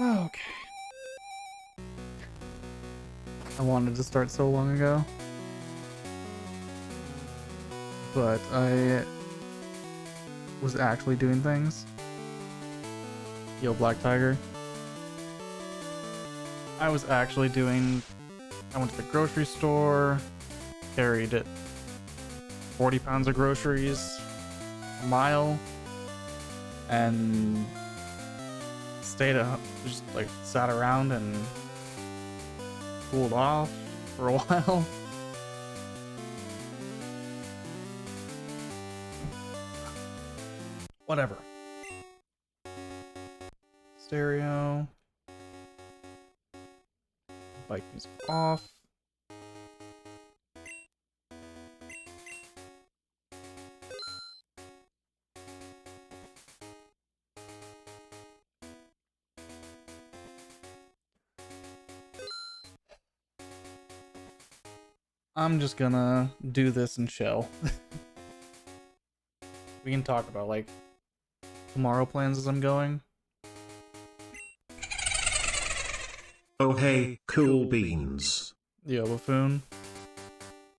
Okay. I wanted to start so long ago, but I was actually doing things. Yo, Black Tiger. I was actually doing... I went to the grocery store, carried 40 pounds of groceries a mile, and stayed up, just like sat around and cooled off for a while. Whatever. Stereo. Bike music off. I'm just gonna do this and chill. We can talk about like tomorrow plans as I'm going. Oh hey, cool beans. Yo, Buffoon.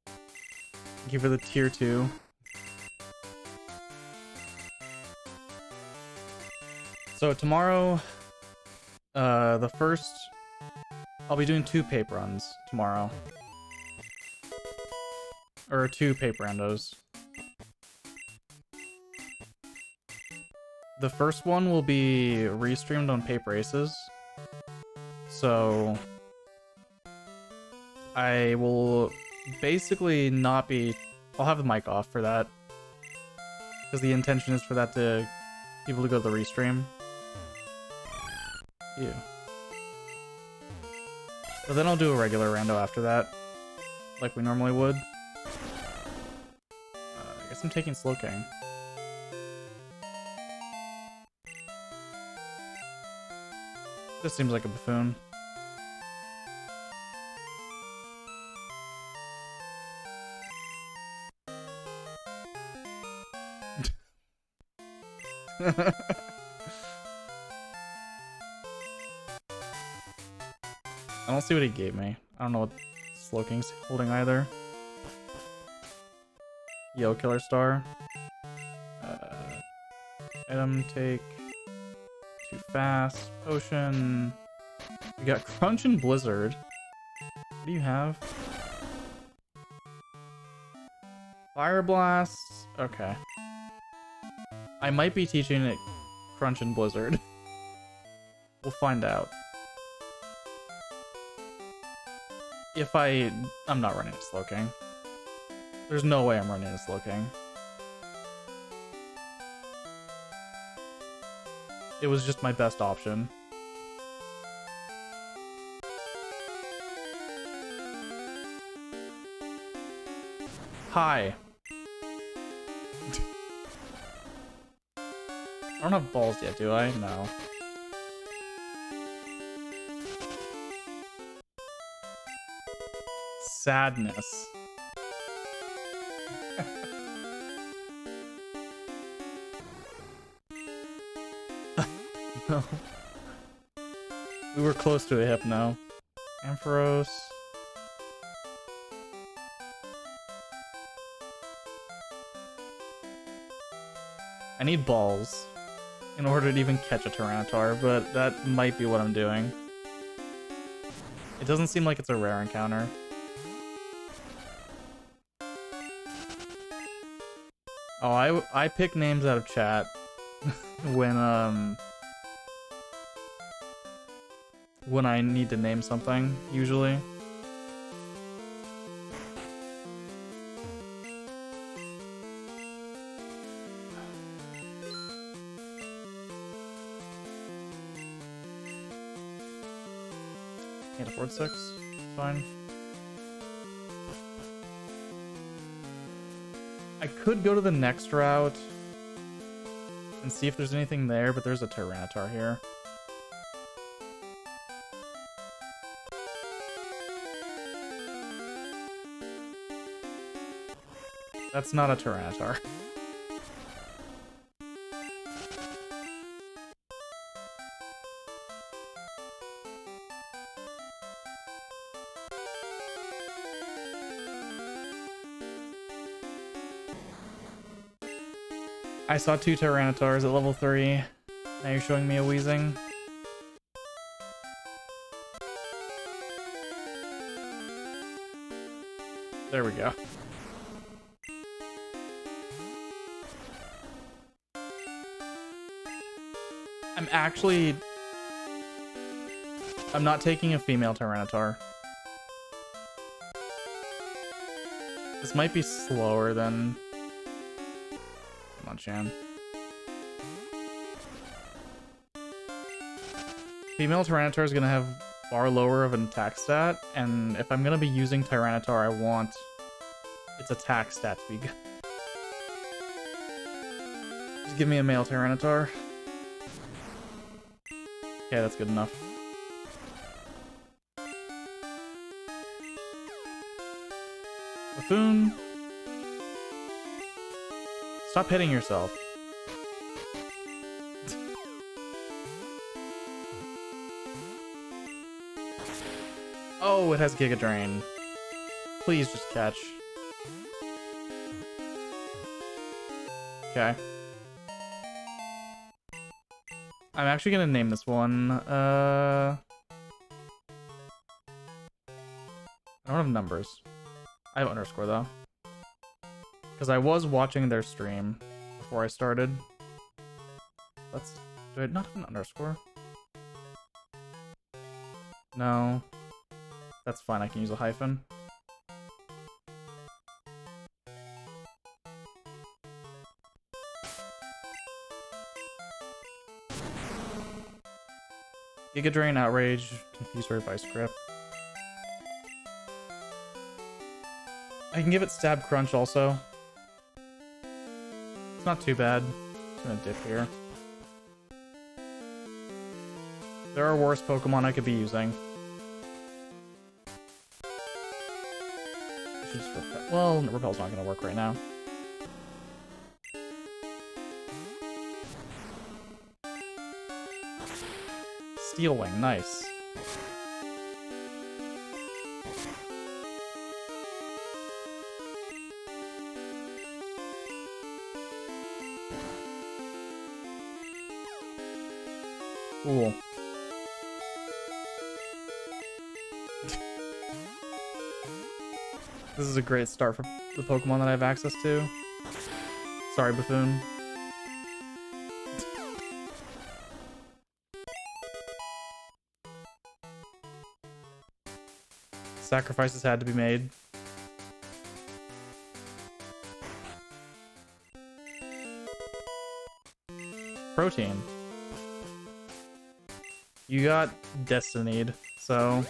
Thank you for the tier 2. So tomorrow, the first, I'll be doing 2 paper runs tomorrow. Or 2 paper randos. The first one will be restreamed on Paper Races. So I will basically not be... I'll have the mic off for that, because the intention is for that to... people to go to the restream. Ew. But then I'll do a regular rando after that, like we normally would. I guess I'm taking Slowking. This seems like a Buffoon. I don't see what he gave me. I don't know what Slowking's holding either. Yo, Killer Star. Item take. Too fast. Potion. We got Crunch and Blizzard. What do you have? Fire Blasts. Okay. I might be teaching it Crunch and Blizzard. We'll find out. If I'm not running a Slowking. There's no way I'm running a Slowking. It was just my best option. Hi. I don't have balls yet, do I? No. Sadness. No. We were close to a Hypno. Ampharos. I need balls in order to even catch a Tyranitar, but that might be what I'm doing. It doesn't seem like it's a rare encounter. Oh, I pick names out of chat when I need to name something, usually. Can't afford 6. Fine. I could go to the next route and see if there's anything there, but there's a Tyranitar here. That's not a Tyranitar. I saw two Tyranitar's at level 3. Now you're showing me a Weezing. There we go. I'm not taking a female Tyranitar. This might be slower than... Come on, Chan. Female Tyranitar is going to have far lower of an attack stat, and if I'm going to be using Tyranitar, I want its attack stat to be good. Just give me a male Tyranitar. Okay, that's good enough. Buffoon! Stop hitting yourself. Oh, it has Giga Drain. Please just catch. Okay. I'm actually gonna name this one, I don't have numbers. I have underscore though. Because I was watching their stream before I started. Let's... do I not have an underscore? No. That's fine, I can use a hyphen. Giga Drain, Outrage, Confused Revice Grip. I can give it Stab Crunch also. It's not too bad. I'm gonna dip here. There are worse Pokemon I could be using. I should just repel. Well, Repel's not gonna work right now. Steel Wing, nice. Cool. This is a great start for the Pokemon that I have access to. Sorry, Buffoon. Sacrifices had to be made. Protein. You got destinied, so...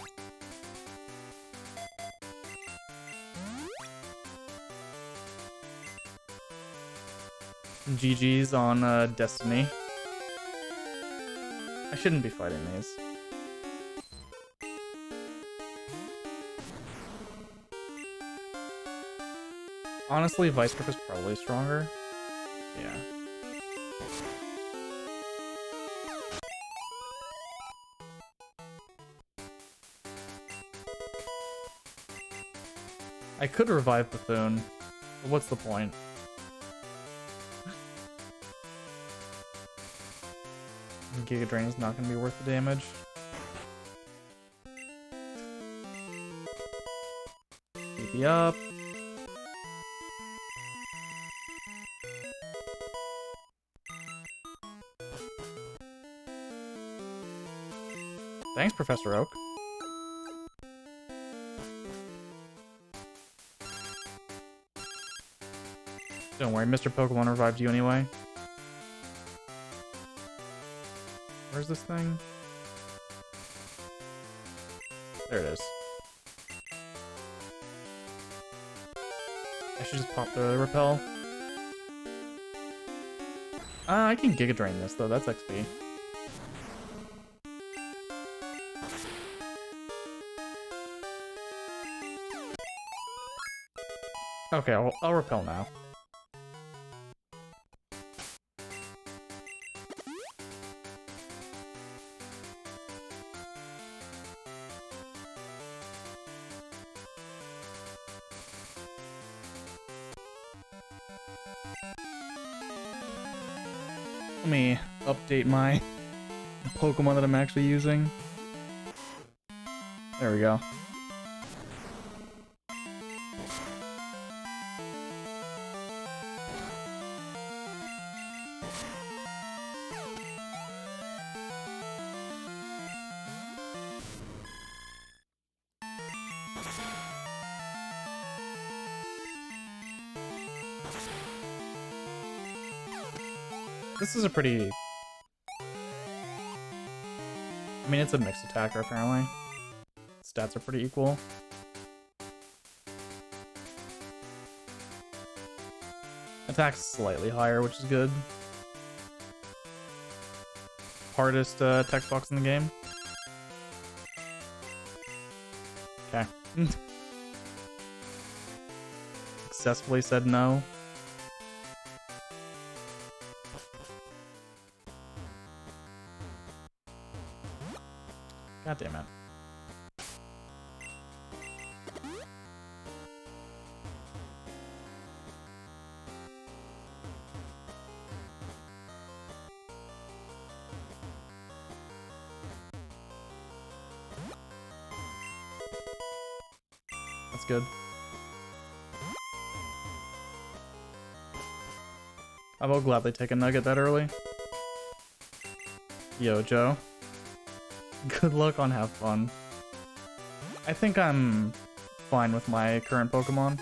GG's on Destiny. I shouldn't be fighting these. Honestly, Vice Grip is probably stronger. Yeah. I could revive Buffoon, but what's the point? Giga Drain is not going to be worth the damage. PP up. Thanks, Professor Oak. Don't worry, Mr. Pokemon revived you anyway. Where's this thing? There it is. I should just pop the repel. I can Giga Drain this though, that's XP. Okay, I'll repel now. Let me update my Pokemon that I'm actually using. There we go. This is a pretty... I mean, it's a mixed attacker, apparently. Stats are pretty equal. Attack's slightly higher, which is good. Hardest text box in the game. Okay. Successfully said no. God damn it. That's good. I will gladly take a nugget that early. Yo, Joe. Good luck on have fun. I think I'm fine with my current Pokemon.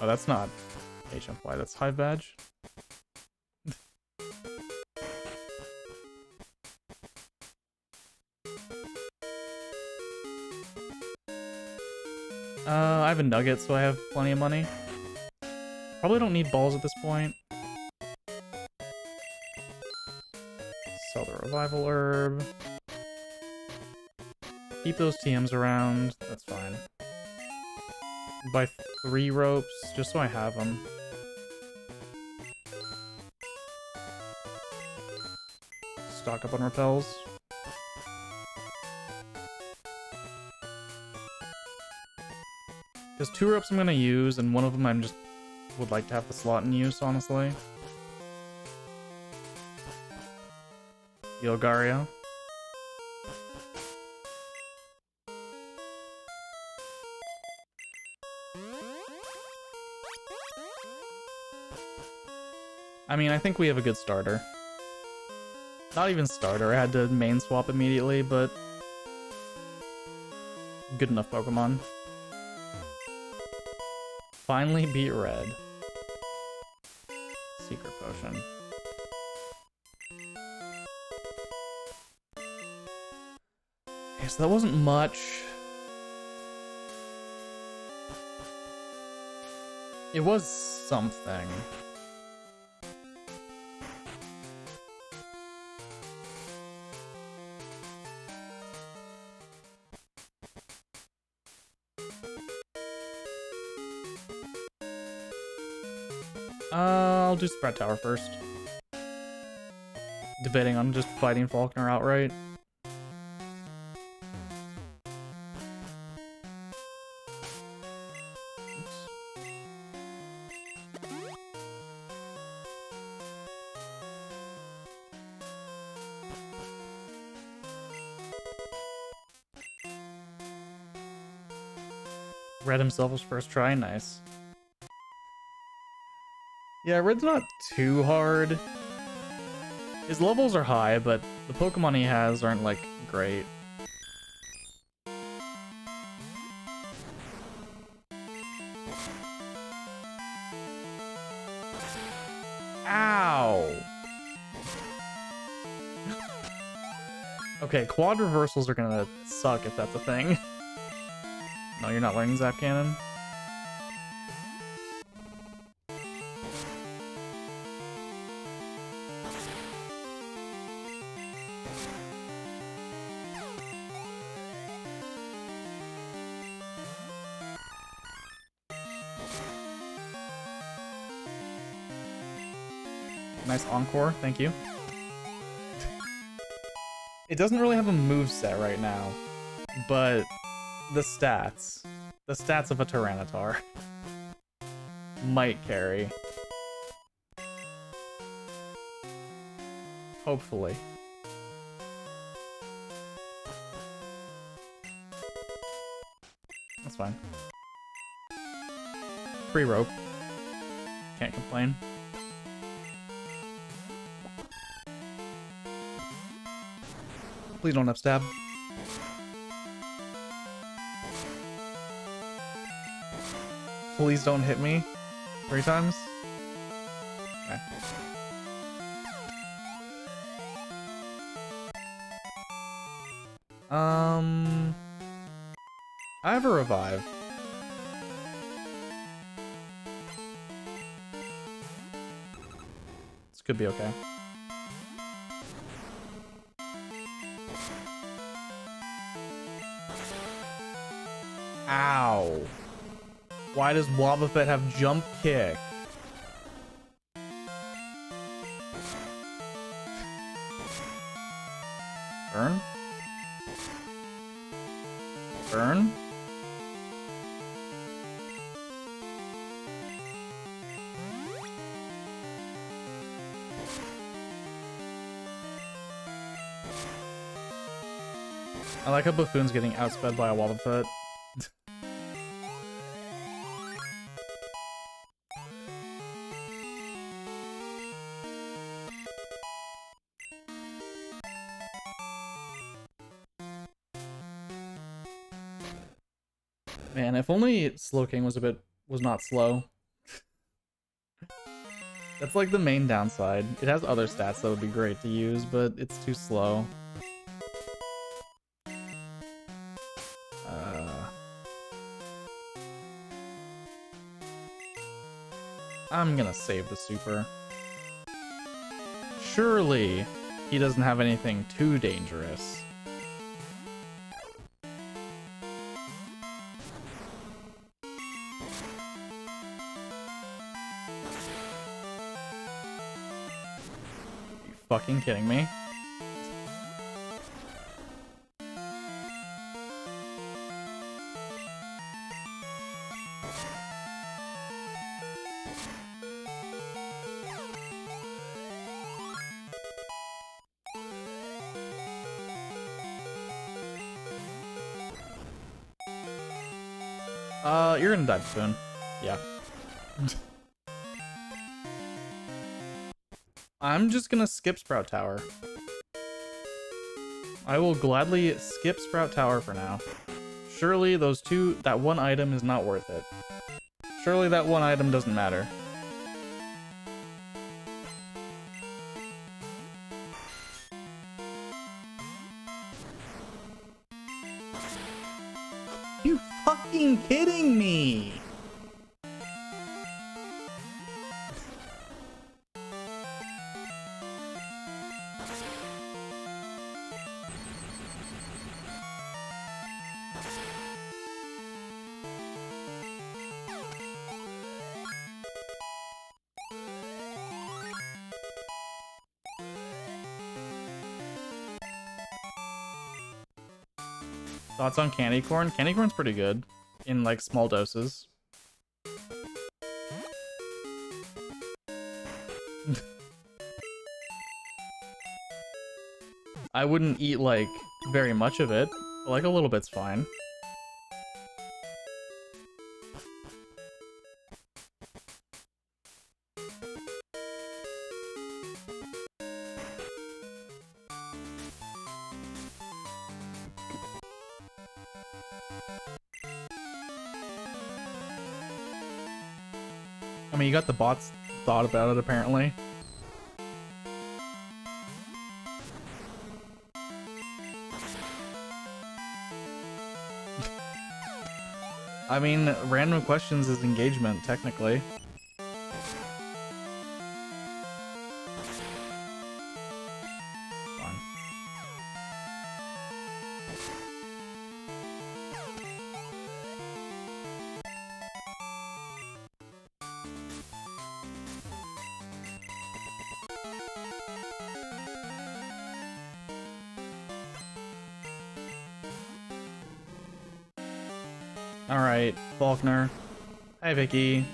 Oh, that's not HMY, that's Hive Badge. I have a nugget, so I have plenty of money. Probably don't need balls at this point. Sell the revival herb. Keep those TMs around. That's fine. Buy 3 ropes, just so I have them. Stock up on repels. There's 2 ropes I'm gonna use, and one of them I'm just would like to have the slot in use, honestly. Yolgario. I mean, I think we have a good starter. Not even starter, I had to main swap immediately, but good enough Pokemon. Finally beat Red. Secret Potion. Okay, so that wasn't much. It was something. I'll do Sprout Tower first. Debating on just fighting Faulkner outright. Oops. Red himself was first try, nice. Yeah, Red's not too hard. His levels are high, but the Pokemon he has aren't, like, great. Ow! Okay, quad reversals are gonna suck if that's a thing. No, you're not learning Zap Cannon. Nice encore, thank you. It doesn't really have a moveset right now, but the stats of a Tyranitar might carry. Hopefully. That's fine. Free rope. Can't complain. Please don't upstab. Please don't hit me. 3 times. Okay. I have a revive. This could be okay. Ow. Why does Wobbuffet have jump kick? Burn? Burn? I like how Buffoon's getting outsped by a Wobbuffet. Man, if only Slowking was not slow. That's like the main downside. It has other stats that would be great to use, but it's too slow. I'm gonna save the super. Surely he doesn't have anything too dangerous. Fucking kidding me? You're gonna die soon. Yeah. I'm just gonna skip Sprout Tower. I will gladly skip Sprout Tower for now. Surely that one item is not worth it. Surely that one item doesn't matter. Are you fucking kidding me? Thoughts on candy corn? Candy corn's pretty good in like small doses. I wouldn't eat like very much of it, but like a little bit's fine. I mean, you got the bots thought about it, apparently. I mean, random questions is engagement, technically. Alright, Faulkner. Hi, Vicky.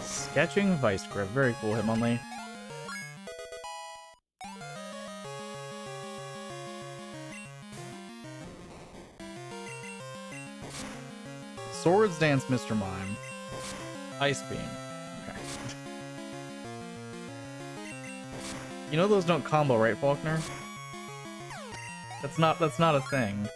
Sketching Vice Grip. Very cool, Hitmonlee. Swords Dance, Mr. Mime. Ice Beam. Okay. You know those don't combo, right, Faulkner? That's not a thing.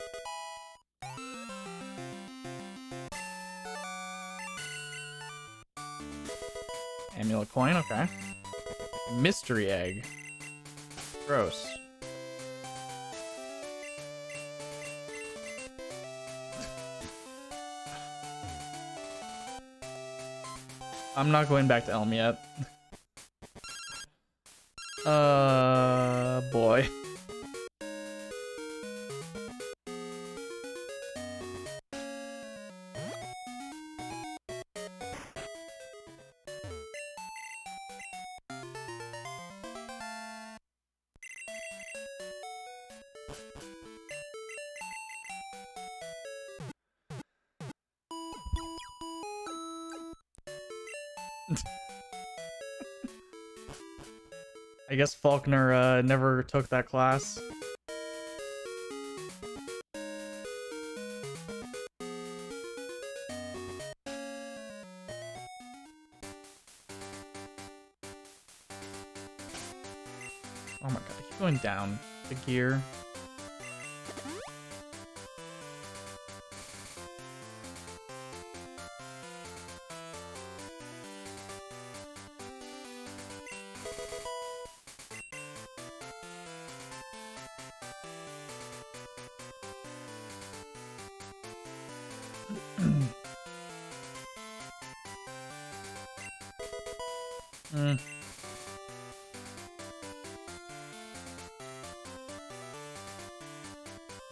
Amulet coin, okay. Mystery egg. Gross. I'm not going back to Elm yet. Boy. I guess Faulkner never took that class. Oh my god, I keep going down the gear.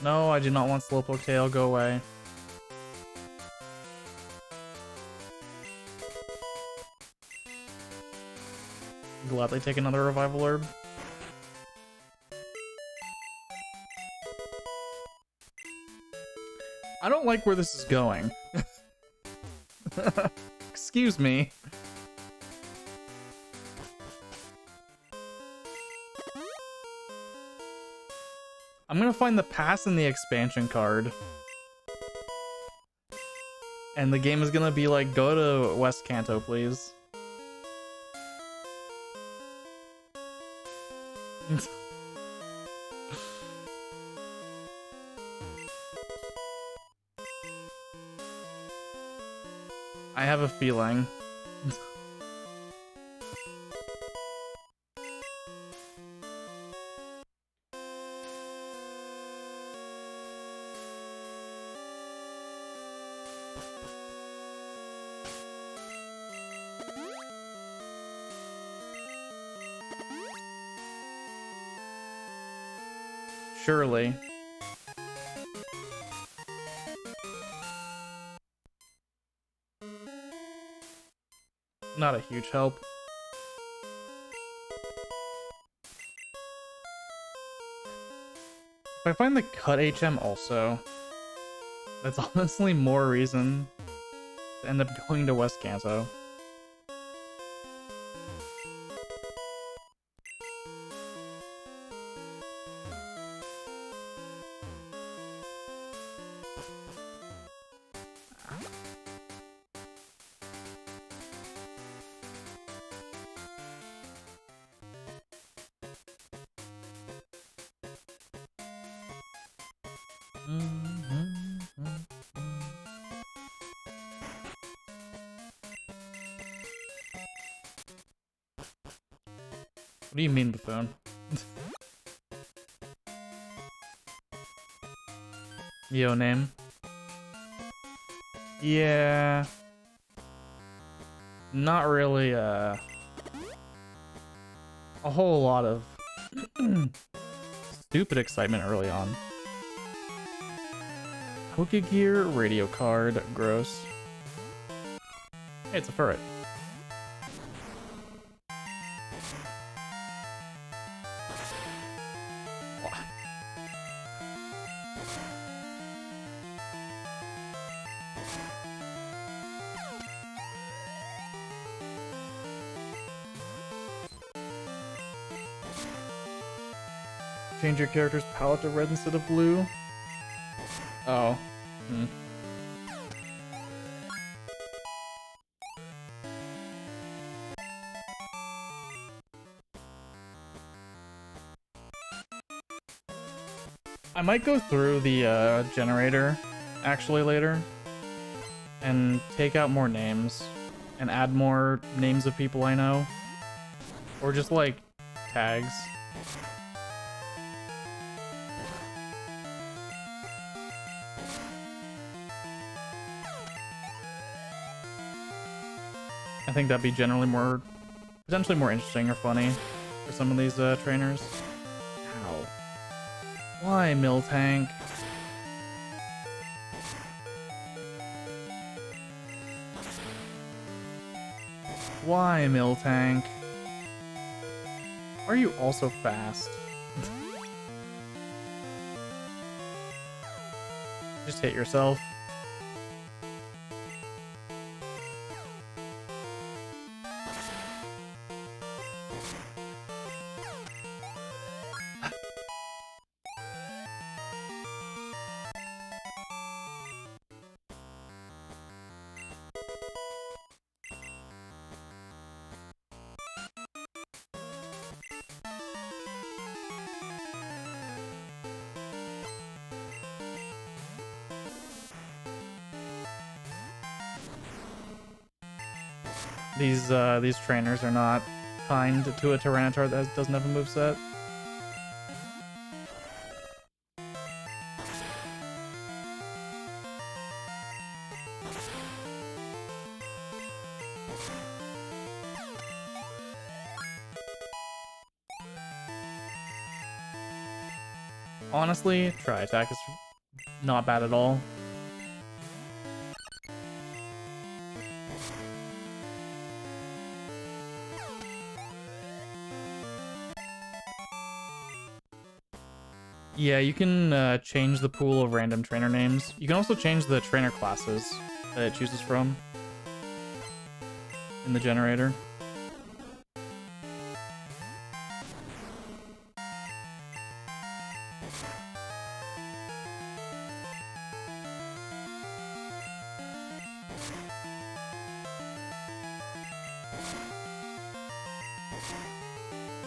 No, I do not want Slowpoke Tail. Go away. Gladly take another Revival Herb. I don't like where this is going. Excuse me. I'm gonna find the pass and the expansion card. And the game is gonna be like, go to West Kanto, please. I have a feeling. Surely. Not a huge help. If I find the cut HM also, that's honestly more reason to end up going to West Kanto. What do you mean, Buffoon? Yo, name. Yeah. Not really a whole lot of stupid excitement early on. Pokegear radio card. Gross. Hey, it's a ferret. change your character's palette to red instead of blue? Oh. Hmm. I might go through the generator actually later and take out more names and add more names of people I know, or just like tags. I think that'd be generally more, potentially more interesting or funny for some of these trainers. Why, Miltank? Why, Miltank? Are you also fast? Just hit yourself. These trainers are not kind to a Tyranitar that doesn't have a moveset. Honestly, Tri Attack is not bad at all. Yeah, you can change the pool of random trainer names. You can also change the trainer classes that it chooses from in the generator.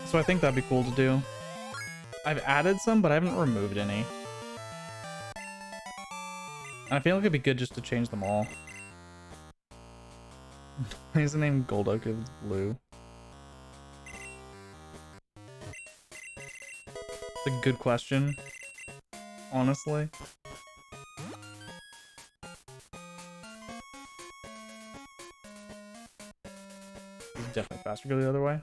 So I think that'd be cool to do. I've added some, but I haven't removed any. And I feel like it'd be good just to change them all. Why is the name Golduck if it's blue? It's a good question, honestly. It's definitely faster to go the other way.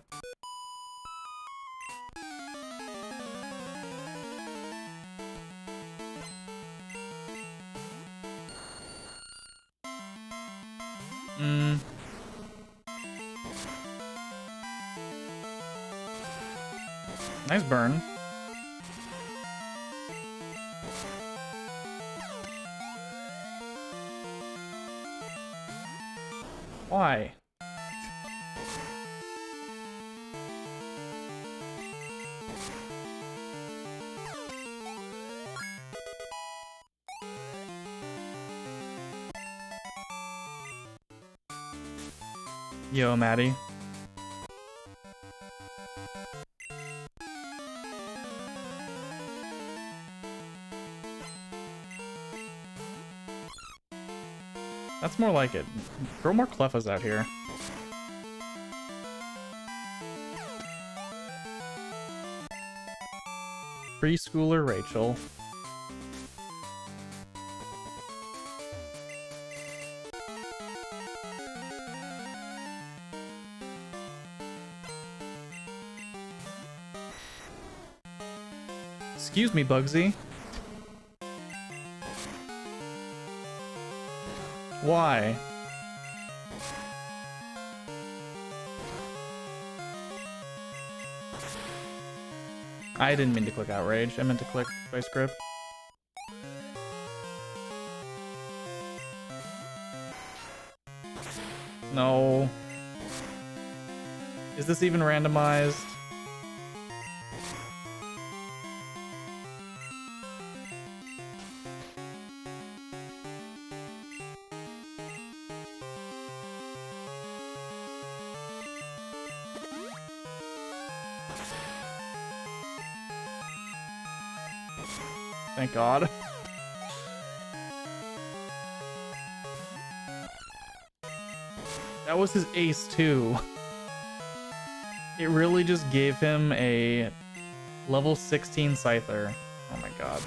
Nice burn. Why? Yo, Maddie. That's more like it. Throw more Clefas out here. Preschooler Rachel. Excuse me, Bugsy. Why? I didn't mean to click outrage. I meant to click vice grip. No. Is this even randomized? Thank God. That was his ace too. It really just gave him a level 16 Scyther. Oh my God.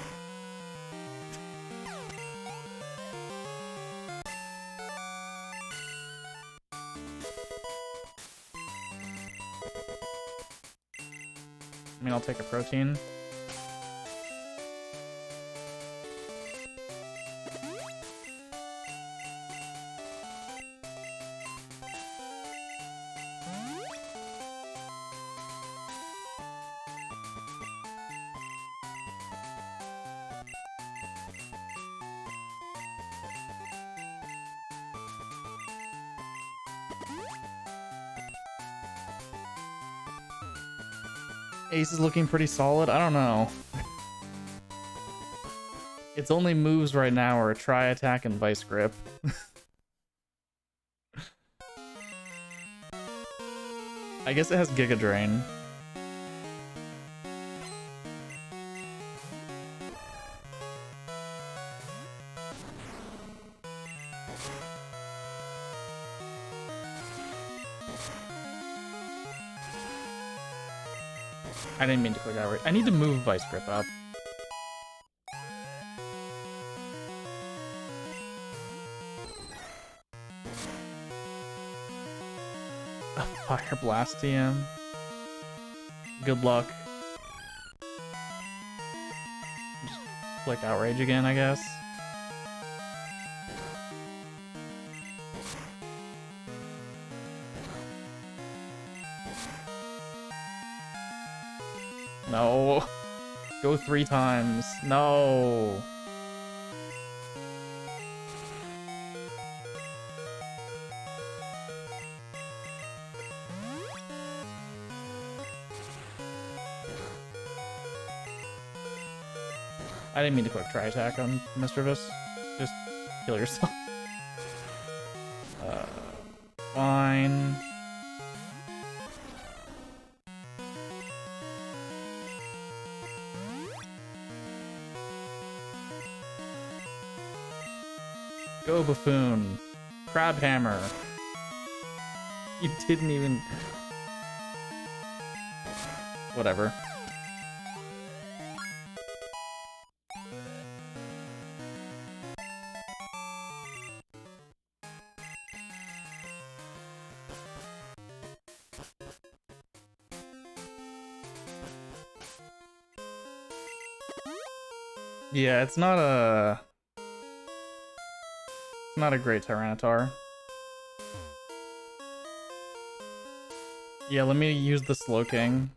I mean, I'll take a protein. Ace is looking pretty solid. I don't know. Its only moves right now are Try Attack and Vice Grip. I guess it has Giga Drain. I didn't mean to click that right. I need to move Vice Grip up. Fire Blastium. Good luck. Just click Outrage again, I guess. No. Go 3 times. No. I didn't mean to click Try Attack on Mischievous. Just kill yourself. Fine. Go Buffoon. Crab Hammer. You didn't even... Whatever. Yeah, it's not a... Not a great Tyranitar. Yeah, let me use the Slowking.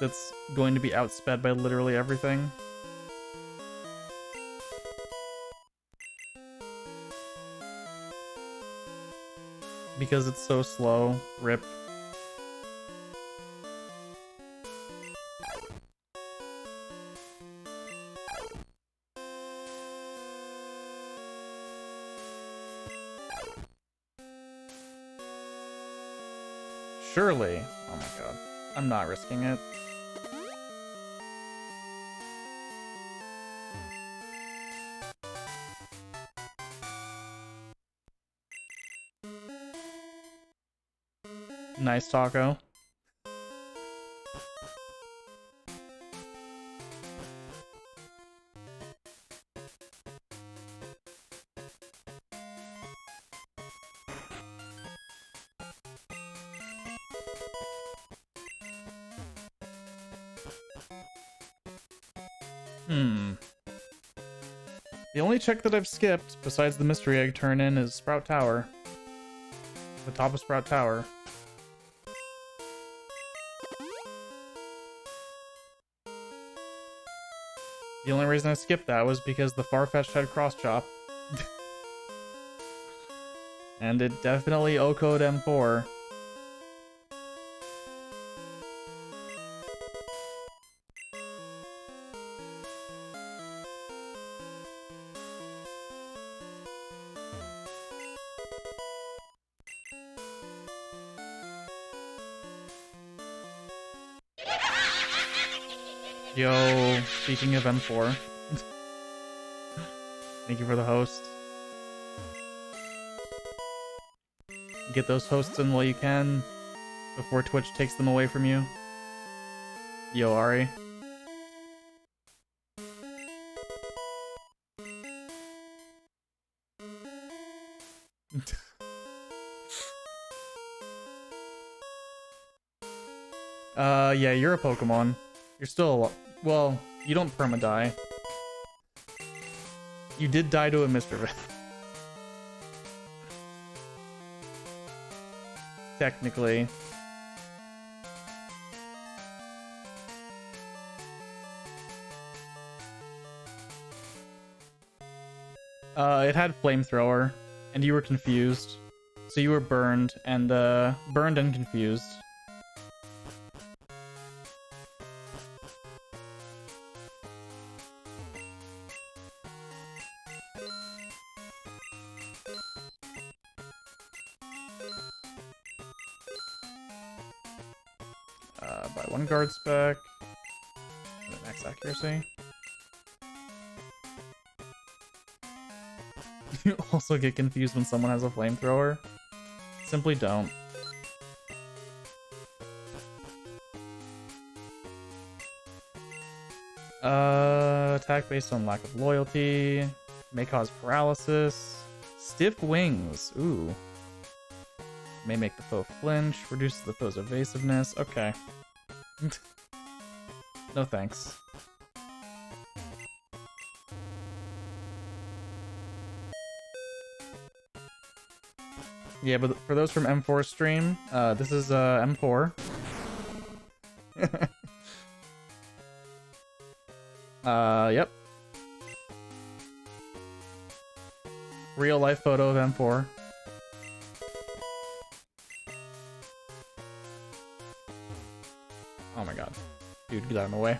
That's going to be outsped by literally everything. Because it's so slow. Rip. Surely. Oh my God. I'm not risking it. Nice, Taco. The only check that I've skipped, besides the mystery egg turn in, is Sprout Tower. The top of Sprout Tower. The only reason I skipped that was because the Farfetch'd had Cross Chop. And it definitely O-code M4. Yo, speaking of M4. Thank you for the host. Get those hosts in while you can, before Twitch takes them away from you. Yo, Ari. Yeah, you're a Pokemon. You're still a... Well, you don't perma-die. You did die to a mischievous. Technically. It had flamethrower, and you were confused. So you were burned and confused. Buy one guard spec, and then max accuracy. You also get confused when someone has a flamethrower. Simply don't. Attack based on lack of loyalty, may cause paralysis, stiff wings, ooh. May make the foe flinch, reduces the foe's evasiveness, okay. No thanks. Yeah, but for those from M4 stream, this is M4. Yep. Real life photo of M4. Oh my god. Dude, get out of my way.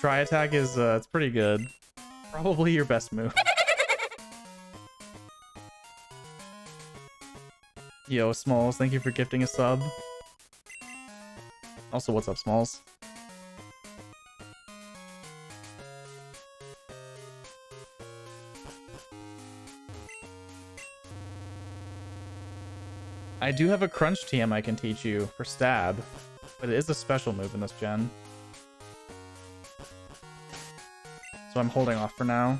Try attack is it's pretty good. Probably your best move. Yo, Smalls, thank you for gifting a sub. Also, what's up, Smalls? I do have a crunch TM I can teach you for stab, but it is a special move in this gen. So I'm holding off for now.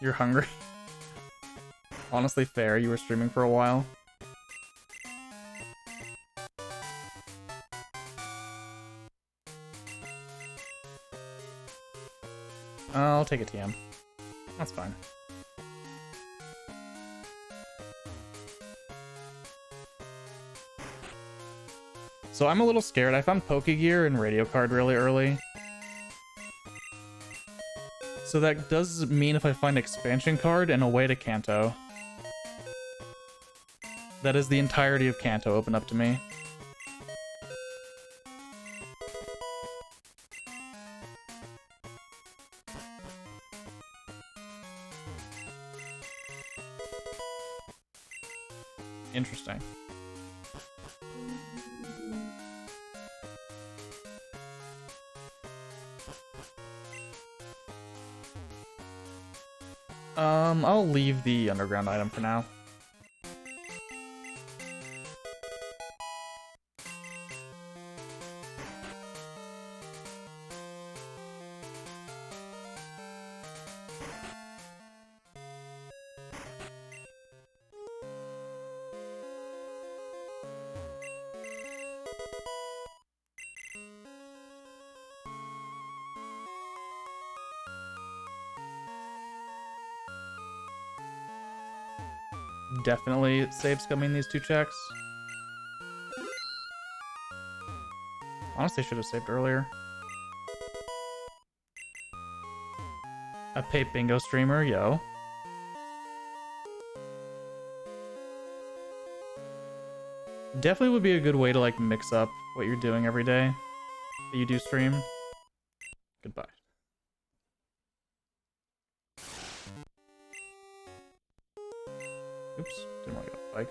You're hungry? Honestly, fair. You were streaming for a while. I'll take a TM. That's fine. So I'm a little scared. I found Pokegear and Radio Card really early. So that does mean if I find expansion card and a way to Kanto. That is the entirety of Kanto open up to me. Interesting. I'll leave the underground item for now. Definitely save scumming these two checks. Honestly, should have saved earlier. A Pape Bingo streamer, yo. Definitely would be a good way to like mix up what you're doing every day that you do stream. Goodbye. Oops. Didn't want to go on the bike.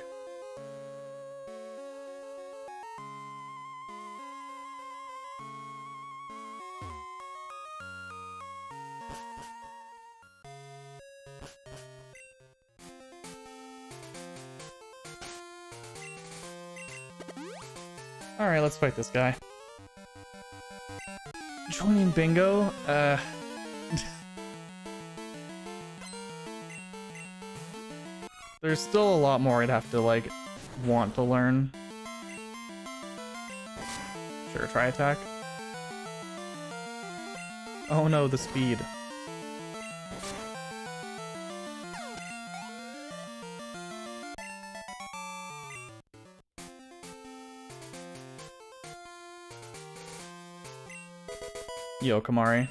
Alright, let's fight this guy. Joining bingo? There's still a lot more I'd have to, like, want to learn. Sure, try attack. Oh no, the speed. Yo, Kamari.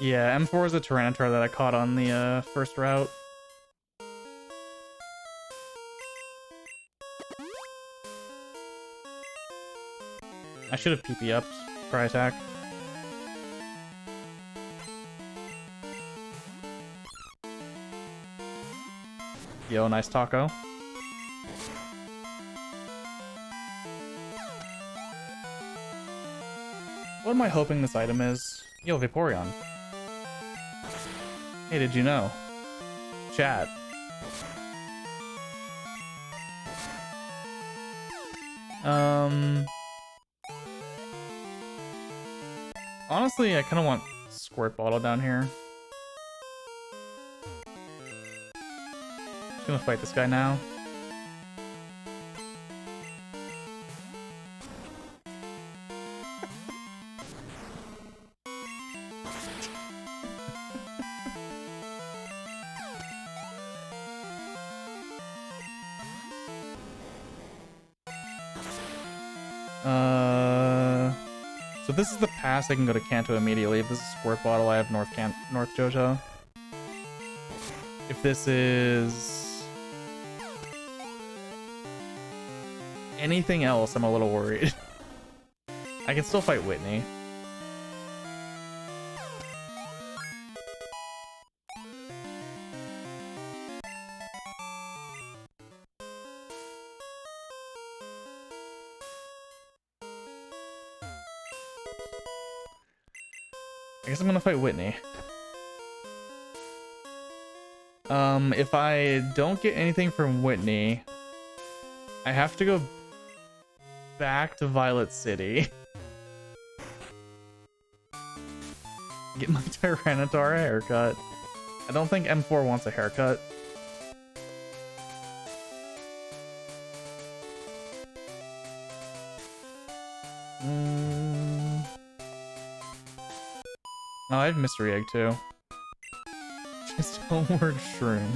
Yeah, M4 is a Tyranitar that I caught on the first route. I should have PP upped Cry Attack. Yo, nice Taco. What am I hoping this item is? Yo, Vaporeon. Hey, did you know? Chat. Honestly, I kind of want Squirt Bottle down here. I'm gonna fight this guy now. So this is the pass. I can go to Kanto immediately. If this is Squirt Bottle, I have North Johto. If this is anything else, I'm a little worried. I can still fight Whitney. I guess I'm gonna fight Whitney. If I don't get anything from Whitney, I have to go back to Violet City. Get my Tyranitar haircut. I don't think M4 wants a haircut. Oh, I have Mystery Egg too. Just Homeward Shroom.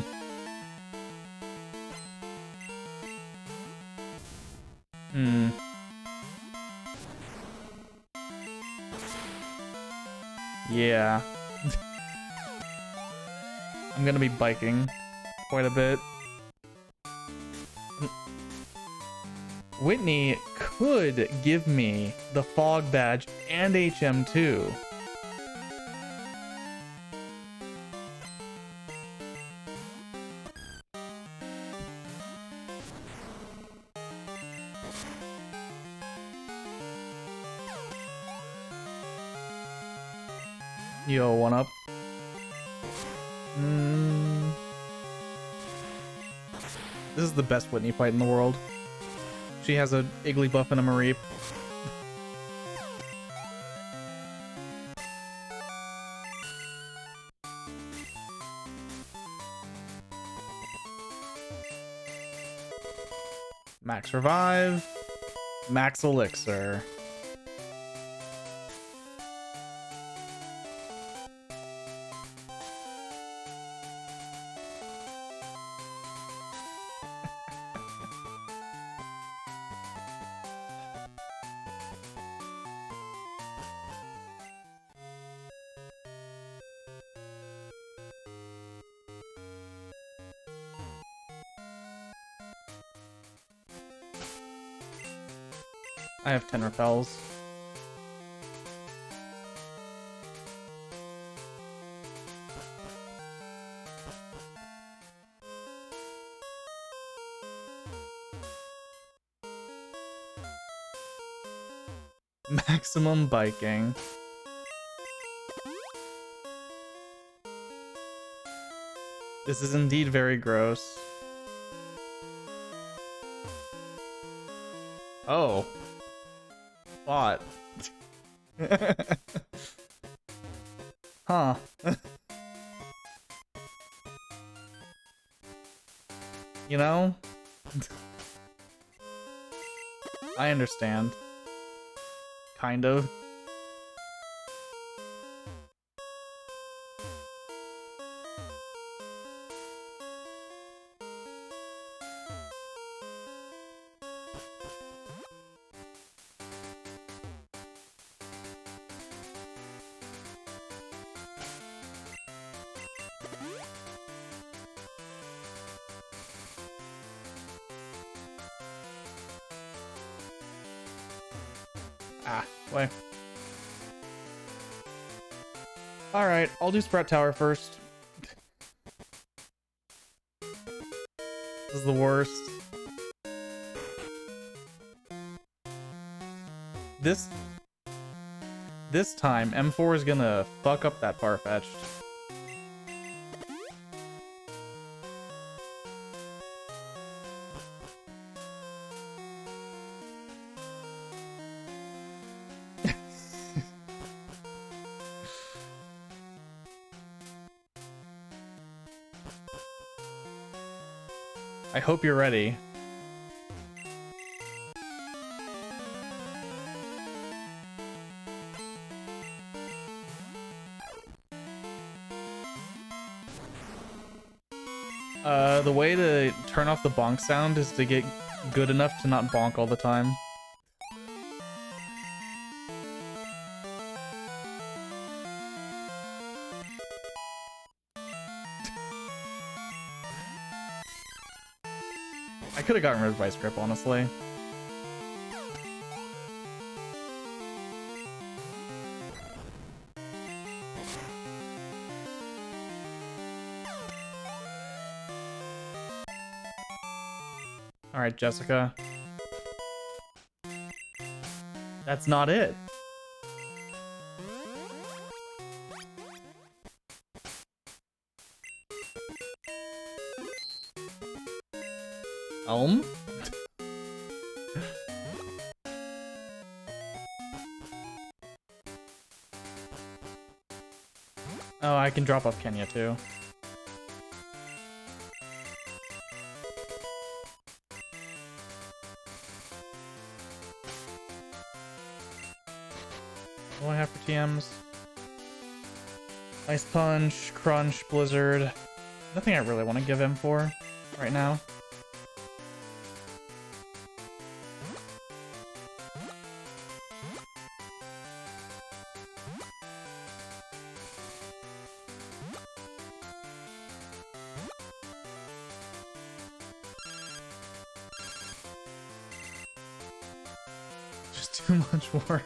Yeah. I'm gonna be biking quite a bit. Whitney could give me the Fog Badge and HM2. Yo, 1-up. This is the best Whitney fight in the world. She has a Igglybuff and a Mareep. Max Revive. Max Elixir. I have 10 repels. Maximum biking. This is indeed very gross. Oh. Bot. Huh. You know? I understand. Kind of. Alright, I'll do Sprout Tower first. This is the worst. This time, M4 is gonna fuck up that Farfetch'd. I hope you're ready. The way to turn off the bonk sound is to get good enough to not bonk all the time. Could have gotten rid of Vice Grip, honestly. All right, Jessica. That's not it. Elm? Oh, I can drop up Kenya too. What do I have for TMs? Ice Punch, Crunch, Blizzard. Nothing I really want to give M4 right now. Too much war.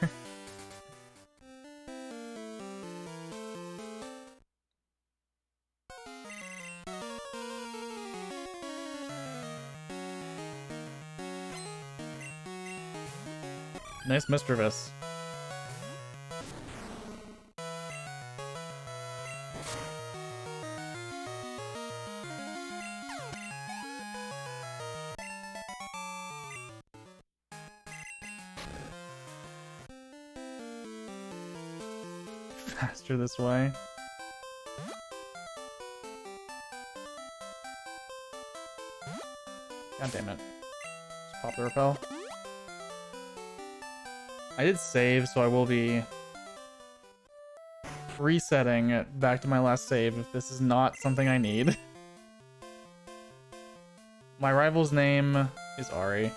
Nice mischievous. Faster this way. God damn it. Just pop the repel. I did save, so I will be resetting it back to my last save if this is not something I need. My rival's name is Ari.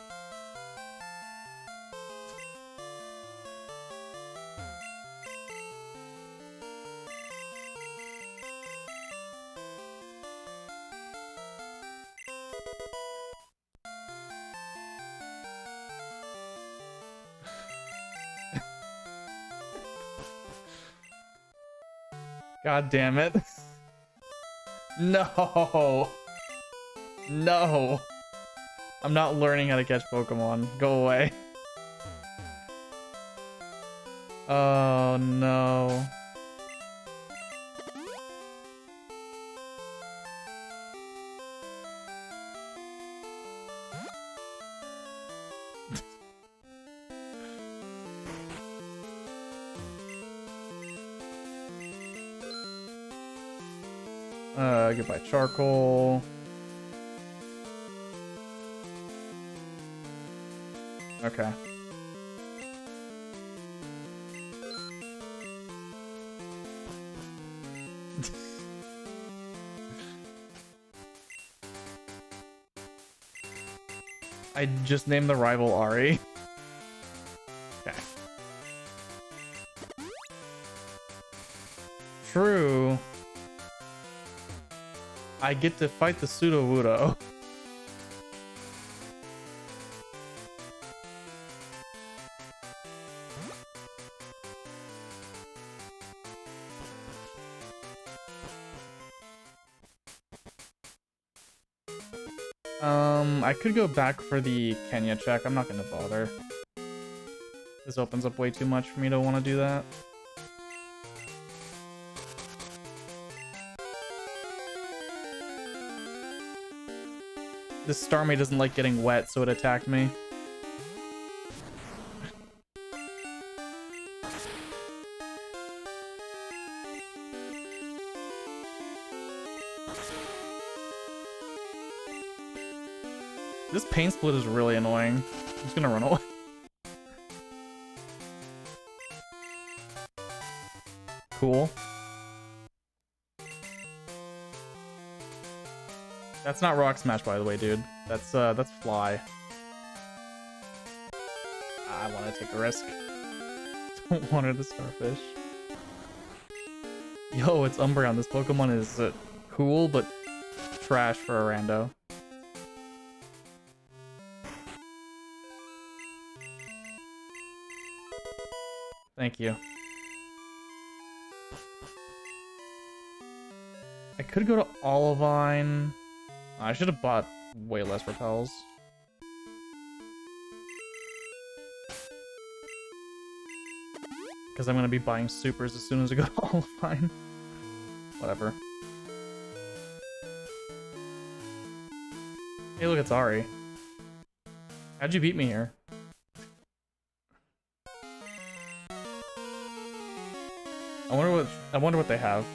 God damn it. No. No. I'm not learning how to catch Pokemon. Go away. Oh no. Goodbye charcoal. Okay. I just named the rival Ari. Okay. True. I get to fight the Sudowoodo. I could go back for the Kenya check. I'm not gonna bother. This opens up way too much for me to want to do that. This Starmie doesn't like getting wet, so it attacked me. This pain split is really annoying. I'm just gonna run away. Cool. That's not Rock Smash, by the way, dude. That's Fly. I want to take a risk. Don't want her to Starfish. Yo, it's Umbreon. This Pokemon is cool, but trash for a rando. Thank you. I could go to Olivine. I should have bought way less repels. Because I'm going to be buying supers as soon as I go to Olivine. Whatever. Hey, look, it's Ari. How'd you beat me here? I wonder what they have.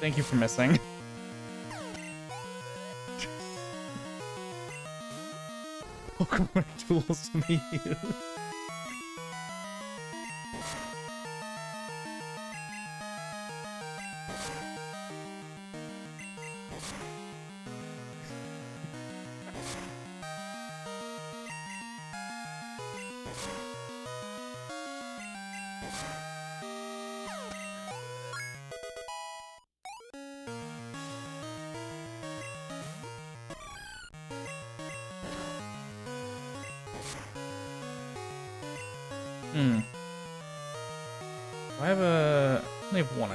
Thank you for missing. Pokemon tools to me.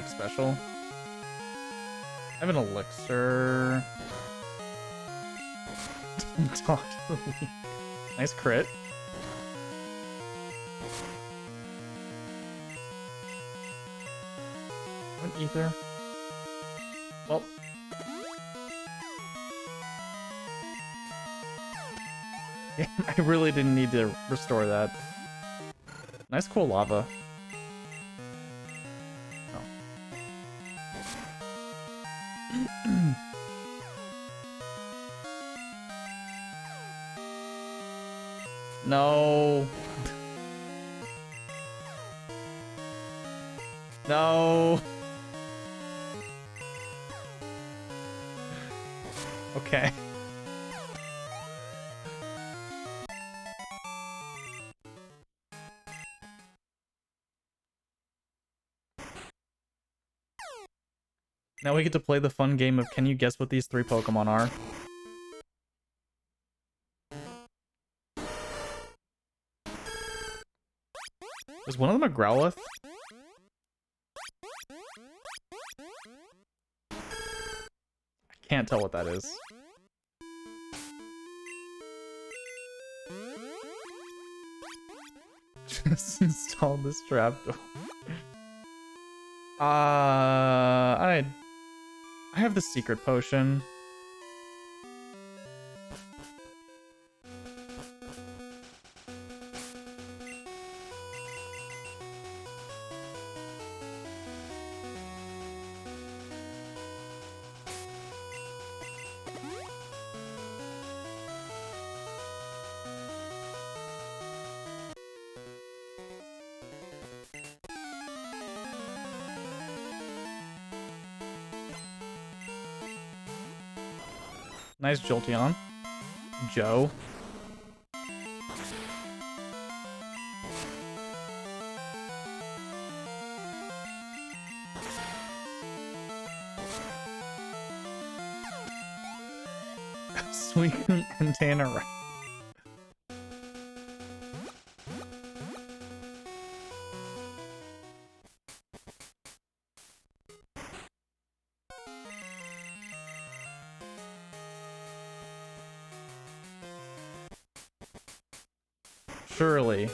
Special. I have an elixir. Don't talk to the league. Nice crit. An ether. Well. Damn, I really didn't need to restore that. Nice cool lava. No. No. Okay. Now we get to play the fun game of can you guess what these three Pokemon are? Is one of them a Growlithe? I can't tell what that is. Just install this trapdoor. I have the secret potion. Nice Jolteon. Joe. Slowking and Tannerite. Surely.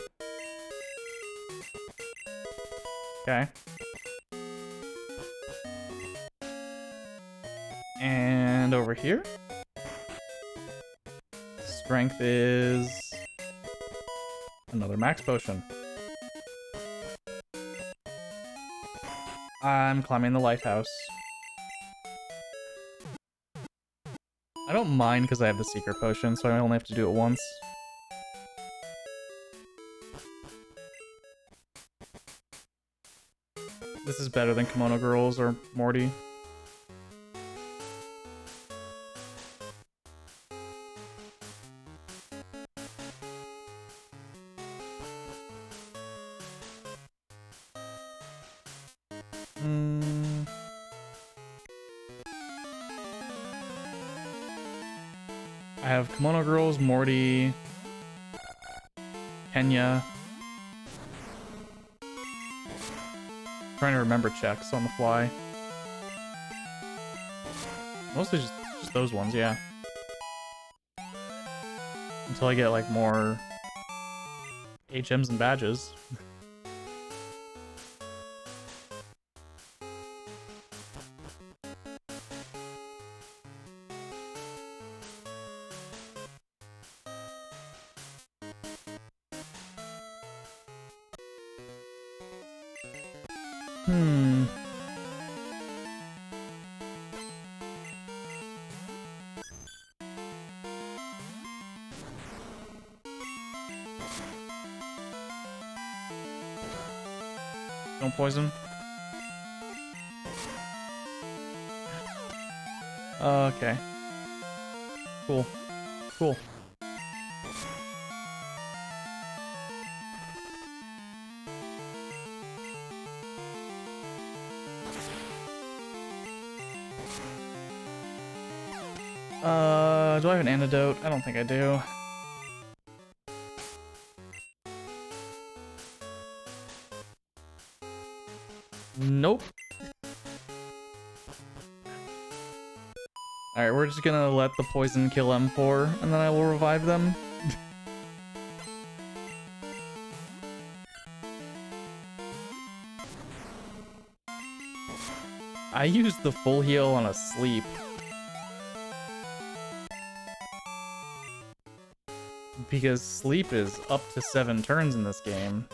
Okay. And over here. Strength is another max potion. I'm climbing the lighthouse. I don't mind because I have the secret potion, so I only have to do it once. This is better than Kimono Girls or Morty. I have Kimono Girls, Morty, Kenya. Trying to remember checks on the fly. Mostly just those ones, yeah. Until I get like more HMs and badges. Don't poison. Okay. Cool. Cool. Do I have an antidote? I don't think I do. Nope. Alright, we're just gonna let the poison kill M4, and then I will revive them. I used the full heal on a sleep. Because sleep is up to 7 turns in this game.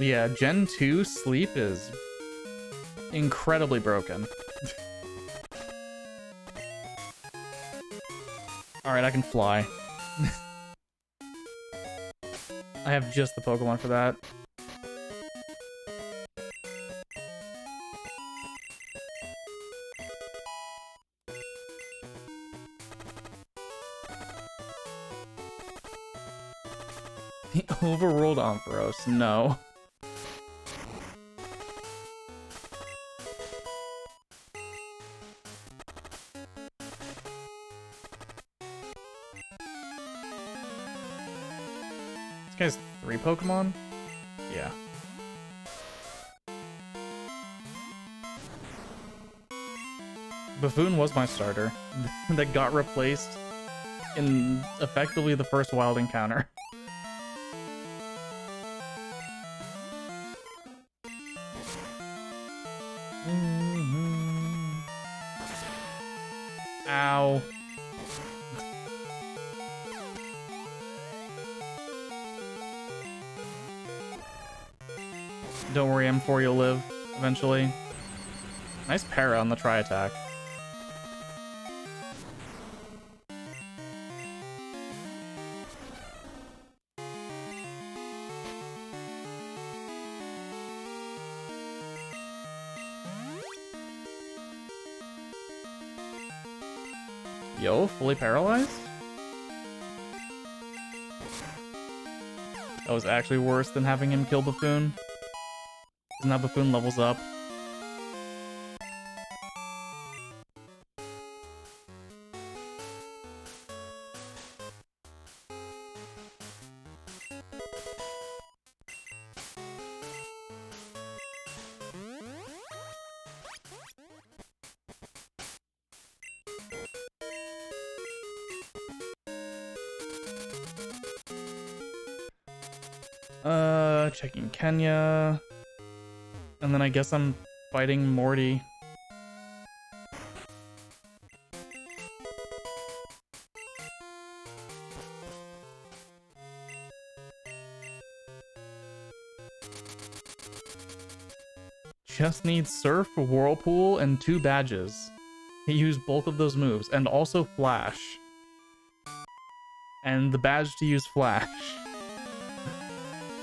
Yeah, Gen 2 sleep is incredibly broken. Alright, I can fly. I have just the Pokemon for that. He overruled Ampharos. No. This guy's 3 Pokemon? Yeah. Buffoon was my starter that got replaced in effectively the first wild encounter. Ow. Don't worry, M4, you'll live eventually. Nice para on the try attack. Yo, fully paralyzed? That was actually worse than having him kill Buffoon. Now Buffoon levels up. Checking Kenya. And then I guess I'm fighting Morty. Just need Surf, Whirlpool, and 2 badges. He used both of those moves, and also Flash. And the badge to use Flash.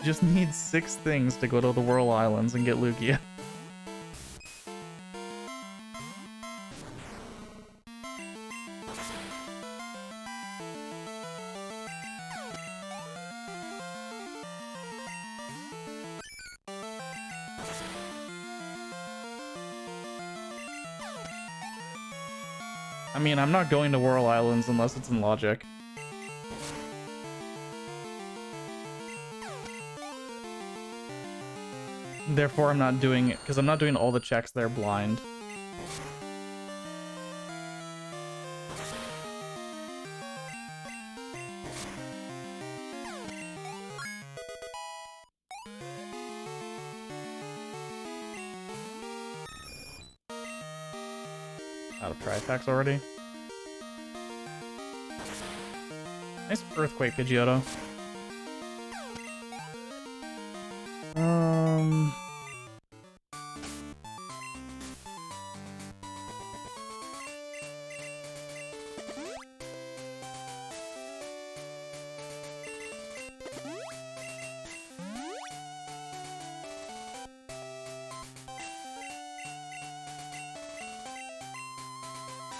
Just need 6 things to go to the Whirl Islands and get Lugia. I mean, I'm not going to Whirl Islands unless it's in Logic. Therefore, I'm not doing it, because I'm not doing all the checks there blind. Out of Tri-Attacks already. Nice Earthquake, Pidgeotto.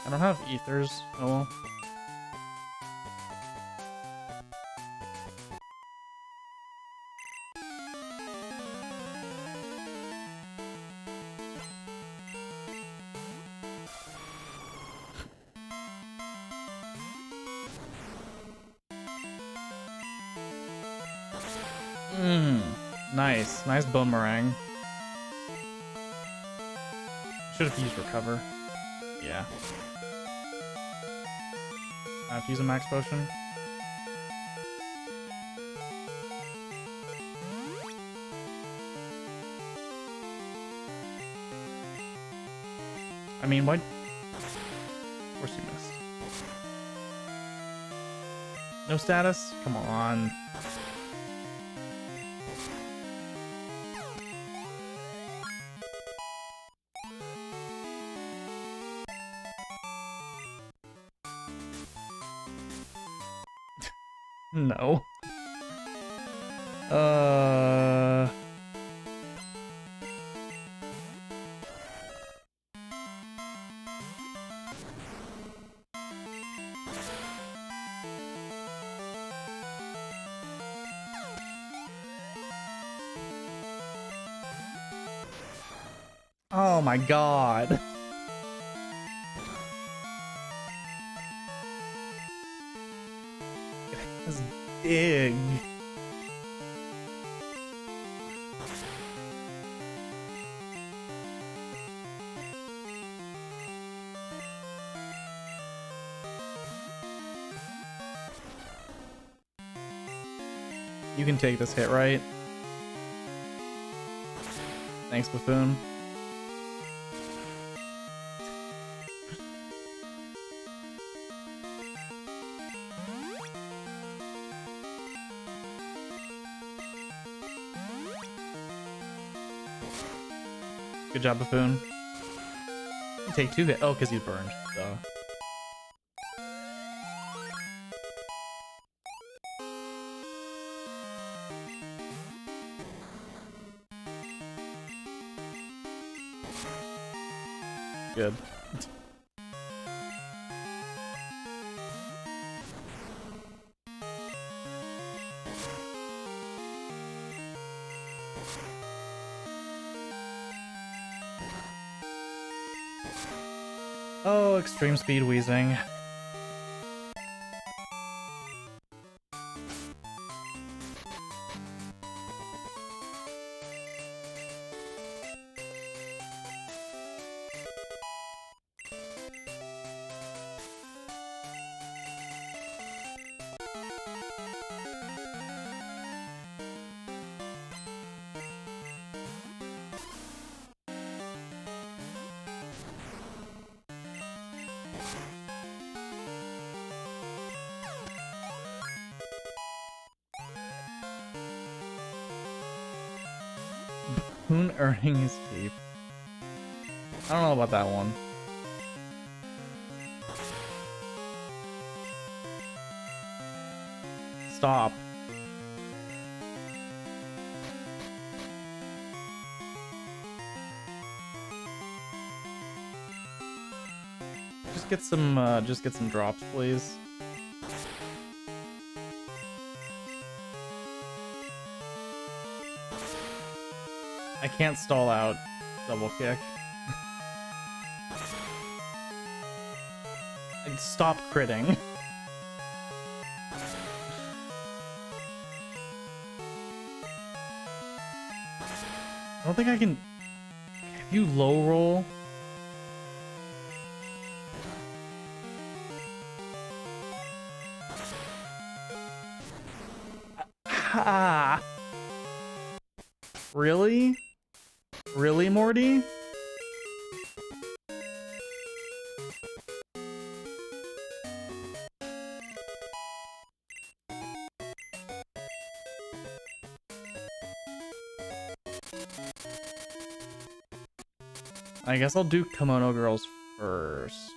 I don't have ethers. Oh well. Nice. Nice boomerang. Should have used recover. Yeah. I have to use a max potion. I mean, why? Of course you missed. No status? Come on. No. Oh my god. That's big. You can take this hit, right? Thanks, Buffoon. Good job, Buffoon. You take two hit. Oh, because he's burned. So. Good. Oh, extreme speed wheezing. Moon earning his cape. I don't know about that one. Stop. Just get some drops, please. I can't stall out double kick. And stop critting. I don't think I can. If you low roll. Ha! Really? Really, Morty? I guess I'll do Kimono Girls first.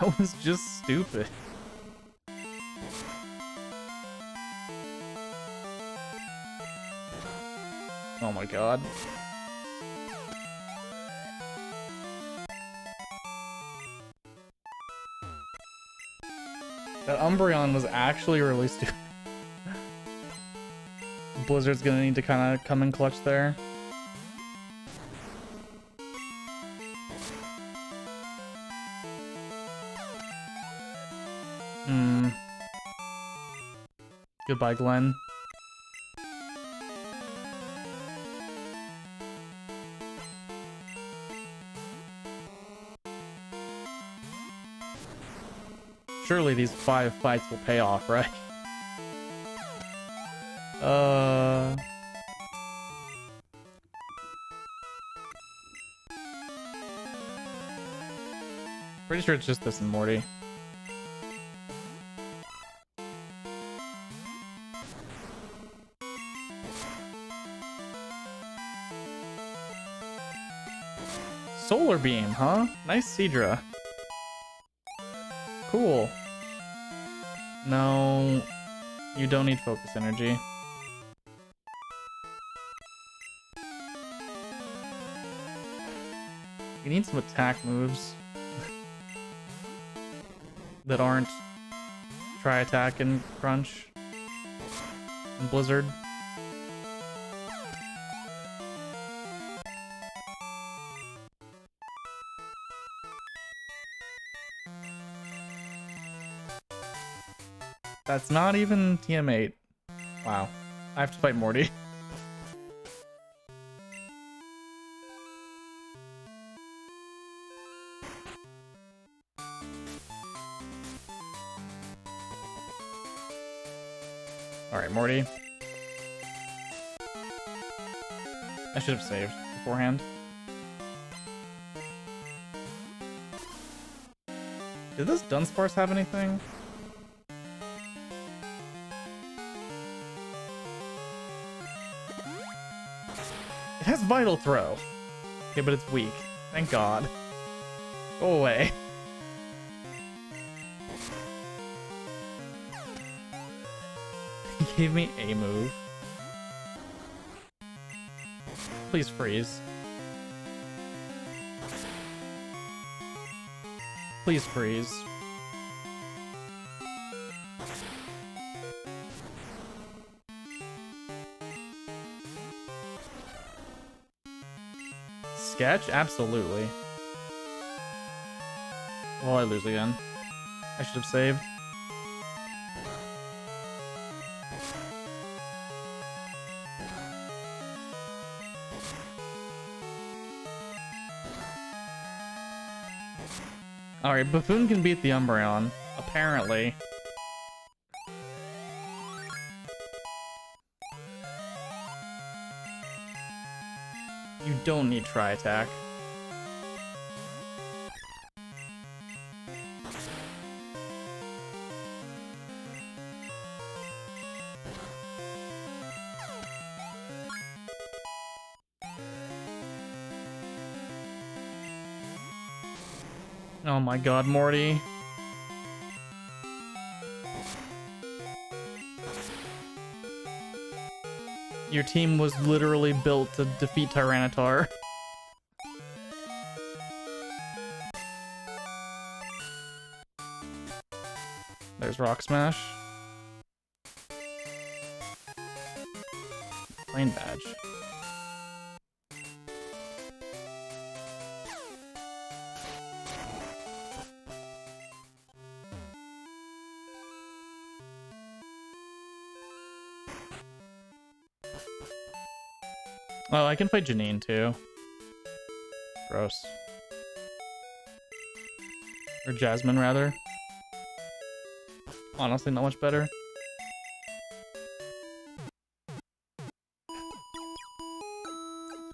That was just stupid. Oh my god. That Umbreon was actually really stupid. Blizzard's gonna need to kind of come in clutch there. Goodbye, Glenn. Surely these 5 fights will pay off, right? Pretty sure it's just this and Morty. Solar beam, huh? Nice Seedra. Cool. No, you don't need focus energy. You need some attack moves that aren't try attack and crunch and blizzard. That's not even TM8. Wow. I have to fight Morty. Alright, Morty. I should have saved beforehand. Did this Dunsparce have anything? It has Vital Throw. Okay, but it's weak. Thank God. Go away. He gave me a move. Please freeze. Please freeze. Sketch? Absolutely. Well, I lose again. I should have saved. Alright, Buffoon can beat the Umbreon, apparently. You don't need Tri Attack. Oh my God, Morty. Your team was literally built to defeat Tyranitar. There's Rock Smash. Plain Badge. Oh, I can play Janine too. Gross. Or Jasmine, rather. Honestly, not much better.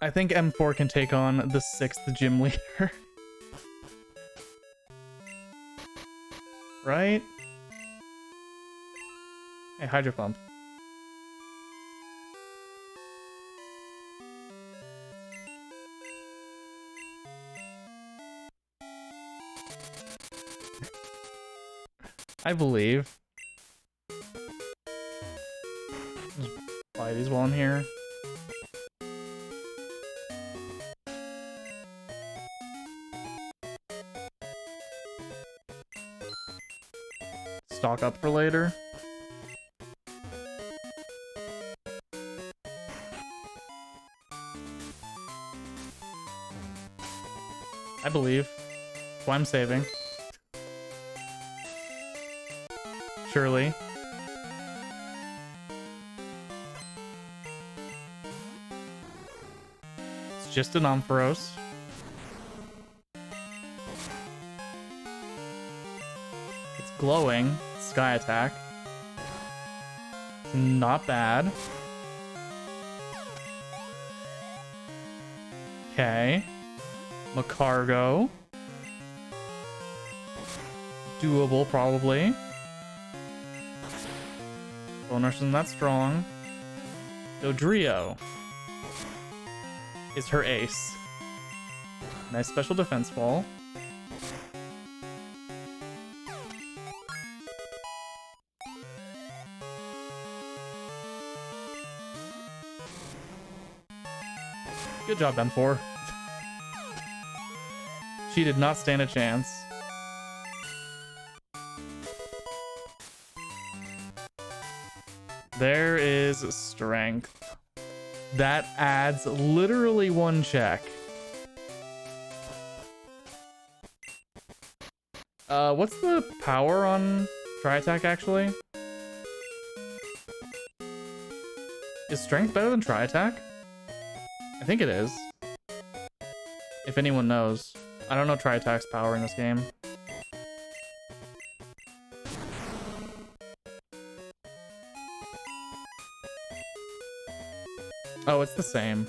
I think M4 can take on the 6th gym leader. Right? Hey, Hydro Pump. I believe. Just buy these while I'm here. Stock up for later. I believe. That's why I'm saving. Surely. It's just an Ampharos. It's glowing. Sky attack. Not bad. Okay. Macargo. Doable, probably. Bonus isn't that strong. Dodrio is her ace. Nice special defense fall. Good job, M4. She did not stand a chance. There is strength. That adds literally one check. What's the power on Tri-Attack, actually? Is strength better than Tri-Attack? I think it is. If anyone knows. I don't know Tri-Attack's power in this game. Oh, it's the same.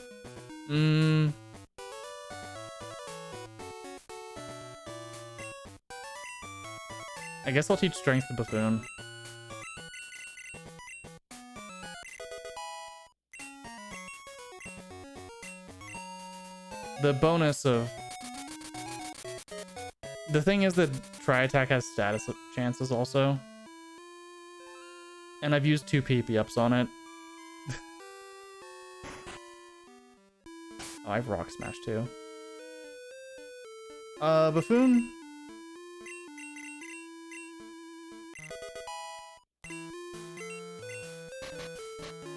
I guess I'll teach strength to Buffoon. The bonus of... The thing is that Tri-Attack has status chances also. And I've used 2 PP-ups on it. Oh, I have Rock Smash too. Buffoon?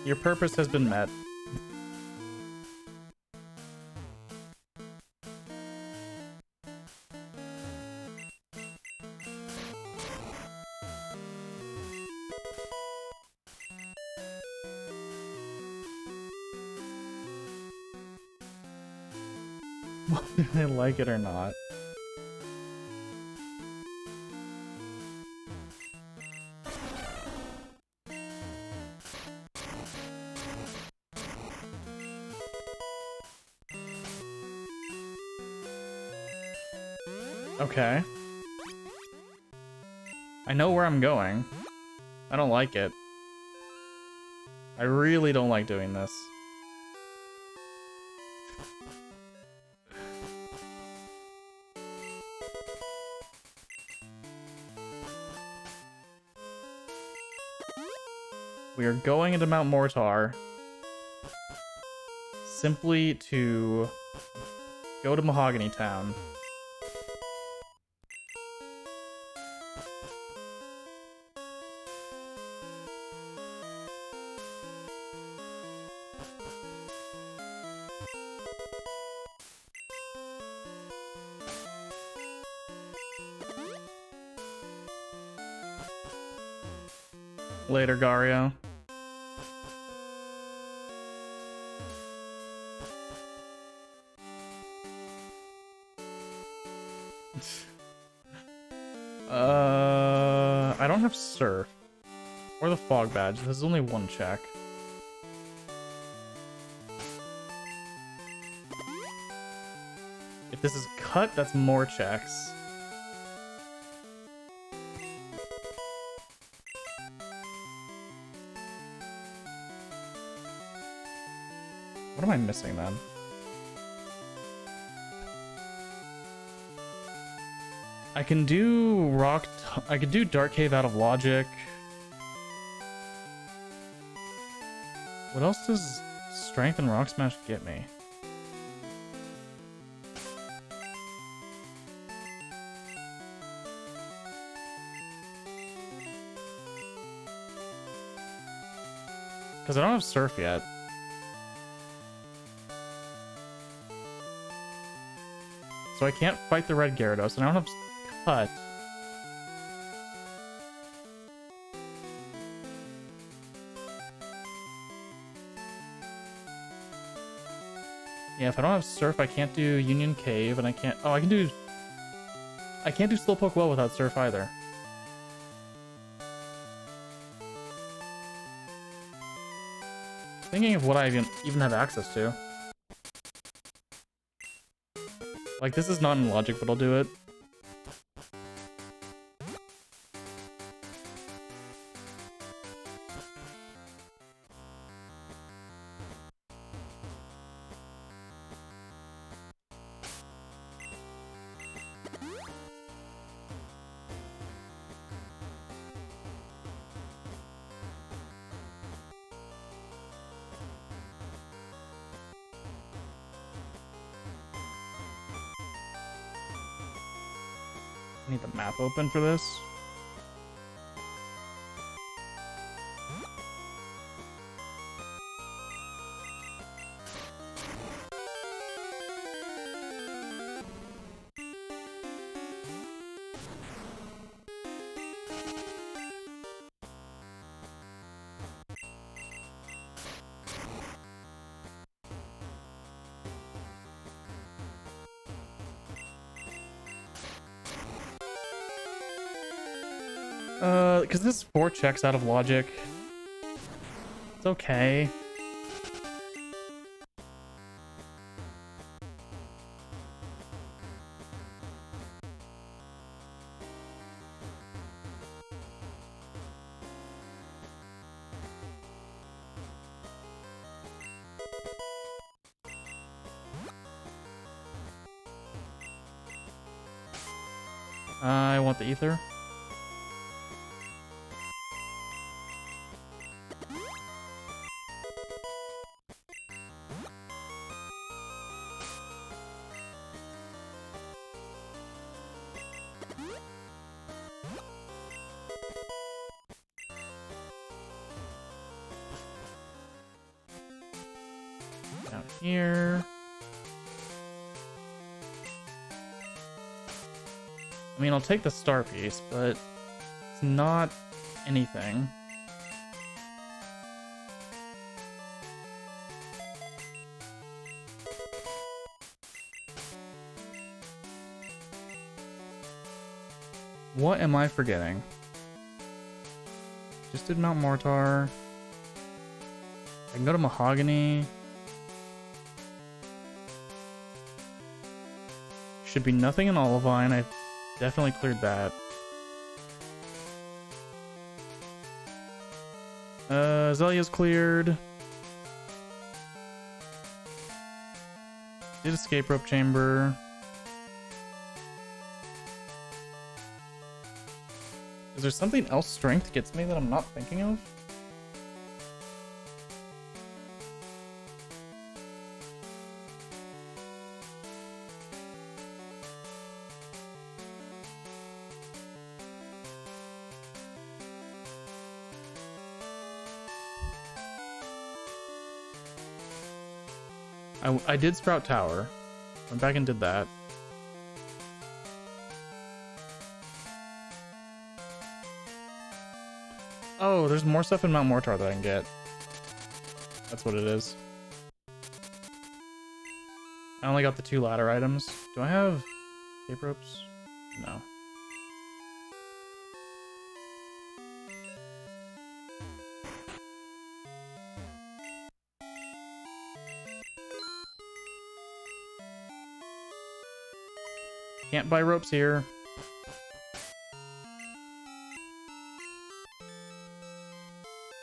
Your purpose has been met. Whether they like it or not. Okay. I know where I'm going. I don't like it. I really don't like doing this. We are going into Mount Mortar simply to go to Mahogany Town. Later, Gario. I don't have Surf or the Fog Badge. This is only one check. If this is cut, that's more checks. What am I missing then? I can do I could do Dark Cave out of logic. What else does Strength and Rock Smash get me? Because I don't have Surf yet. So I can't fight the red Gyarados, and I don't have Cut. Yeah, if I don't have Surf, I can't do Union Cave, and I can't... Oh, I can't do Slowpoke well without Surf either. Thinking of what I even have access to. Like, this is not in logic, but I'll do it. need the map open for this. Because this is 4 checks out of logic. It's okay. I want the ether. I'll take the star piece, but it's not anything. What am I forgetting? Just did Mount Mortar. I can go to Mahogany. Should be nothing in Olivine. I've definitely cleared that. Zelia's cleared. Did escape rope chamber. Is there something else strength gets me that I'm not thinking of? I did Sprout Tower. Went back and did that. Oh, there's more stuff in Mount Mortar that I can get. That's what it is. I only got the 2 ladder items. Do I have tape ropes? No. Can't buy ropes here.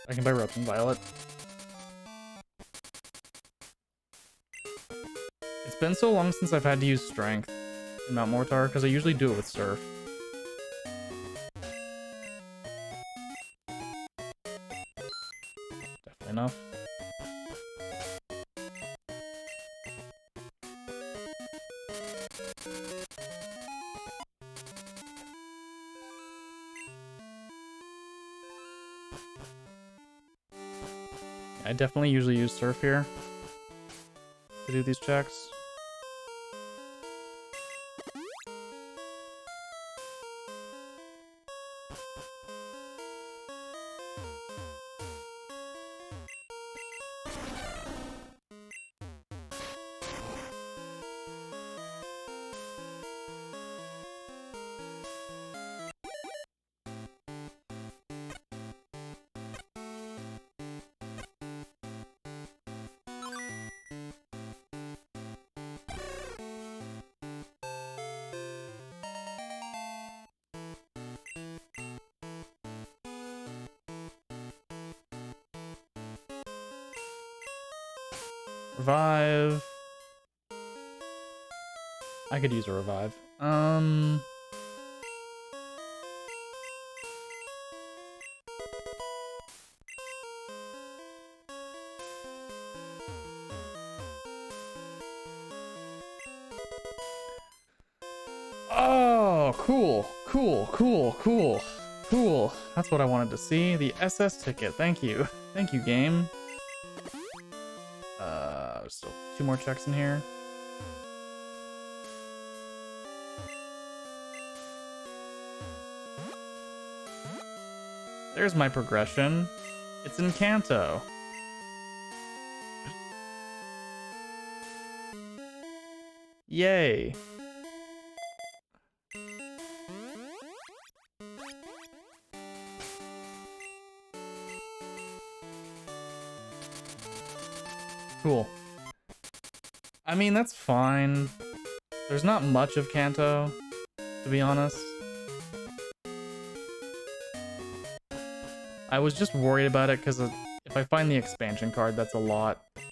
I can buy ropes in Violet. It's been so long since I've had to use strength in Mount Mortar, because I usually do it with surf. Definitely enough. I definitely usually use surf here to do these checks. Revive. I could use a revive. Oh, cool. Cool, cool, cool, cool. That's what I wanted to see. The SS ticket. Thank you. Thank you, game. Still two more checks in here. There's my progression. It's in Kanto. Yay. Cool. I mean, that's fine. There's not much of Kanto, to be honest. I was just worried about it because if I find the expansion card, that's a lot. I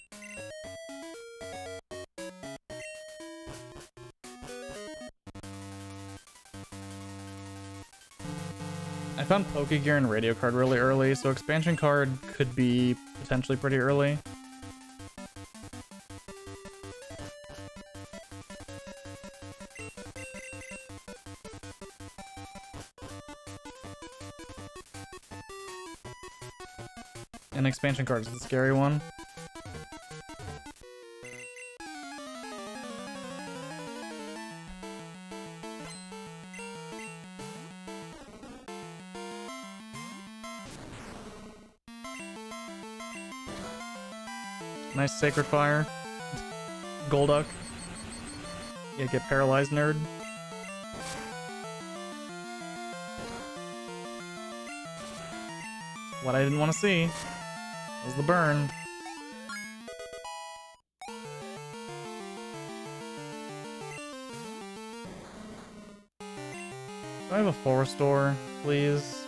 found Pokegear and Radio Card really early, so expansion card could be potentially pretty early. An expansion card is the scary one. Nice Sacred Fire. Golduck. Yeah, get paralyzed, nerd. What I didn't want to see. Was the burn. Do I have a full restore, please?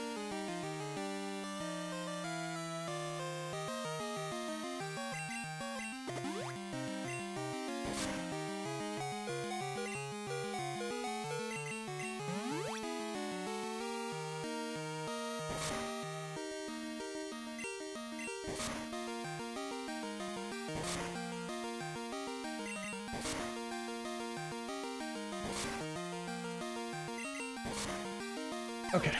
Okay.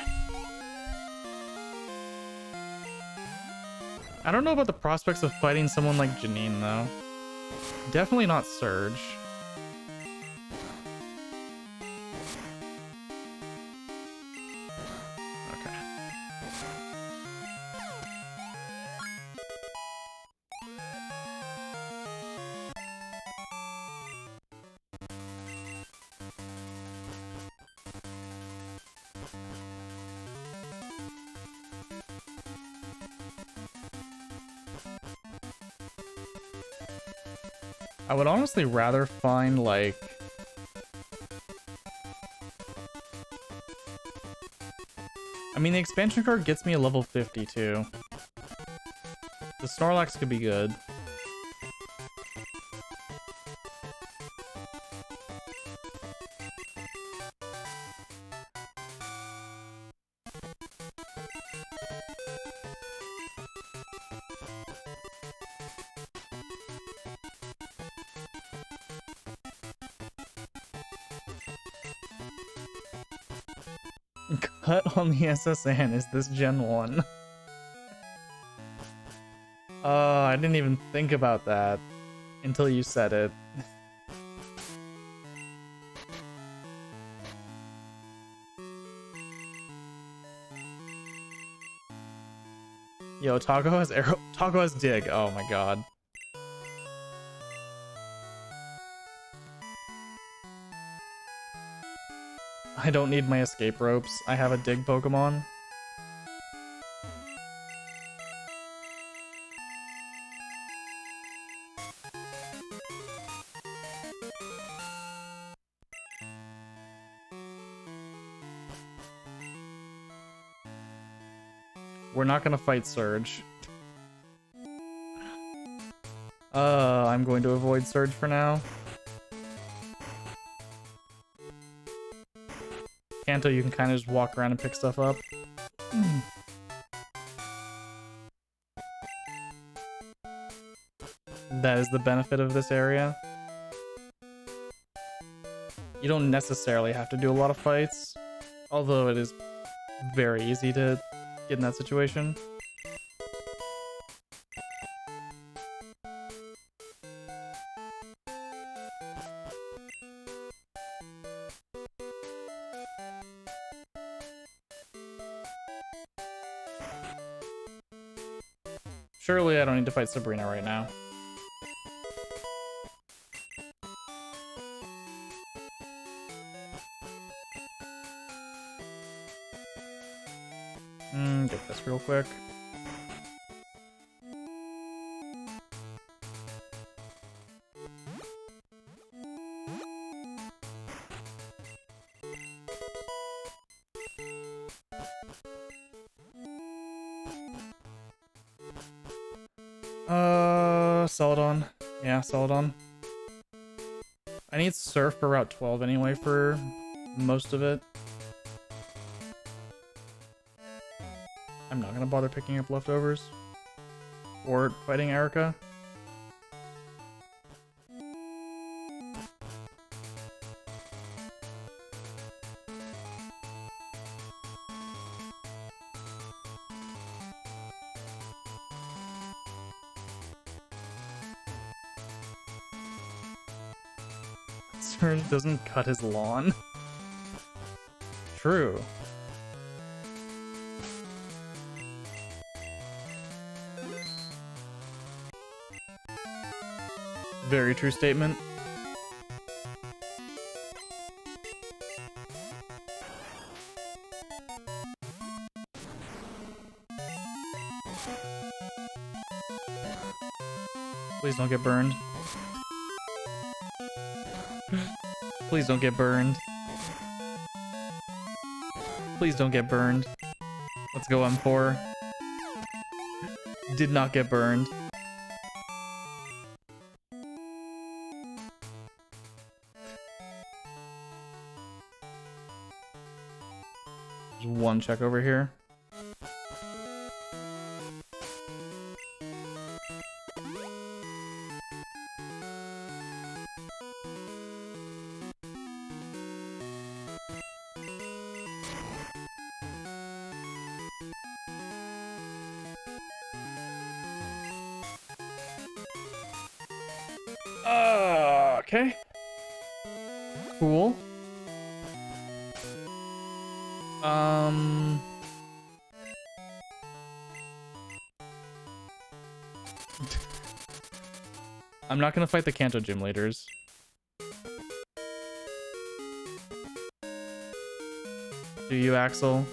I don't know about the prospects of fighting someone like Janine, though. Definitely not Surge. Okay. I would honestly rather find, like, I mean, the expansion card gets me a level 50 too. The Snorlax could be good. Cut on the SSN. Is this Gen 1? I didn't even think about that until you said it. Yo, Taco has arrow. Taco has dig. Oh my god. I don't need my escape ropes. I have a dig Pokemon. We're not gonna fight Surge. I'm going to avoid Surge for now. Kanto, you can kind of just walk around and pick stuff up. That is the benefit of this area. You don't necessarily have to do a lot of fights. Although it is very easy to get in that situation. Surely I don't need to fight Sabrina right now. Get this real quick. Celadon. Yeah, Celadon. I need Surf for Route 12 anyway for most of it. I'm not gonna bother picking up leftovers or fighting Erica. Surge doesn't cut his lawn. True. Very true statement. Please don't get burned. Please don't get burned. Please don't get burned. Let's go, M4. Did not get burned. One check over here. Okay. Cool. I'm not gonna fight the Kanto gym leaders. Do you, Axel?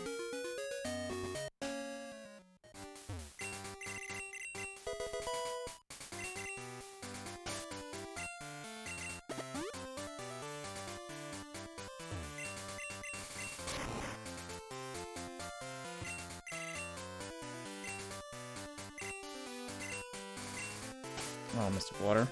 Oh, Mystic Water.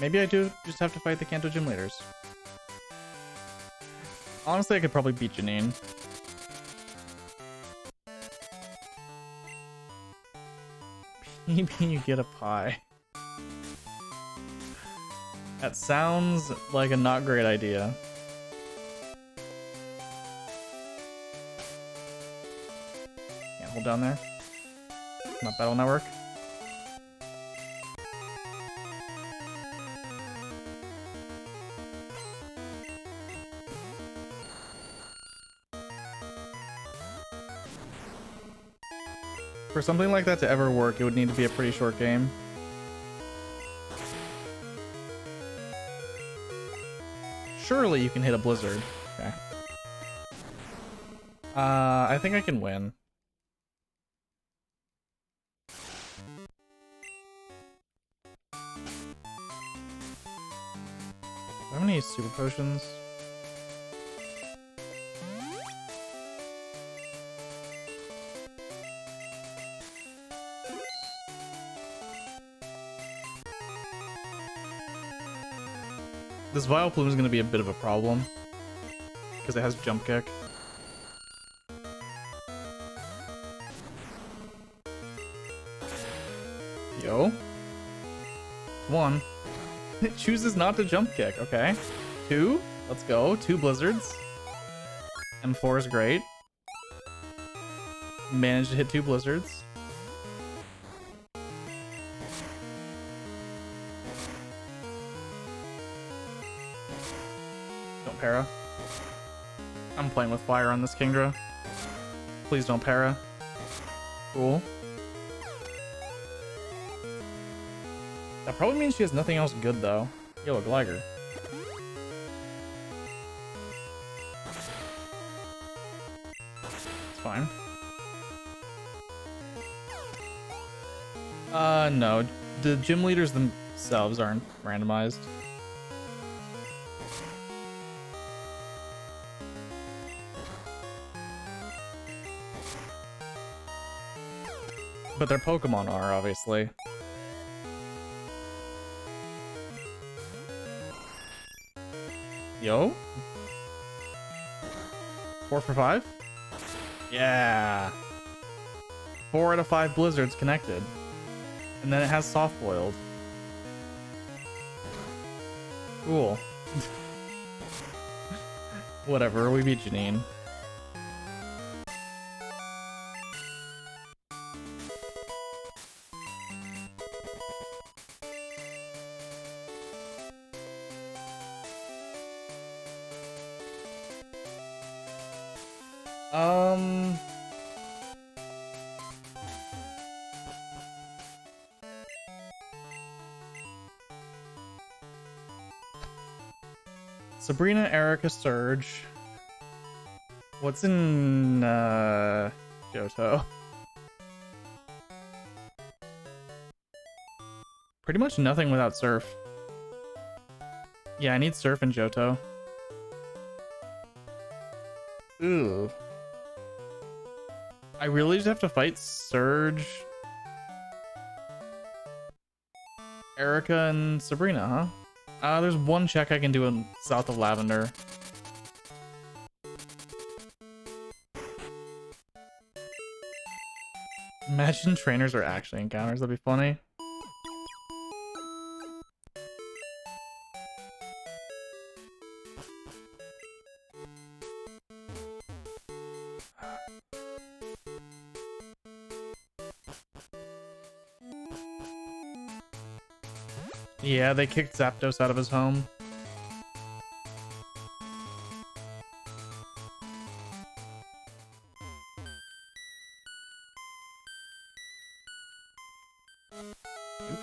Maybe I do just have to fight the Kanto gym leaders. Honestly, I could probably beat Janine. Maybe you get a pie. That sounds like a not great idea. Down there. Not Battle Network. For something like that to ever work, it would need to be a pretty short game. Surely you can hit a blizzard. Okay. I think I can win. Super potions. This Vileplume is going to be a bit of a problem because it has jump kick. Yo. One. It chooses not to jump kick. Okay. Two. Let's go. Two blizzards. M4 is great. Managed to hit two blizzards. Don't para. I'm playing with fire on this Kingdra. Please don't para. Cool. That probably means she has nothing else good, though. Yo, Gligar. It's fine. No. The gym leaders themselves aren't randomized. But their Pokemon are, obviously. Yo? 4 for 5? Yeah! 4 out of 5 blizzards connected. And then it has soft-boiled. Cool. Whatever, we beat Janine. Sabrina, Erica, Surge. What's in Johto? Pretty much nothing without Surf. Yeah, I need Surf in Johto. Ooh. I really just have to fight Surge, Erica, and Sabrina, huh? There's one check I can do in South of Lavender. Imagine trainers are actually encounters, that'd be funny. Yeah, they kicked Zapdos out of his home. Oops.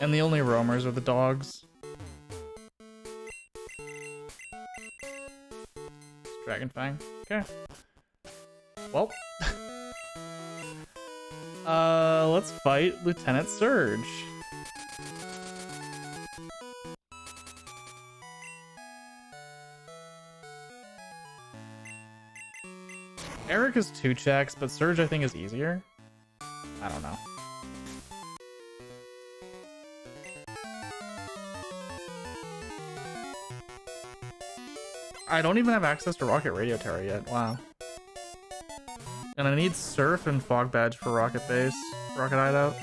And the only roamers are the dogs. It's Dragon Fang. Okay. Well. Let's fight Lieutenant Surge. Eric is 2 checks, but Surge I think is easier. I don't know. I don't even have access to Rocket Radio Tower yet. Wow. And I need Surf and Fog Badge for Rocket Base, Rocket Hideout.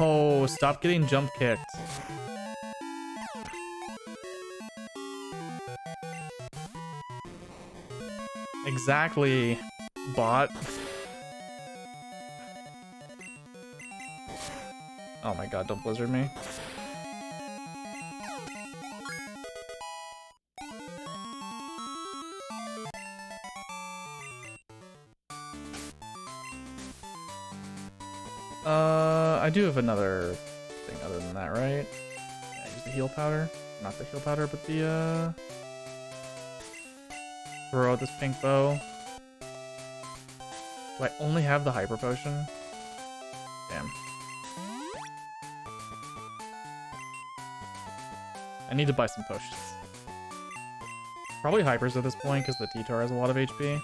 Oh, stop getting jump kicked. Exactly, bot. Oh my god, don't blizzard me. I do have another thing other than that, right? Yeah, use the heal powder. Not the heal powder, but the, throw out this pink bow. Do I only have the hyper potion? Damn. I need to buy some potions. Probably hypers at this point because the T-Tar has a lot of HP.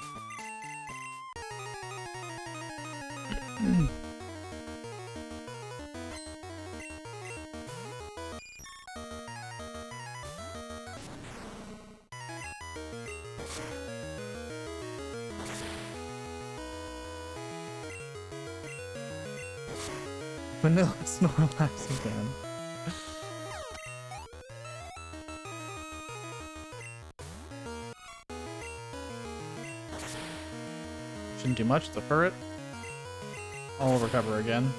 Vanilla Snorlax again. Shouldn't do much, defer it. I'll recover again.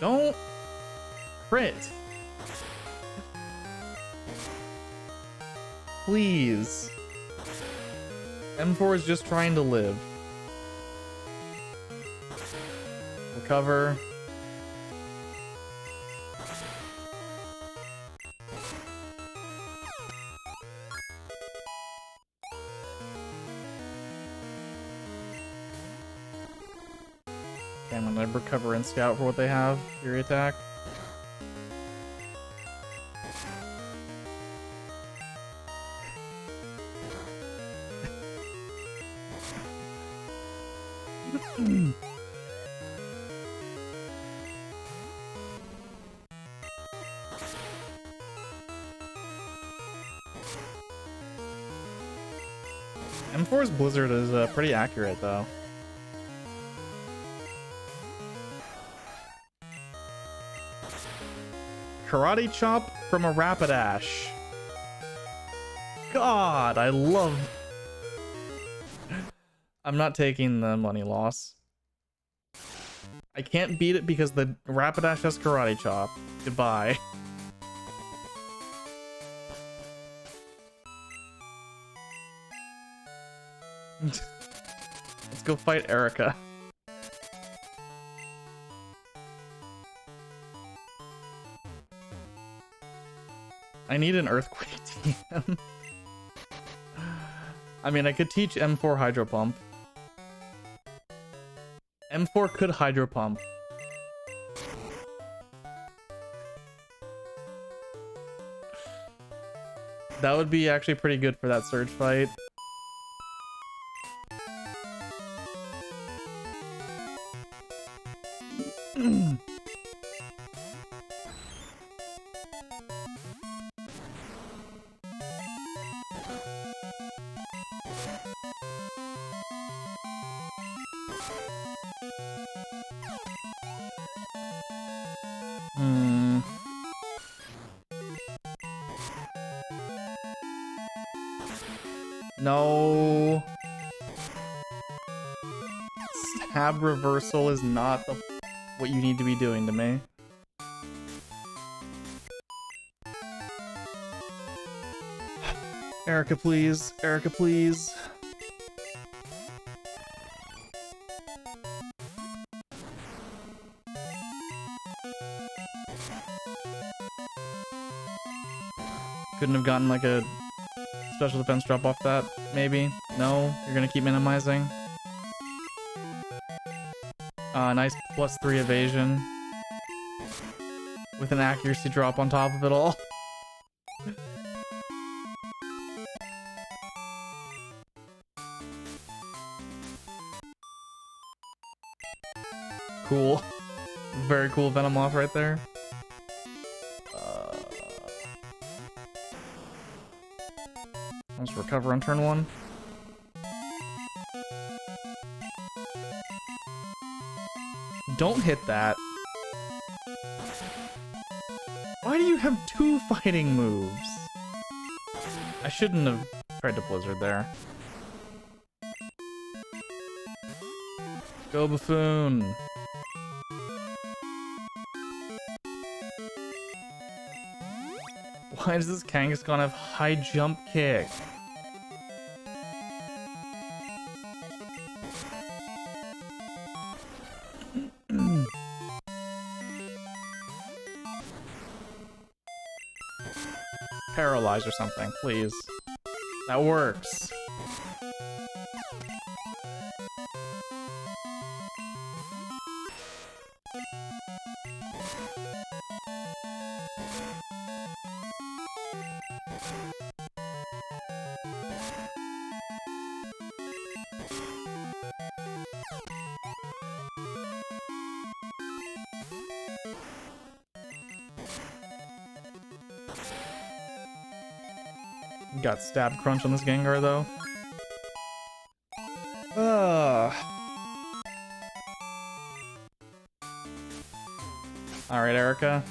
Don't crit. Please. M4 is just trying to live. Recover. And when I recover and scout for what they have, Fury Attack. M4's Blizzard is pretty accurate, though. Karate Chop from a Rapidash. God, I love... I'm not taking the money loss. I can't beat it because the Rapidash has Karate Chop. Goodbye. Let's go fight Erica. I need an Earthquake TM. I mean, I could teach M4 Hydro Pump. M4 could Hydro Pump. That would be actually pretty good for that Surge fight. No. Stab reversal is not what you need to be doing to me. Erica, please. Erica, please. Couldn't have gotten like a special defense drop off that, maybe? No, you're gonna keep minimizing. Nice +3 evasion. With an accuracy drop on top of it all. Cool. Very cool Venomoth right there. Let's recover on turn one. Don't hit that. Why do you have two fighting moves? I shouldn't have tried to Blizzard there. Go Buffoon. Why does this Kangaskhan have high jump kick? Paralyze or something, please. That works. Got stab crunch on this Gengar though. All right, Erica.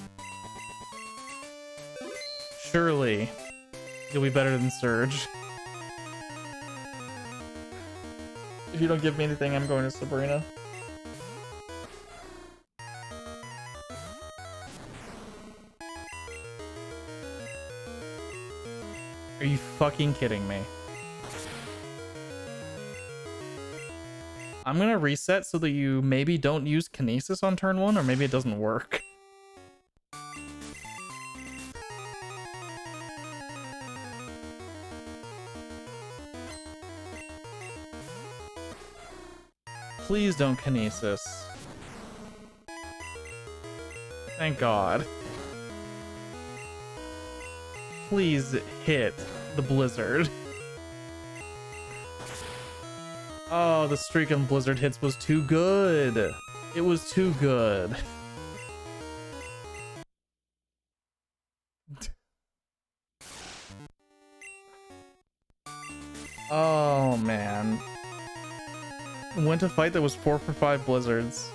Surely you'll be better than Surge. If you don't give me anything, I'm going to Sabrina. Are you fucking kidding me? I'm gonna reset so that you maybe don't use Kinesis on turn one, or maybe it doesn't work. Please don't Kinesis. Thank God. Please hit the blizzard. Oh, the streak on blizzard hits was too good. It was too good. Oh, man. Went to fight that was 4 for 5 blizzards.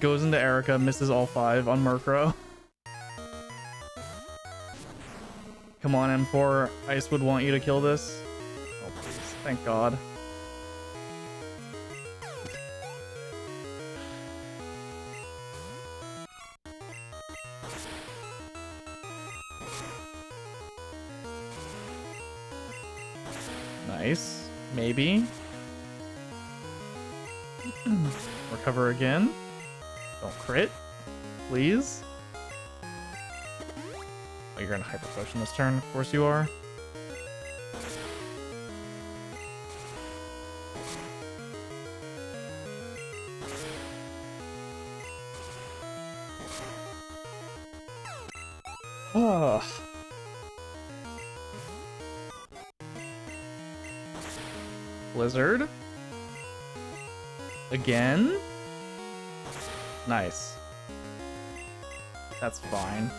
Goes into Erica, misses all 5 on Murkrow. Come on, M4. Ice would want you to kill this. Oh, please. Thank God. Nice. Maybe. Recover again. Don't crit. Please. Oh, you're gonna hyper potion this turn. Of course you are. Ugh. Blizzard. Again. Nice. That's fine.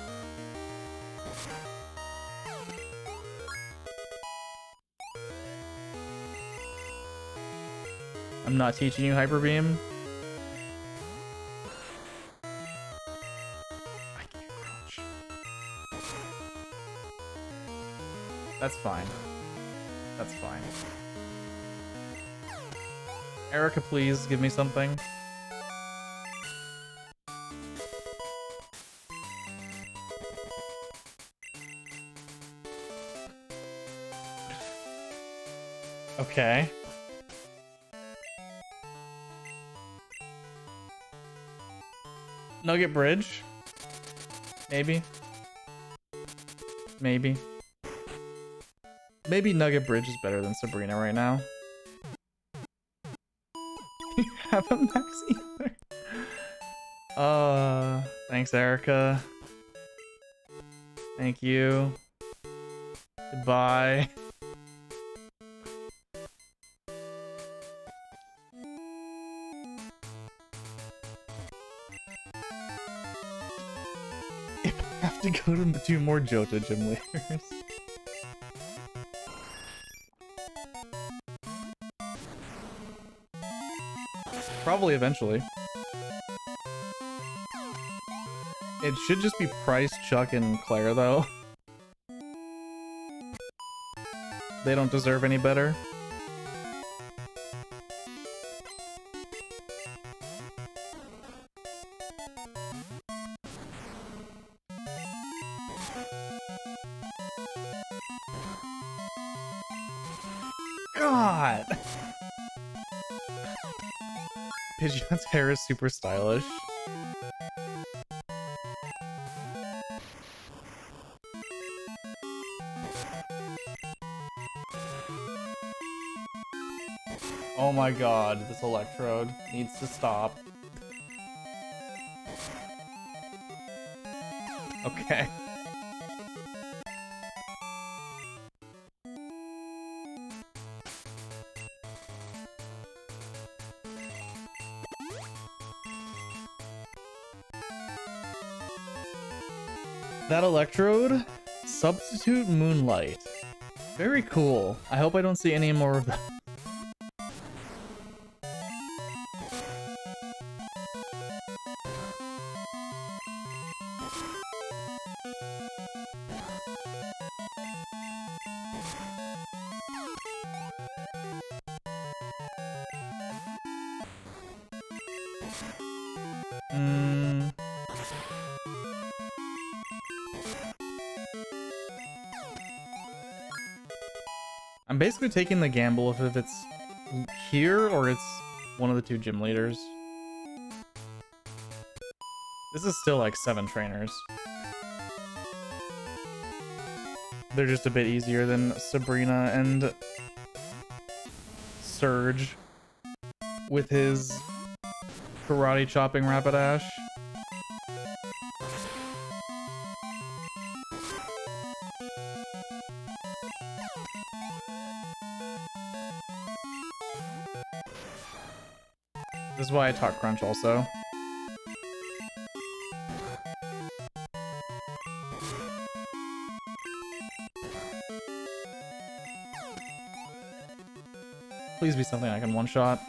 I'm not teaching you Hyper Beam. I can't crouch. That's fine. That's fine. Erica, please give me something. Okay. Nugget Bridge? Maybe. Maybe. Maybe Nugget Bridge is better than Sabrina right now. You have a max either? Thanks, Erica. Thank you. Goodbye. Go to 2 more Johto gym leaders. Probably eventually. It should just be Price, Chuck, and Claire, though. They don't deserve any better. Pidgeot's hair is super stylish. Oh my God, this electrode needs to stop. Okay. That electrode, substitute moonlight. Very cool. I hope I don't see any more of that. I'm basically taking the gamble of if it's here or it's one of the two gym leaders. This is still like 7 trainers. They're just a bit easier than Sabrina and Surge with his karate chopping Rapidash. This is why I taught Crunch also. Please be something I can one-shot.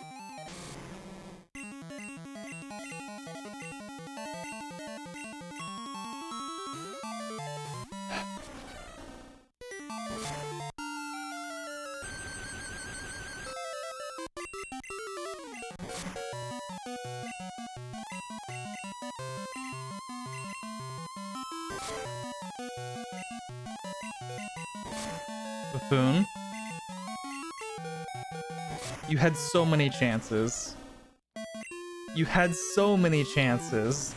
Buffoon. You had so many chances. You had so many chances.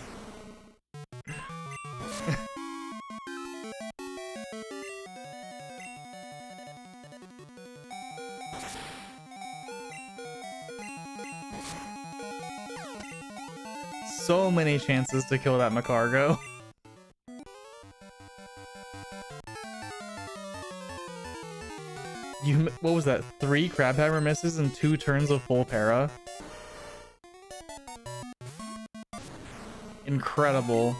So many chances to kill that Macargo. What was that? 3 Crabhammer misses and 2 turns of full para. Incredible.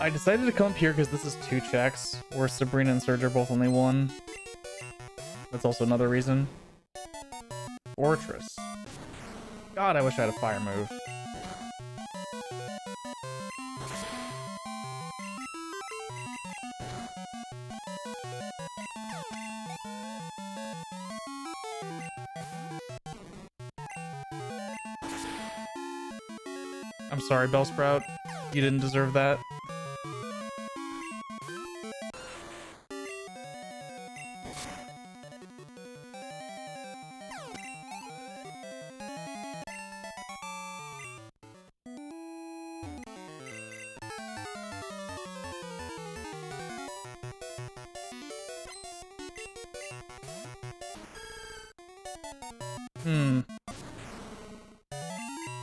I decided to come up here because this is 2 checks, where Sabrina and Surge are both only 1. That's also another reason. Fortress. God, I wish I had a fire move. I'm sorry, Bellsprout. You didn't deserve that.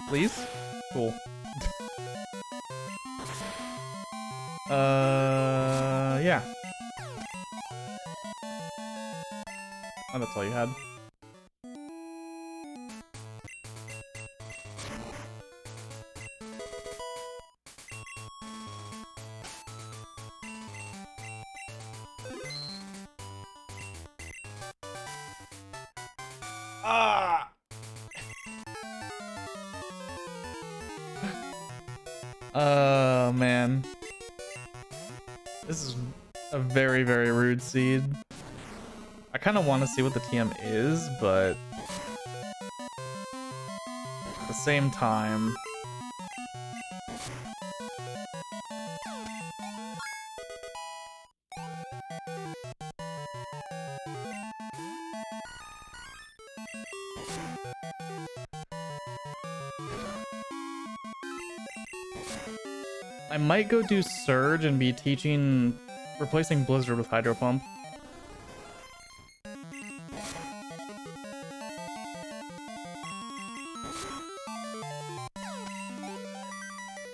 Please? Cool. Yeah. Oh, that's all you had. Seed. I kind of want to see what the TM is, but at the same time, I might go do Surge and be teaching. Replacing Blizzard with Hydro Pump.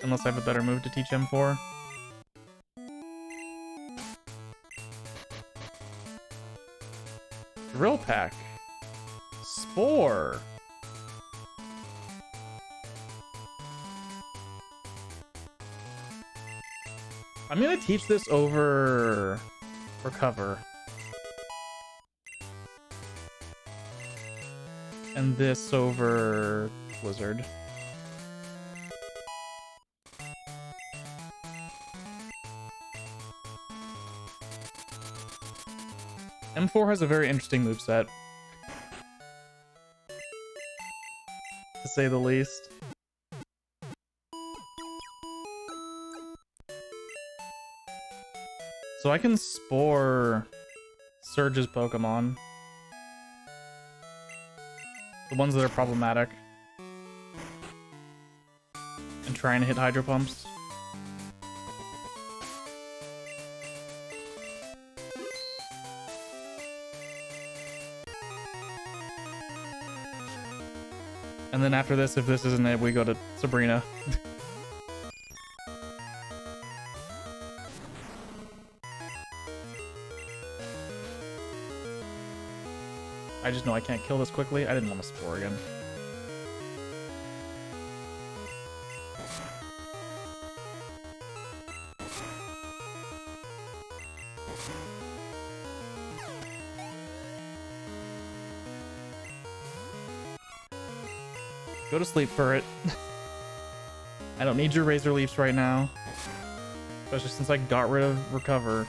Unless I have a better move to teach M4. Drill Pack. Spore. I'm gonna teach this over recover. And this over Blizzard. M4 has a very interesting moveset, to say the least. So I can spore Surge's Pokemon. The ones that are problematic. And try and hit Hydro Pumps. And then after this, if this isn't it, we go to Sabrina. I just know I can't kill this quickly. I didn't want to spore again. Go to sleep, Furret. I don't need your Razor Leaves right now. Especially since I got rid of Recover.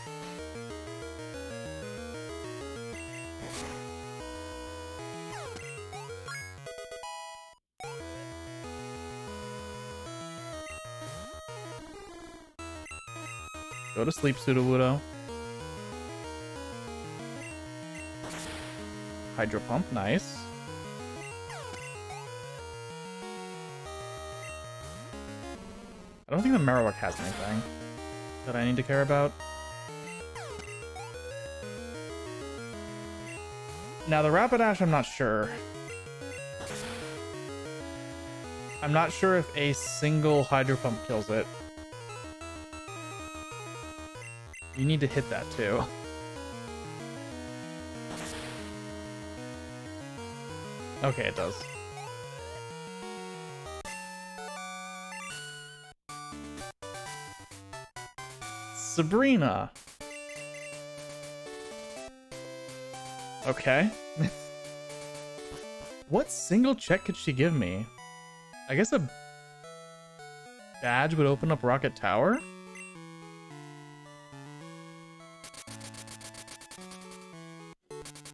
Go to sleep, Sudowoodo. Hydro Pump, nice. I don't think the Marowak has anything that I need to care about. Now the Rapidash, I'm not sure. I'm not sure if a single Hydro Pump kills it. You need to hit that too. Okay, it does. Sabrina. Okay. What single check could she give me? I guess a badge would open up Rocket Tower?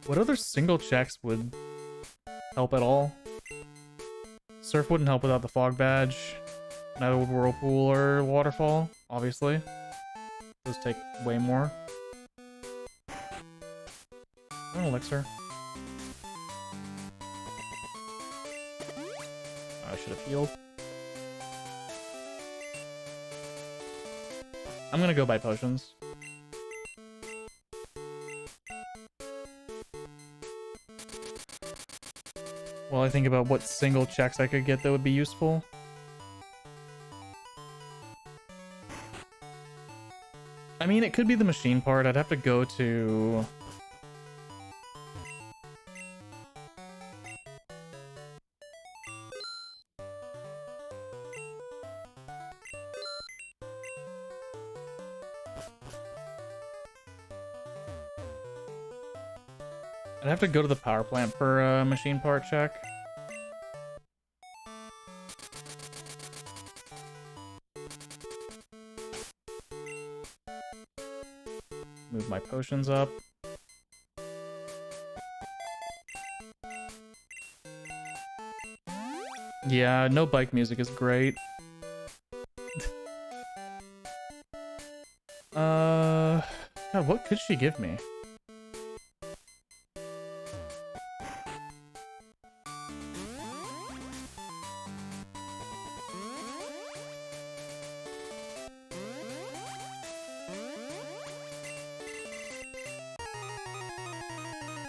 What other single checks would help at all? Surf wouldn't help without the Fog Badge. Neither would Whirlpool or Waterfall, obviously. Those take way more. An elixir. Oh, I should have healed. I'm gonna go buy potions. While I think about what single checks I could get that would be useful. I mean, it could be the machine part. I'd have to go to... I'd have to go to the power plant for a machine part check. Move my potions up. Yeah, no bike music is great. God, what could she give me?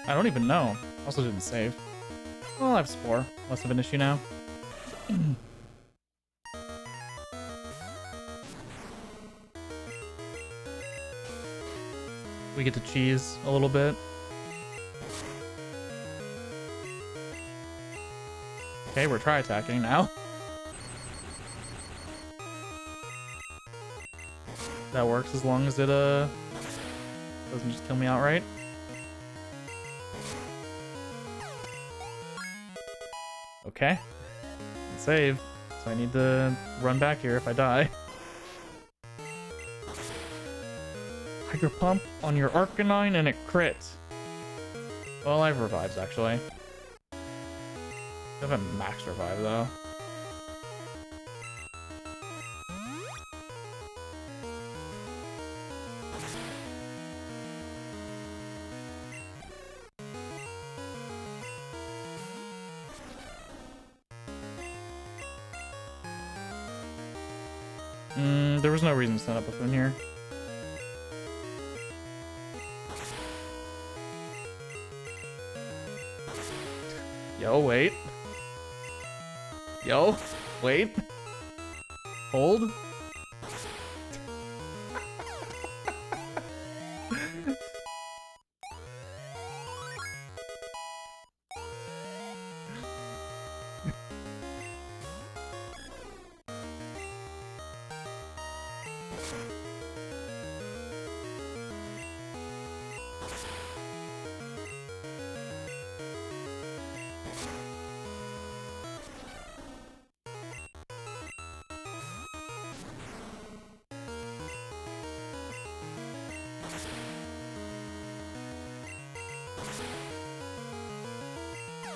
I don't even know. Also didn't save. Well, I have Spore. Less of an issue now. We get to cheese a little bit. Okay, we're tri-attacking now. That works as long as it doesn't just kill me outright. Okay. Save. So I need to run back here if I die. Hydro Pump on your Arcanine and it crits. Well, I have revives actually. I have a max revive though. There was no reason to set up a Buffoon here. Yo, wait. Yo, wait. Hold.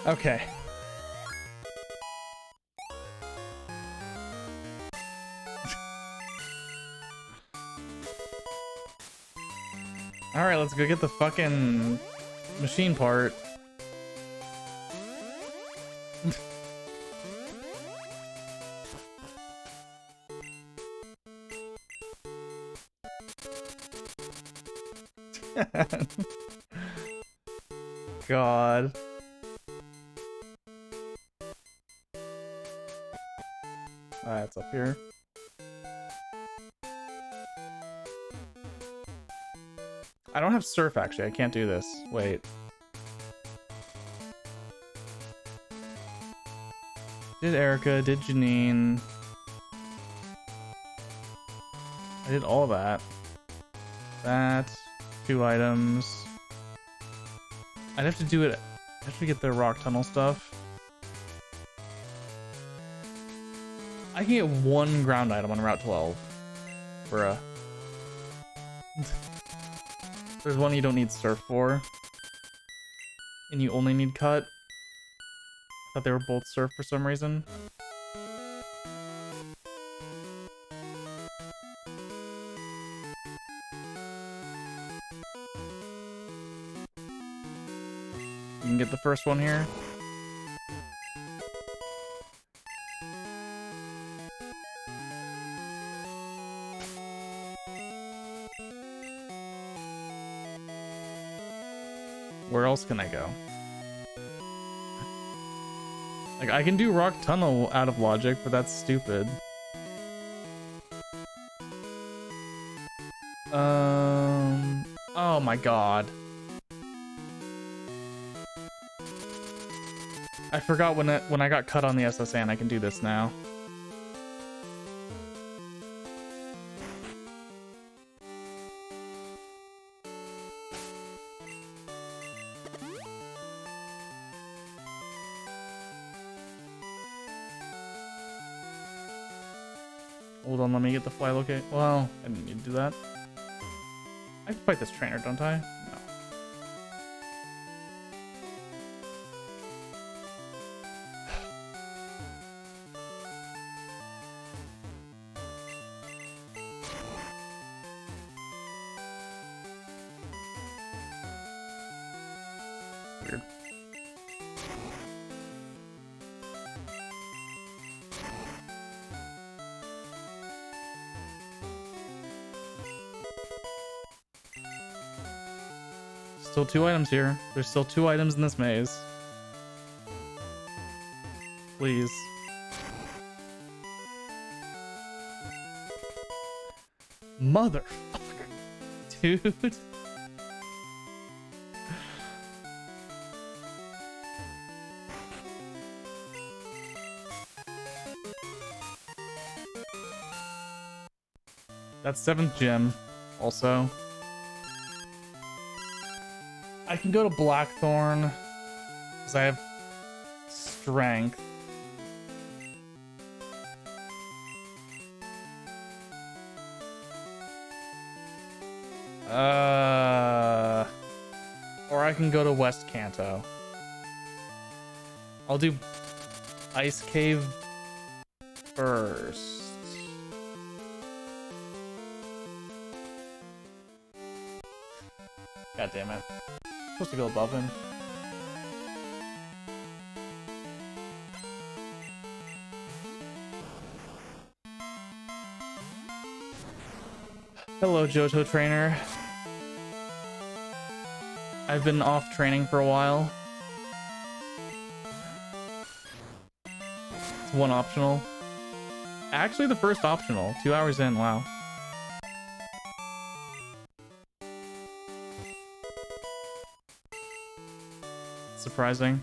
Okay. Alright, let's go get the fucking machine part. God. Alright, it's up here. I don't have surf, actually. I can't do this. Wait. Did Erica, did Janine. I did all that. That. 2 items. I'd have to do it. I have to get the rock tunnel stuff. I can get 1 ground item on Route 12. Bruh. There's one you don't need surf for. And you only need cut. I thought they were both surf for some reason. You can get the first one here. Where else can I go? Like, I can do Rock Tunnel out of logic, but that's stupid. Oh my god. I forgot when I got cut on the SSN, I can do this now. Hold on, let me get the fly locate. Well, I didn't need to do that. I have to fight this trainer, don't I? No. Still 2 items here. There's still 2 items in this maze. Please. Motherfucker. Dude. That's 7th gym, also. I can go to Blackthorn, because I have strength. Or I can go to West Kanto. I'll do Ice Cave first. God damn it. I'm supposed to go above him. Hello, Johto Trainer. I've been off training for a while. It's one optional. Actually, the first optional. 2 hours in, wow. Surprising.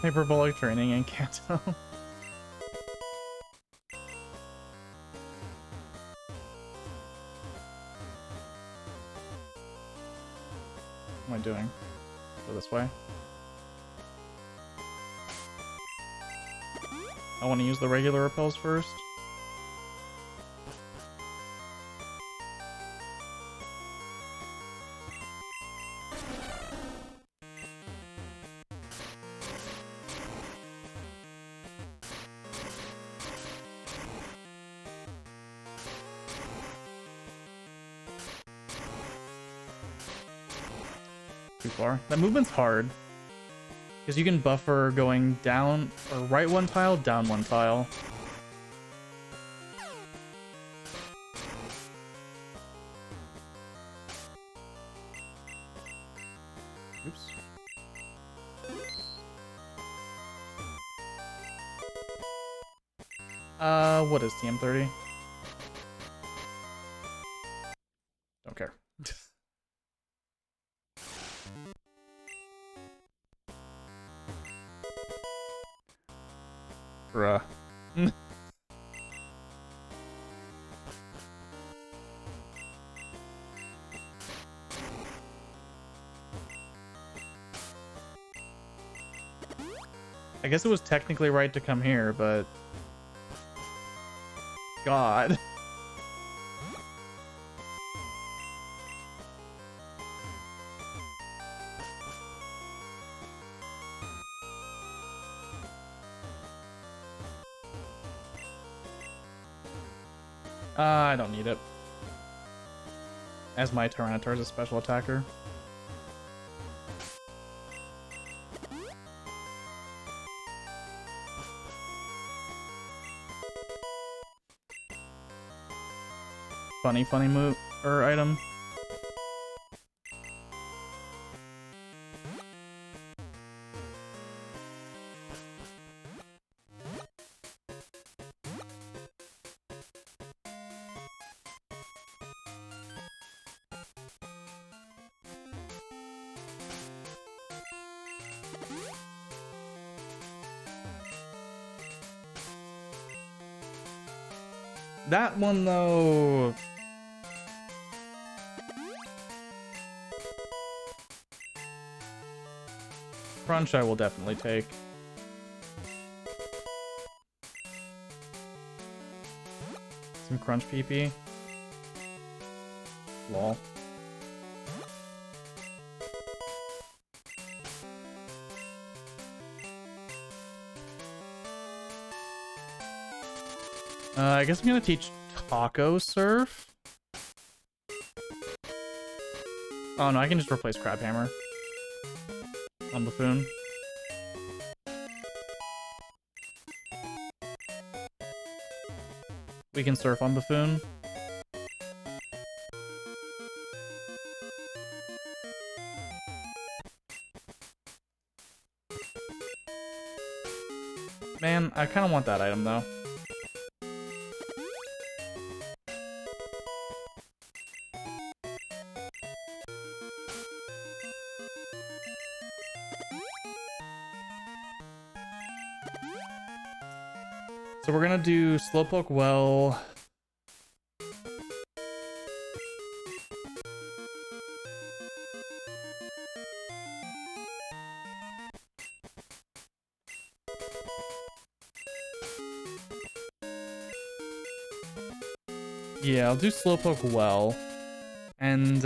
Hyperbolic training in Kanto. What am I doing? Go this way. I want to use the regular repels first. That movement's hard because you can buffer going down or right one tile, down one tile. Oops. What is TM30? Don't care. Bruh. I guess it was technically right to come here, but... God. I don't need it. As my Tyranitar is a special attacker. Funny move or item. That one, though... Crunch I will definitely take. Some Crunch PP. Lol. I guess I'm gonna teach Taco Surf. Oh no, I can just replace Crab Hammer on Buffoon. We can surf on Buffoon. Man, I kind of want that item though. So we're gonna do Slowpoke Well. Yeah, I'll do Slowpoke Well. And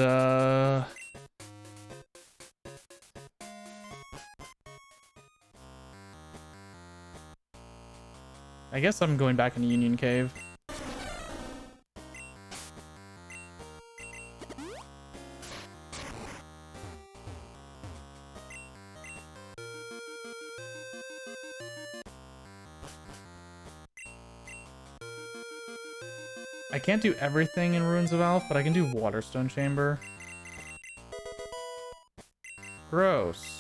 I guess I'm going back into Union Cave. I can't do everything in Ruins of Alf, but I can do Waterstone Chamber. Gross.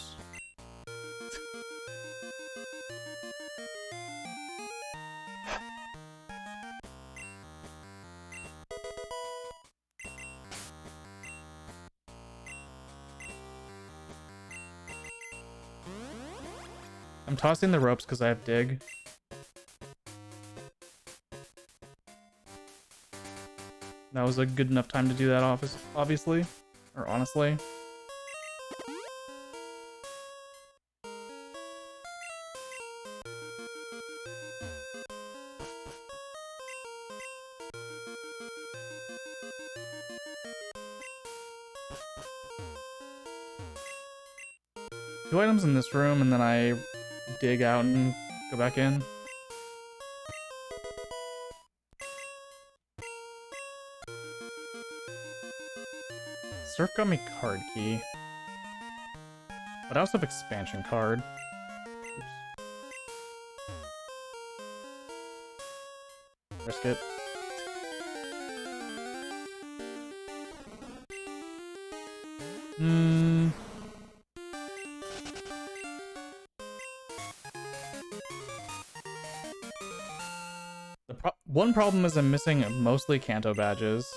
I'm tossing the ropes because I have dig. That was a good enough time to do that, obviously, or honestly. Two items in this room, and then I dig out and go back in. Surf got me card key, but I also have expansion card. Oops. Risk it. One problem is I'm missing mostly Kanto badges.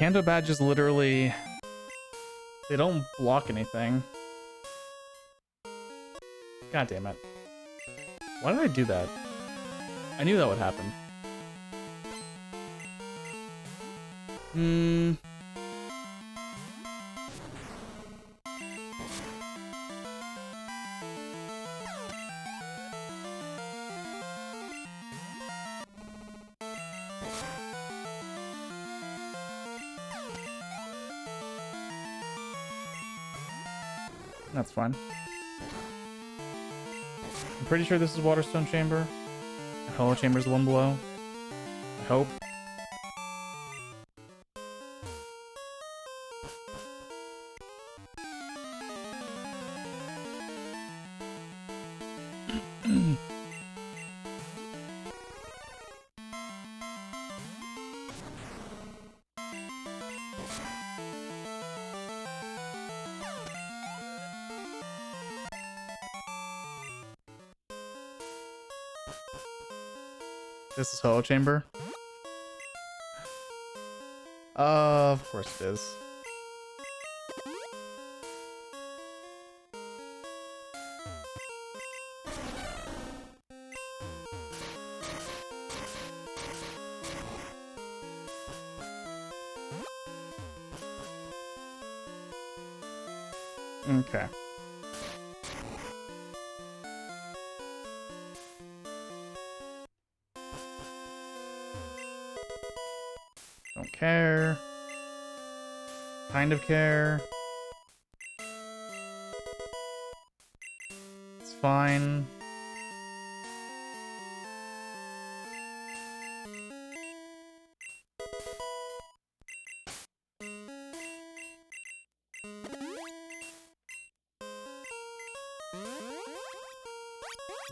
Kanto badges literally, they don't block anything. God damn it. Why did I do that? I knew that would happen. That's fine. I'm pretty sure this is Waterstone Chamber. And Hollow Chamber's the one below. I hope. This is Hollow Chamber. Of course it is. Okay. Don't care. Kind of care. It's fine.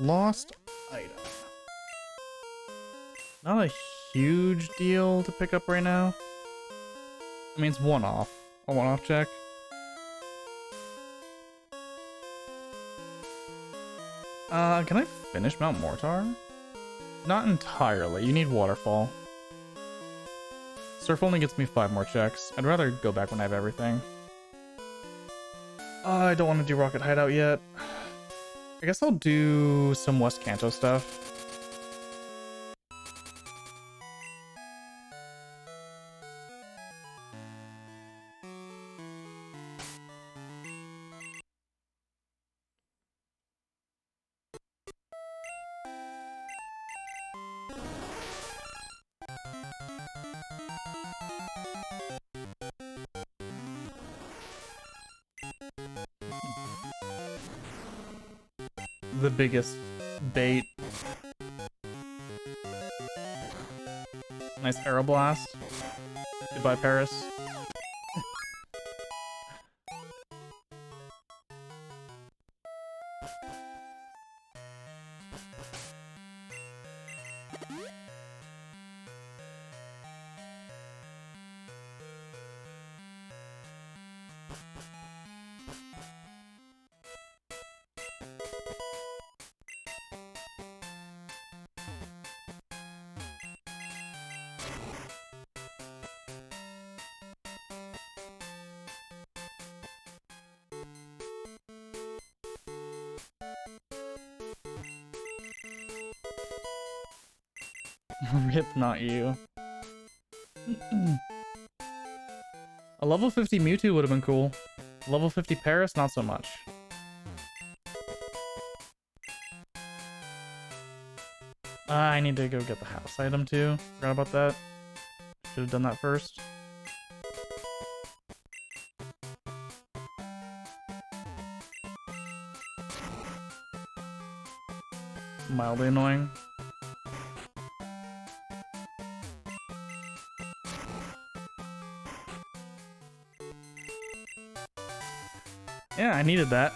Lost item. Not a huge deal to pick up right now. I mean, it's one-off. A one-off check. Can I finish Mount Mortar? Not entirely. You need Waterfall. Surf only gets me 5 more checks. I'd rather go back when I have everything. I don't want to do Rocket Hideout yet. I guess I'll do some West Kanto stuff. The biggest bait. Nice Aeroblast. Goodbye, Paris. Rip, not you. A level 50 Mewtwo would have been cool. Level 50 Paris, not so much. I need to go get the house item too. Forgot about that. Should have done that first. Mildly annoying. Yeah, I needed that.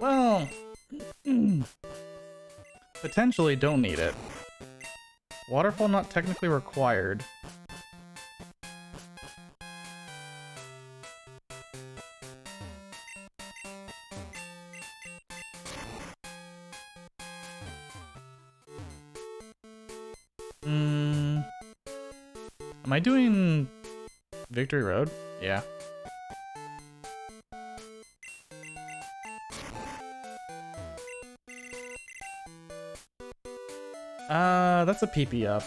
Well, potentially don't need it. Waterfall not technically required. Am I doing Victory Road? Yeah. That's a PP up.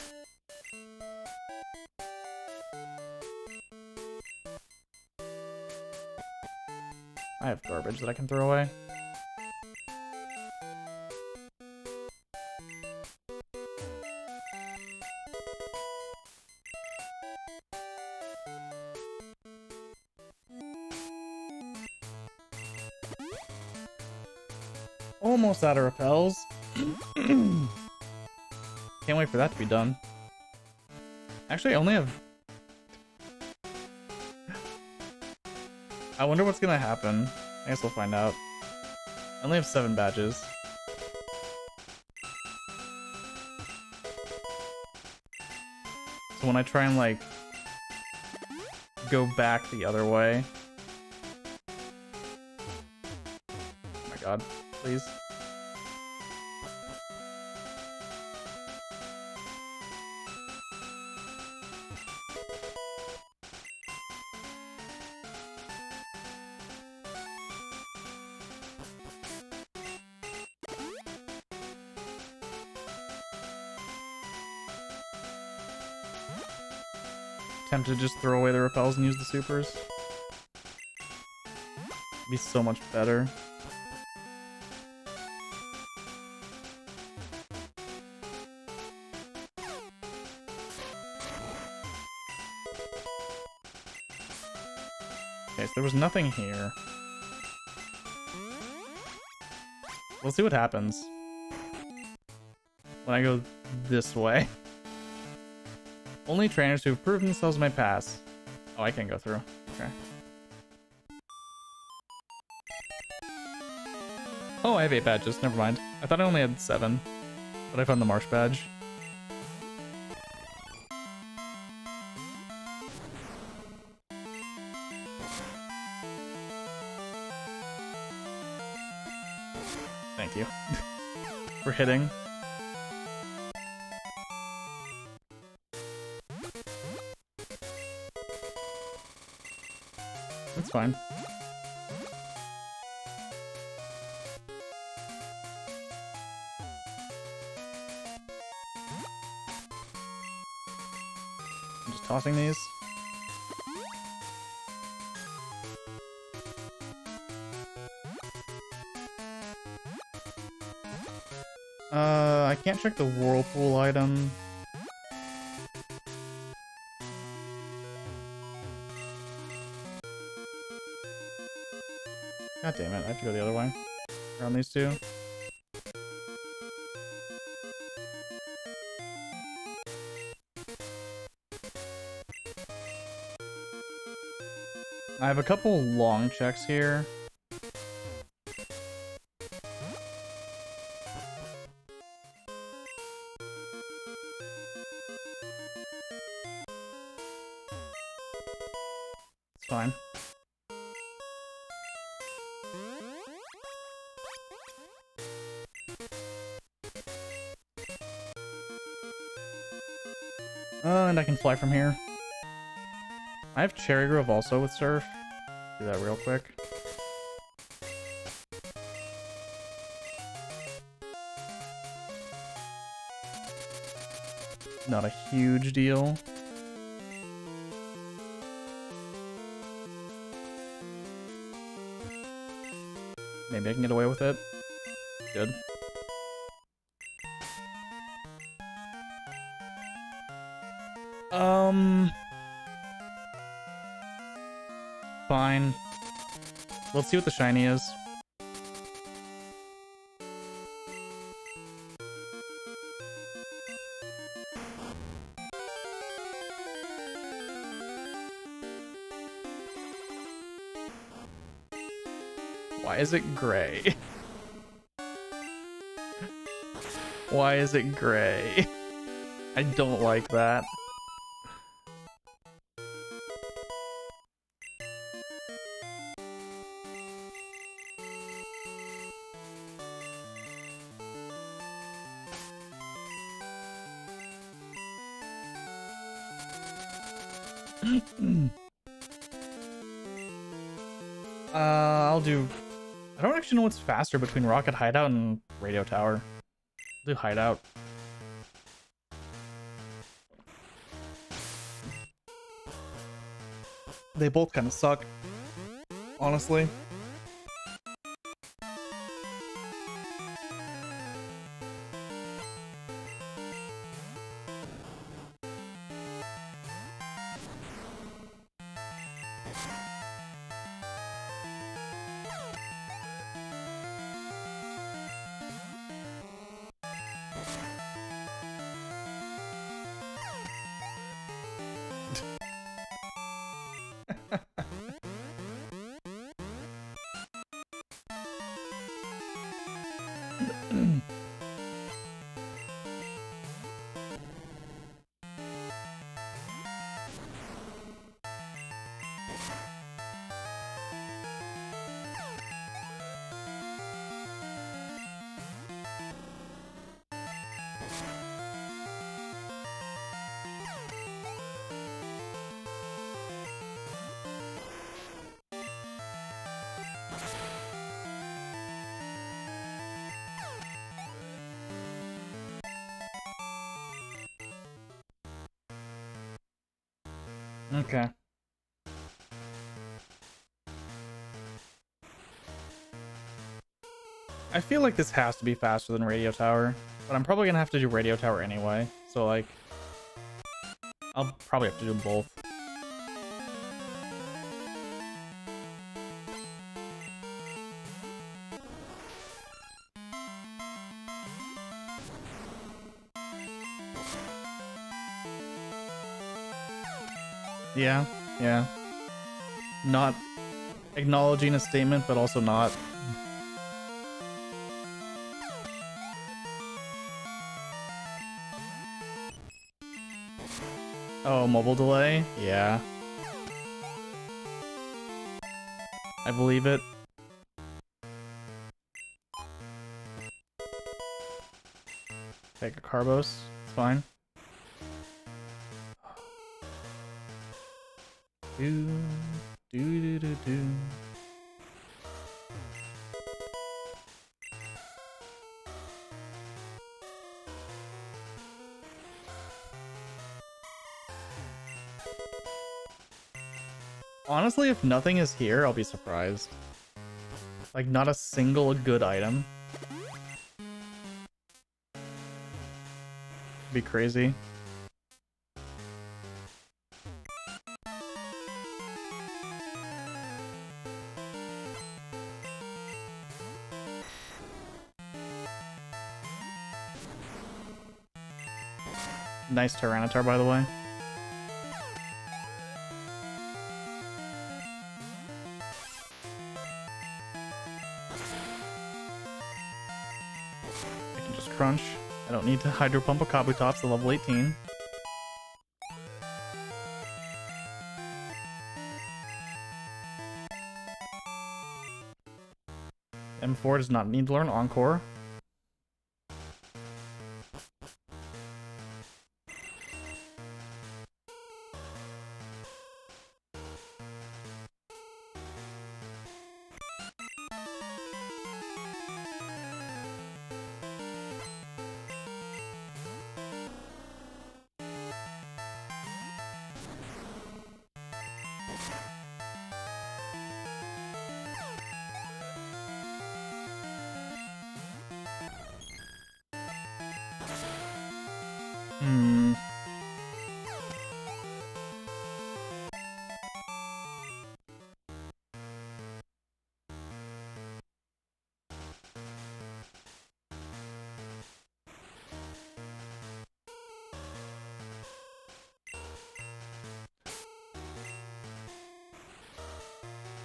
I have garbage that I can throw away. Almost out of repels. Can't wait for that to be done. Actually, I only have... I wonder what's gonna happen. I guess we'll find out. I only have 7 badges. So when I try and, like, go back the other way... Oh my god, please. Attempt to just throw away the repels and use the supers. It'd be so much better. Okay, so there was nothing here. We'll see what happens when I go this way. Only trainers who have proved themselves may pass. Oh, I can go through. Okay. Oh, I have 8 badges. Never mind. I thought I only had 7, but I found the marsh badge. Thank you for hitting. That's fine. I'm just tossing these. I can't check the whirlpool item. God damn it, I have to go the other way. Around these two. I have a couple long checks here. It's fine. And I can fly from here. I have Cherry Grove also with Surf. Do that real quick. Not a huge deal. Maybe I can get away with it. Good. Fine. Let's see what the shiny is. Why is it gray? Why is it gray? I don't like that. I don't actually know what's faster between Rocket Hideout and Radio Tower. I'll do Hideout. They both kind of suck, honestly. Okay. I feel like this has to be faster than Radio Tower, but I'm probably gonna have to do Radio Tower anyway, so like I'll probably have to do both. Yeah, yeah. Not acknowledging a statement, but also not. Oh, mobile delay? Yeah. I believe it. Take a Carbos. It's fine. Do, do, do, do, do. Honestly, if nothing is here, I'll be surprised. Like, not a single good item. It'd be crazy. Nice Tyranitar, by the way. I can just crunch. I don't need to Hydro Pump a Kabutops to level 18. M4 does not need to learn Encore.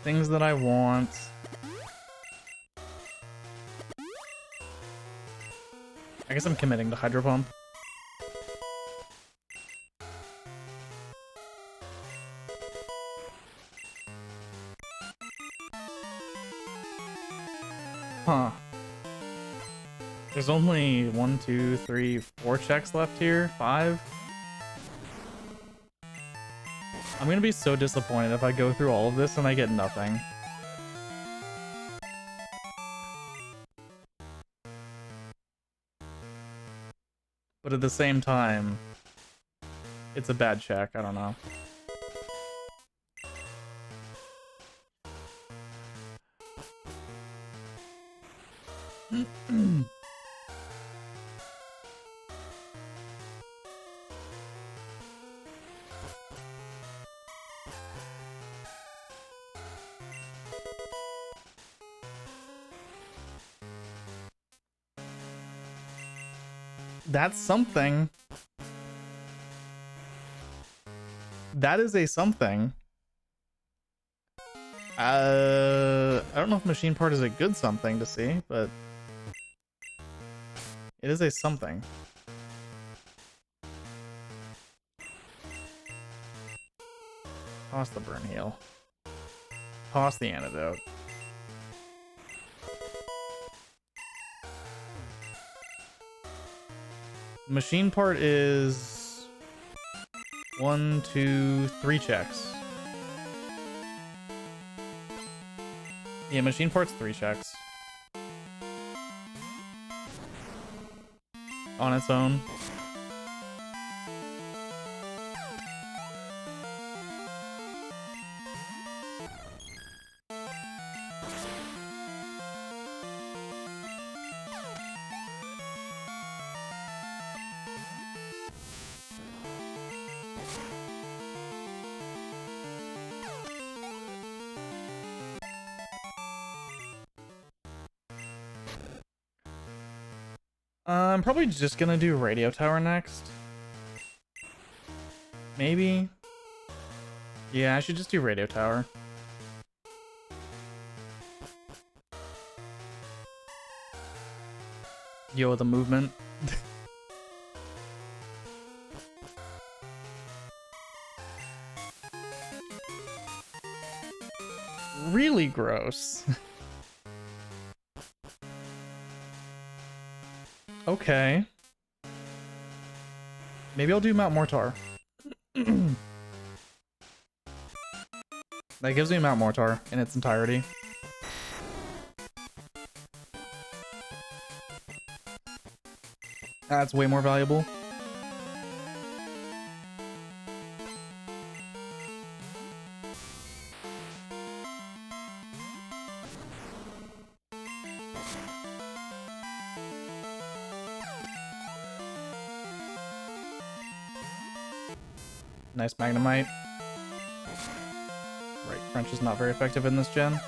Things that I want. I guess I'm committing to Hydro Pump. Huh. There's only 4 checks left here. 5? I'm gonna be so disappointed if I go through all of this and I get nothing. But at the same time, it's a bad check, I don't know. That's something. That is a something. I don't know if machine part is a good something to see, but it is a something. Toss the burn heal. Toss the antidote. Machine part is 3 checks. Yeah, machine part's 3 checks. On its own. I'm probably just gonna do Radio Tower next. Maybe. Yeah, I should just do Radio Tower. Yo, the movement. Really gross. Okay. Maybe I'll do Mount Mortar. That gives me Mount Mortar in its entirety. That's way more valuable. Nice Magnemite. Right, Crunch is not very effective in this gen.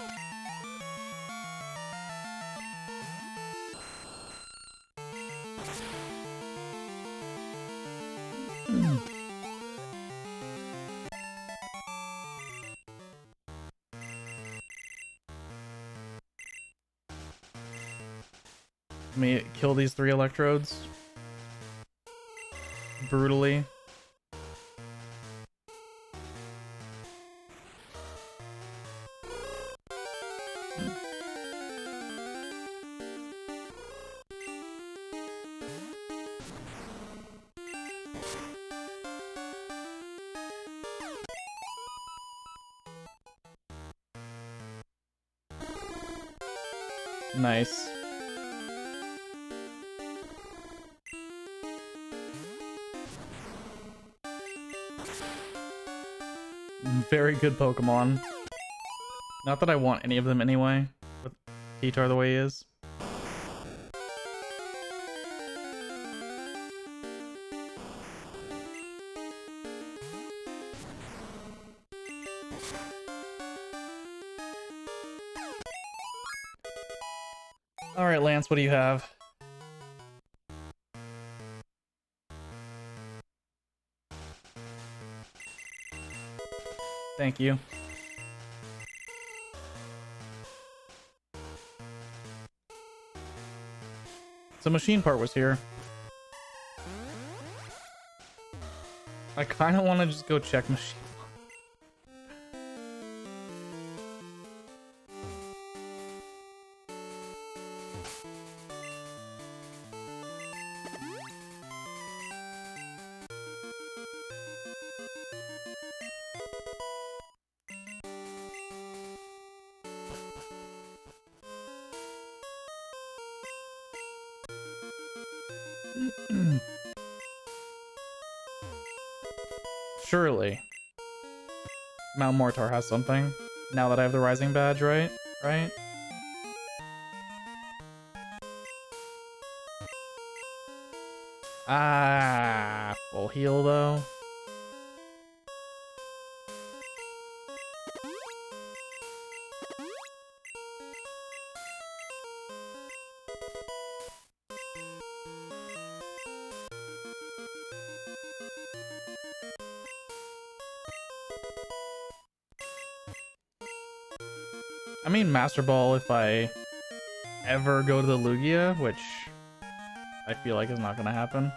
Let me kill these three electrodes. Brutally. Nice. Very good Pokemon. Not that I want any of them anyway, but T-Tar the way he is. Alright, Lance, what do you have? Thank you. So machine part was here. I kind of want to just go check machine. Surely Mount Mortar has something now that I have the Rising Badge, right? Right? Ah, full heal though. I mean Master Ball if I ever go to the Lugia, which I feel like is not gonna happen.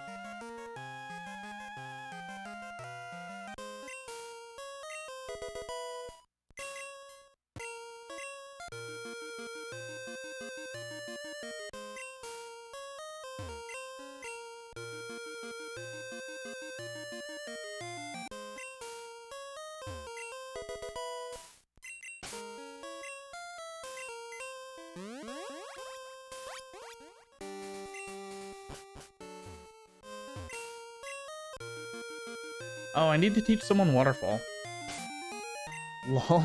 Oh, I need to teach someone Waterfall. Lol.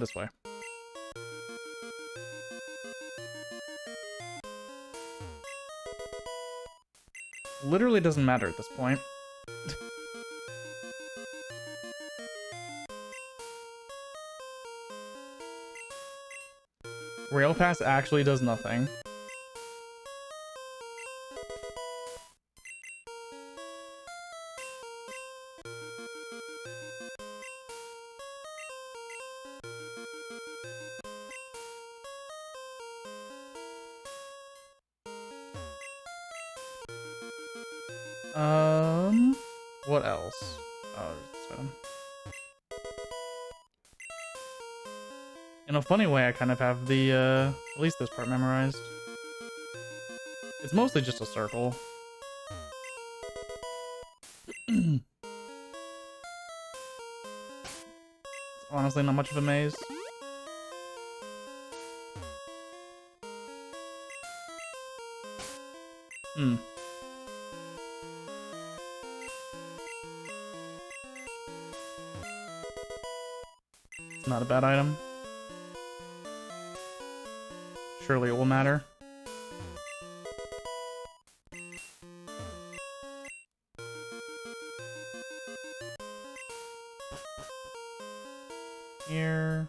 This way. literally doesn't matter at this point. Rail pass actually does nothing. What else? Oh, so. In a funny way, I kind of have the, at least this part memorized. It's mostly just a circle. It's honestly not much of a maze. Not a bad item. Surely it will matter. Here.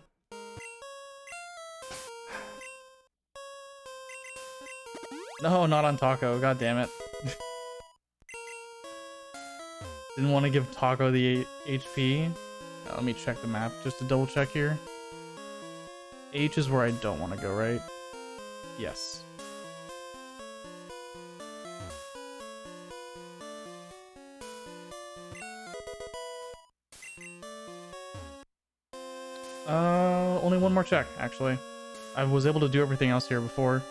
No, not on Taco. God damn it. Didn't want to give Taco the HP. Let me check the map just to double check here. H is where I don't want to go, right? Yes. Only one more check, actually. I was able to do everything else here before.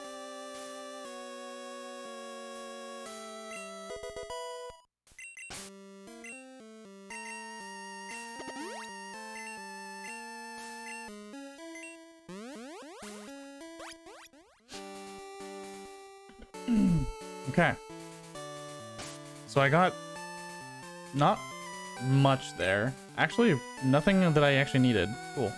Okay, so I got not much there. Actually, nothing that I actually needed. Cool.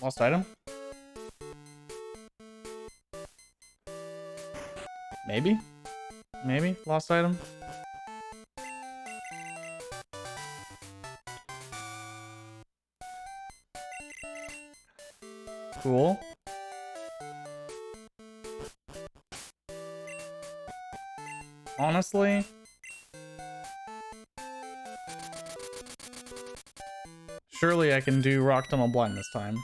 Lost item? Maybe? Maybe? Lost item? Cool. Honestly, surely I can do Rock Tunnel blind this time.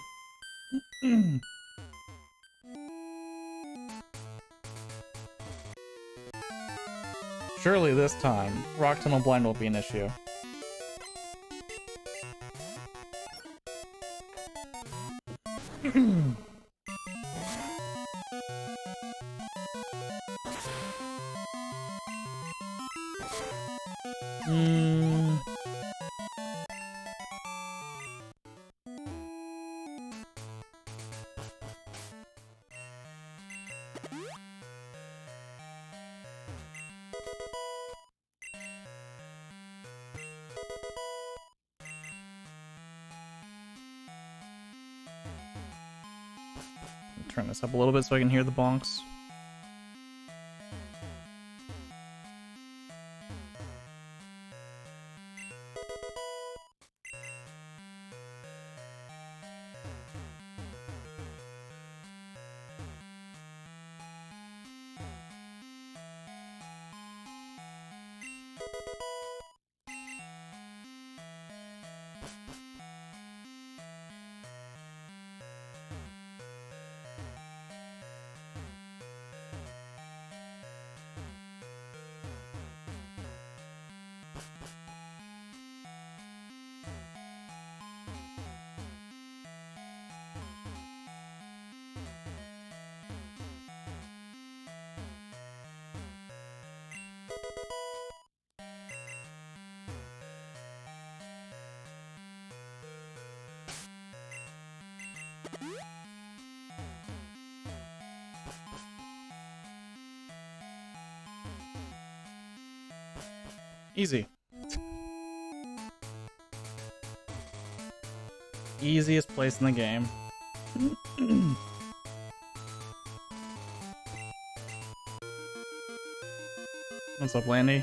Surely this time, Rock Tunnel blind won't be an issue. Turn this up a little bit so I can hear the bonks. Easy. easiest place in the game. What's up, Landy?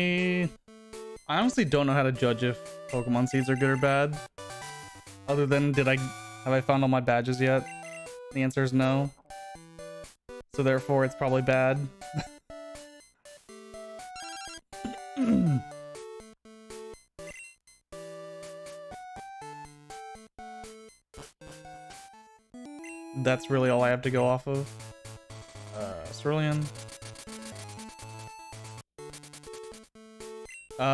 I honestly don't know how to judge if Pokemon seeds are good or bad. Other than, have I found all my badges yet? The answer is no. So therefore, it's probably bad. That's really all I have to go off of. Cerulean.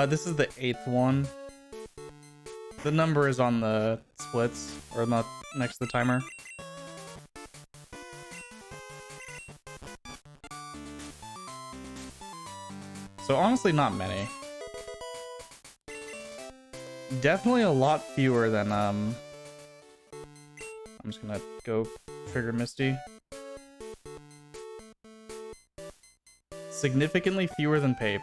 This is the 8th one. The number is on the splits, or not next to the timer. So honestly, not many. Definitely a lot fewer than, I'm just gonna go trigger Misty. Significantly fewer than Pape.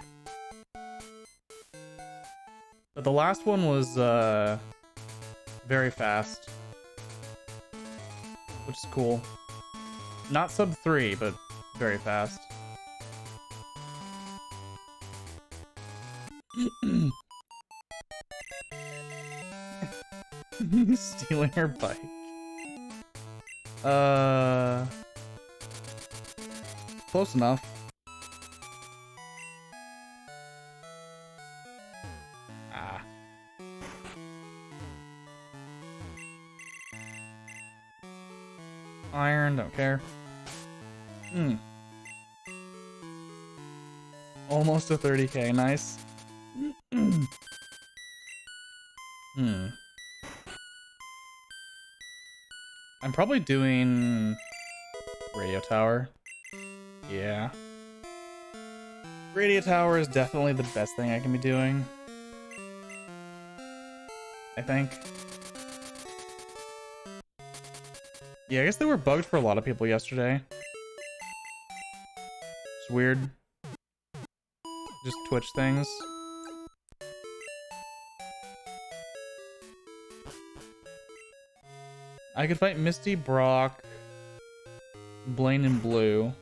But the last one was very fast, which is cool. Not sub 3, but very fast. Stealing her bike. Close enough. Iron, don't care. Hmm. Almost a 30k, nice. Hmm. I'm probably doing Radio Tower. Yeah. Radio Tower is definitely the best thing I can be doing, I think. Yeah, I guess they were bugged for a lot of people yesterday. It's weird. Just Twitch things. I could fight Misty, Brock, Blaine, and Blue.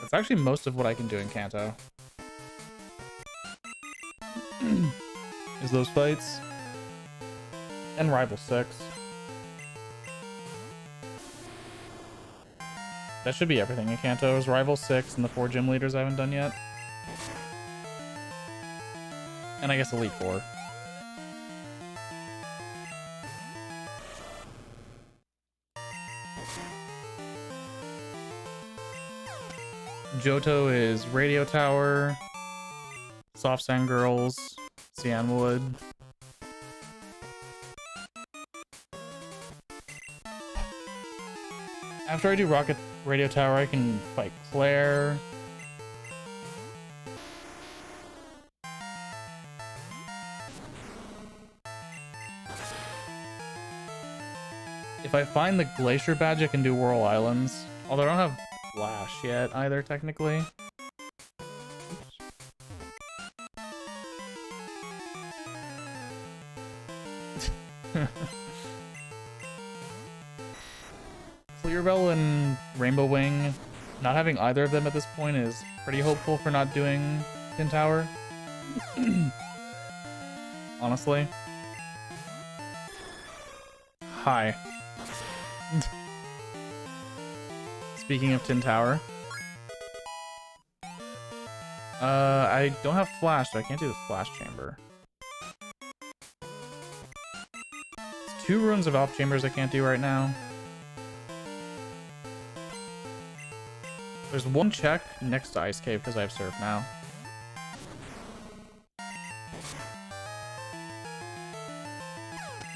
That's actually most of what I can do in Kanto. Is those fights. And Rival 6. That should be everything in Kanto, is Rival 6 and the 4 gym leaders I haven't done yet. And I guess Elite Four. Johto is Radio Tower, Soft Sand Girls, Cianwood. After I do Rocket Radio Tower, I can fight Claire. If I find the Glacier Badge, I can do Whirl Islands. Although I don't have Flash yet either, technically. Clearbell and Rainbow Wing, not having either of them at this point is pretty hopeful for not doing Tin Tower. Honestly. Hi. Speaking of Tin Tower. I don't have Flash, so I can't do the Flash Chamber. It's 2 runes of Alpha Chambers I can't do right now. There's one check next to Ice Cave because I have Surf now.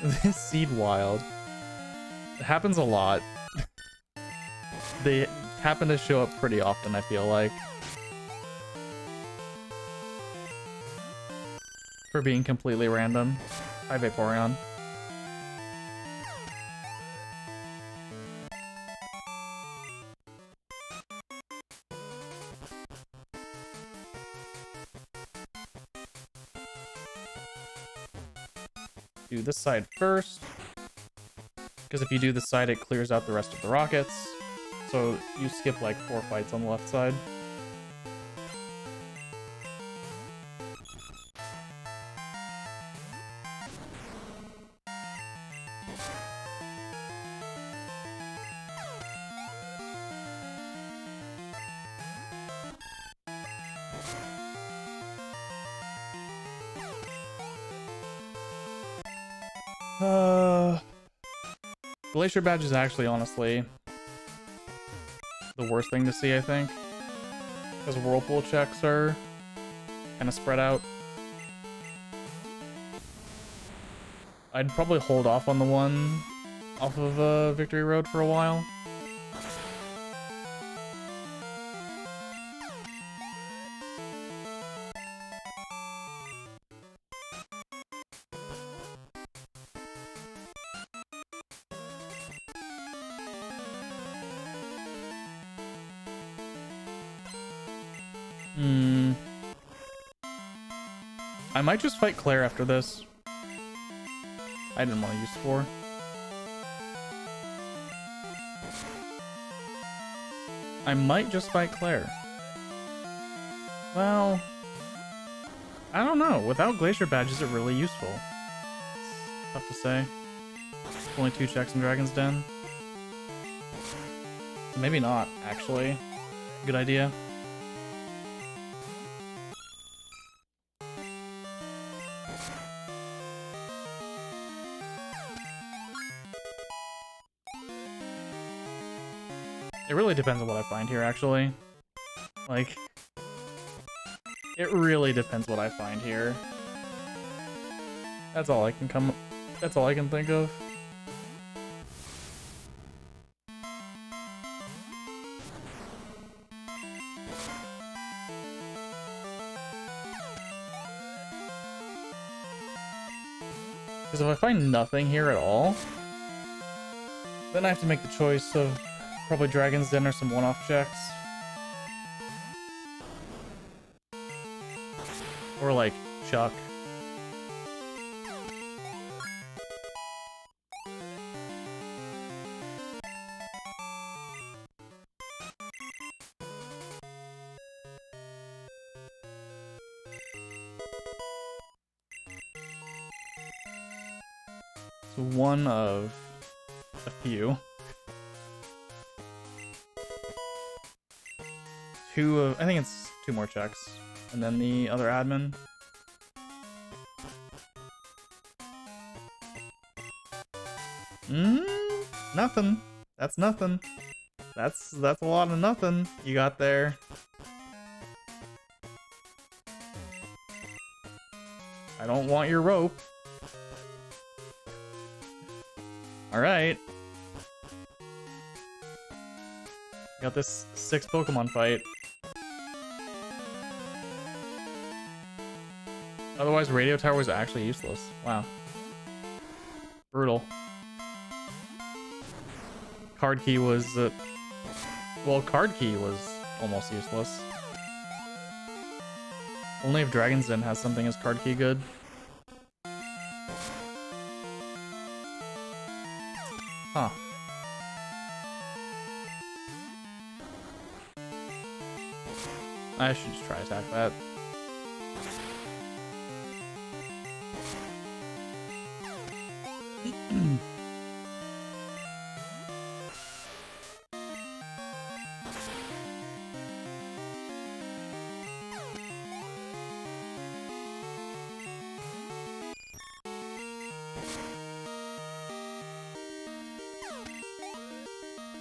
This Seed Wild. It happens a lot. They happen to show up pretty often, I feel like. For being completely random. Hi, Vaporeon. do this side first, because if you do this side, it clears out the rest of the rockets. So you skip like 4 fights on the left side. Glacier Badge is actually, honestly, the worst thing to see, I think. Because Whirlpool checks are kind of spread out. I'd probably hold off on the one off of Victory Road for a while. I might just fight Claire after this. I didn't want to use Spore. I might just fight Claire. Well, I don't know. Without Glacier Badge, is it really useful? It's tough to say. It's only 2 checks in Dragon's Den. So maybe not, actually. Good idea. It really depends on what I find here, actually. Like, it really depends what I find here. That's all I can think of. Because if I find nothing here at all, then I have to make the choice of probably Dragon's Den or some one-off checks. Or like Chuck. It's one of a few. 2 of, I think it's 2 more checks, and then the other admin. Nothing. That's nothing. That's a lot of nothing you got there. I don't want your rope. All right. Got this 6 Pokemon fight. Otherwise, Radio Tower was actually useless. Wow. Brutal. Card Key was... well, Card Key was almost useless. Only if Dragon's Den has something as Card Key good. Huh. I should just try attack that.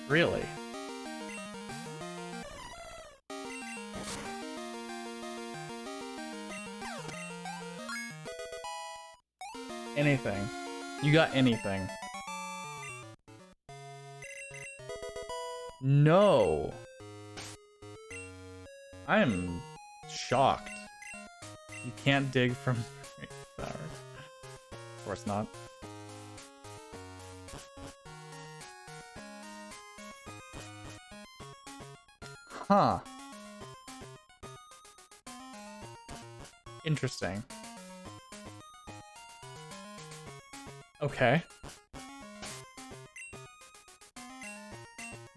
Really? Anything. You got anything. No. I am shocked. You can't dig from Power. Of course not. Huh. Interesting. Okay.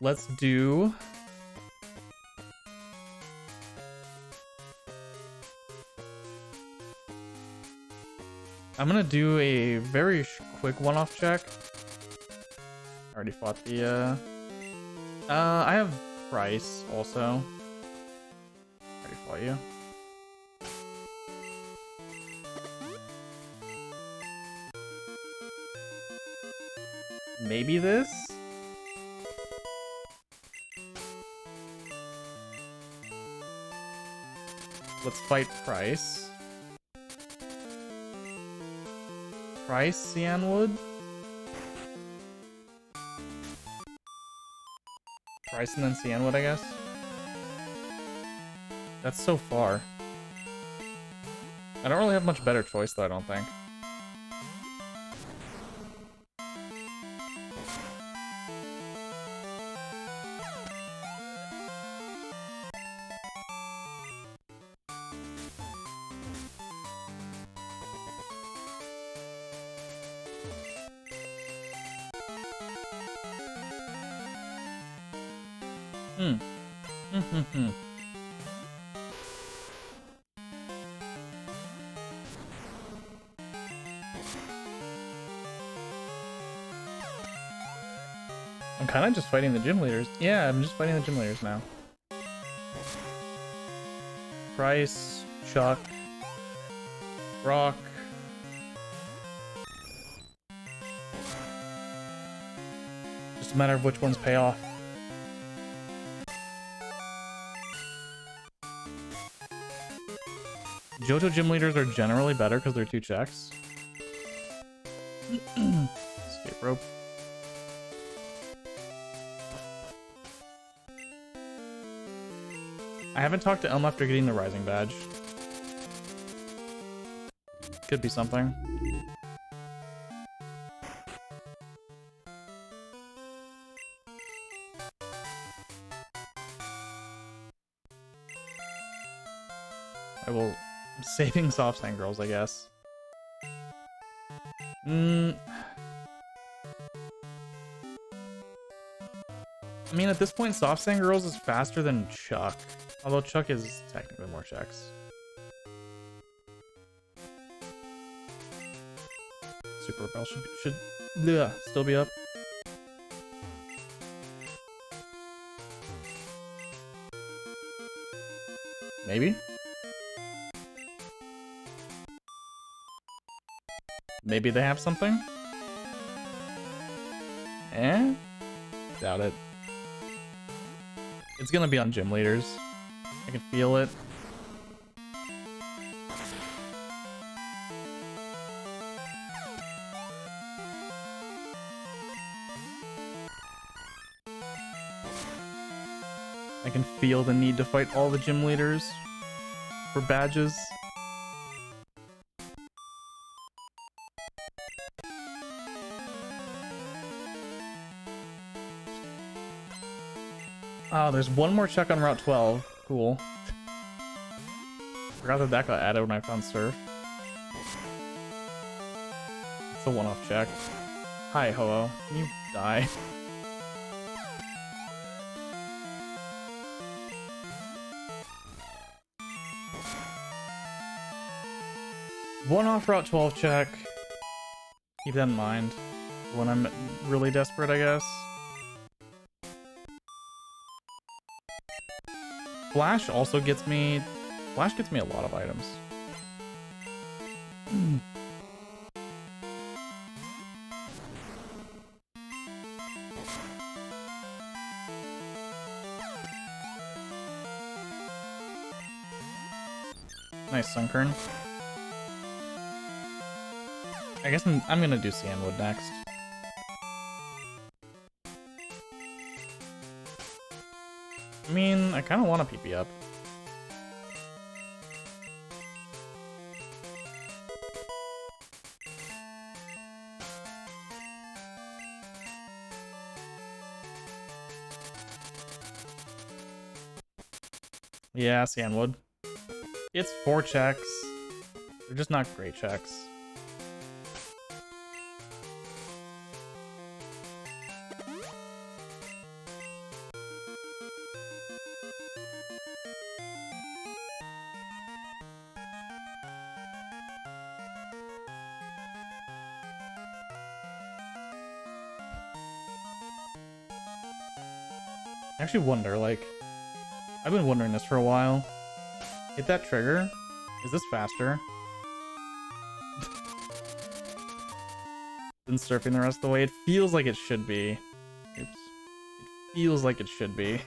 Let's do... I'm gonna do a very quick one-off check. I already fought the, I have Price also. Already fought you. Maybe this? Let's fight Price. Price, Cianwood? Price and then Cianwood, I guess? That's so far. I don't really have much better choice, though, I don't think. I'm kind of just fighting the gym leaders. Yeah, I'm just fighting the gym leaders now. Price, Chuck, Rock. Just a matter of which ones pay off. JoJo gym leaders are generally better because they're two checks. Escape rope. I haven't talked to Elm after getting the Rising Badge. Could be something. I will... I'm saving Soft Sand Girls, I guess. I mean, at this point, Soft Sand Girls is faster than Chuck. Although Chuck is technically more checks. Super Repel should still be up. Maybe? Maybe they have something? Eh? Doubt it. It's gonna be on gym leaders. I can feel it. I can feel the need to fight all the gym leaders for badges. Oh, there's one more check on Route 12. Cool. Forgot that that got added when I found Surf. It's a one-off check. Hi, Ho-Oh. Can you die? One-off Route 12 check. Keep that in mind. When I'm really desperate, I guess. Flash also gets me... Flash gets me a lot of items. Nice Sunkern. I guess I'm gonna do Cianwood next. I mean, I kind of want to PP up. Yeah, Cianwood. It's four checks. They're just not great checks. I actually wonder, like, I've been wondering this for a while. Hit that trigger. Is this faster than surfing the rest of the way? It feels like it should be. Oops. It feels like it should be.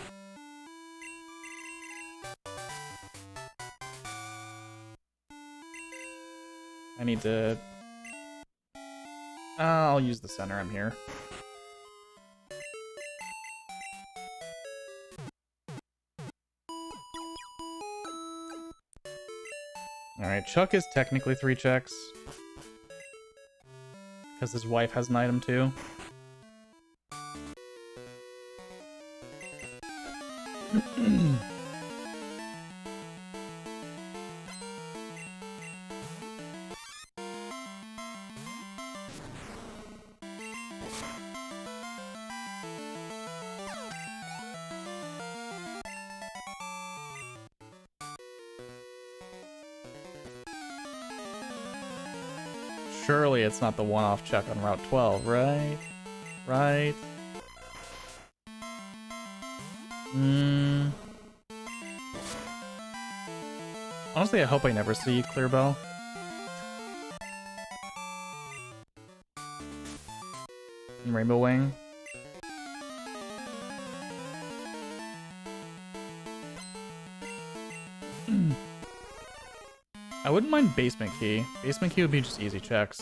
I need to... I'll use the center. I'm here. Alright, Chuck is technically 3 checks. Because his wife has an item too. Surely it's not the one-off check on Route 12, right? Right? Mm. Honestly, I hope I never see Clearbell. And Rainbow Wing. I wouldn't mind Basement Key. Basement Key would be just easy checks.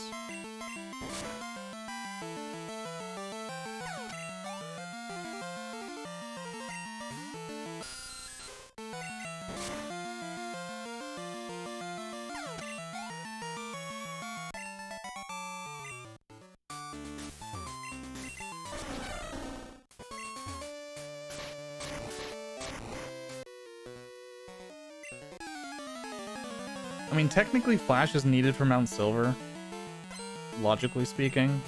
I mean, technically, Flash is needed for Mount Silver, logically speaking.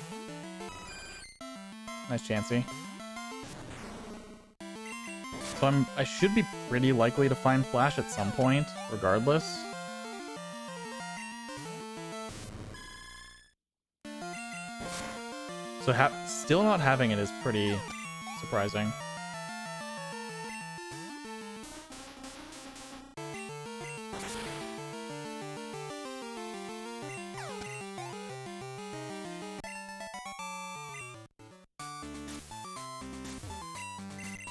Nice Chansey. So I should be pretty likely to find Flash at some point, regardless. So still not having it is pretty surprising.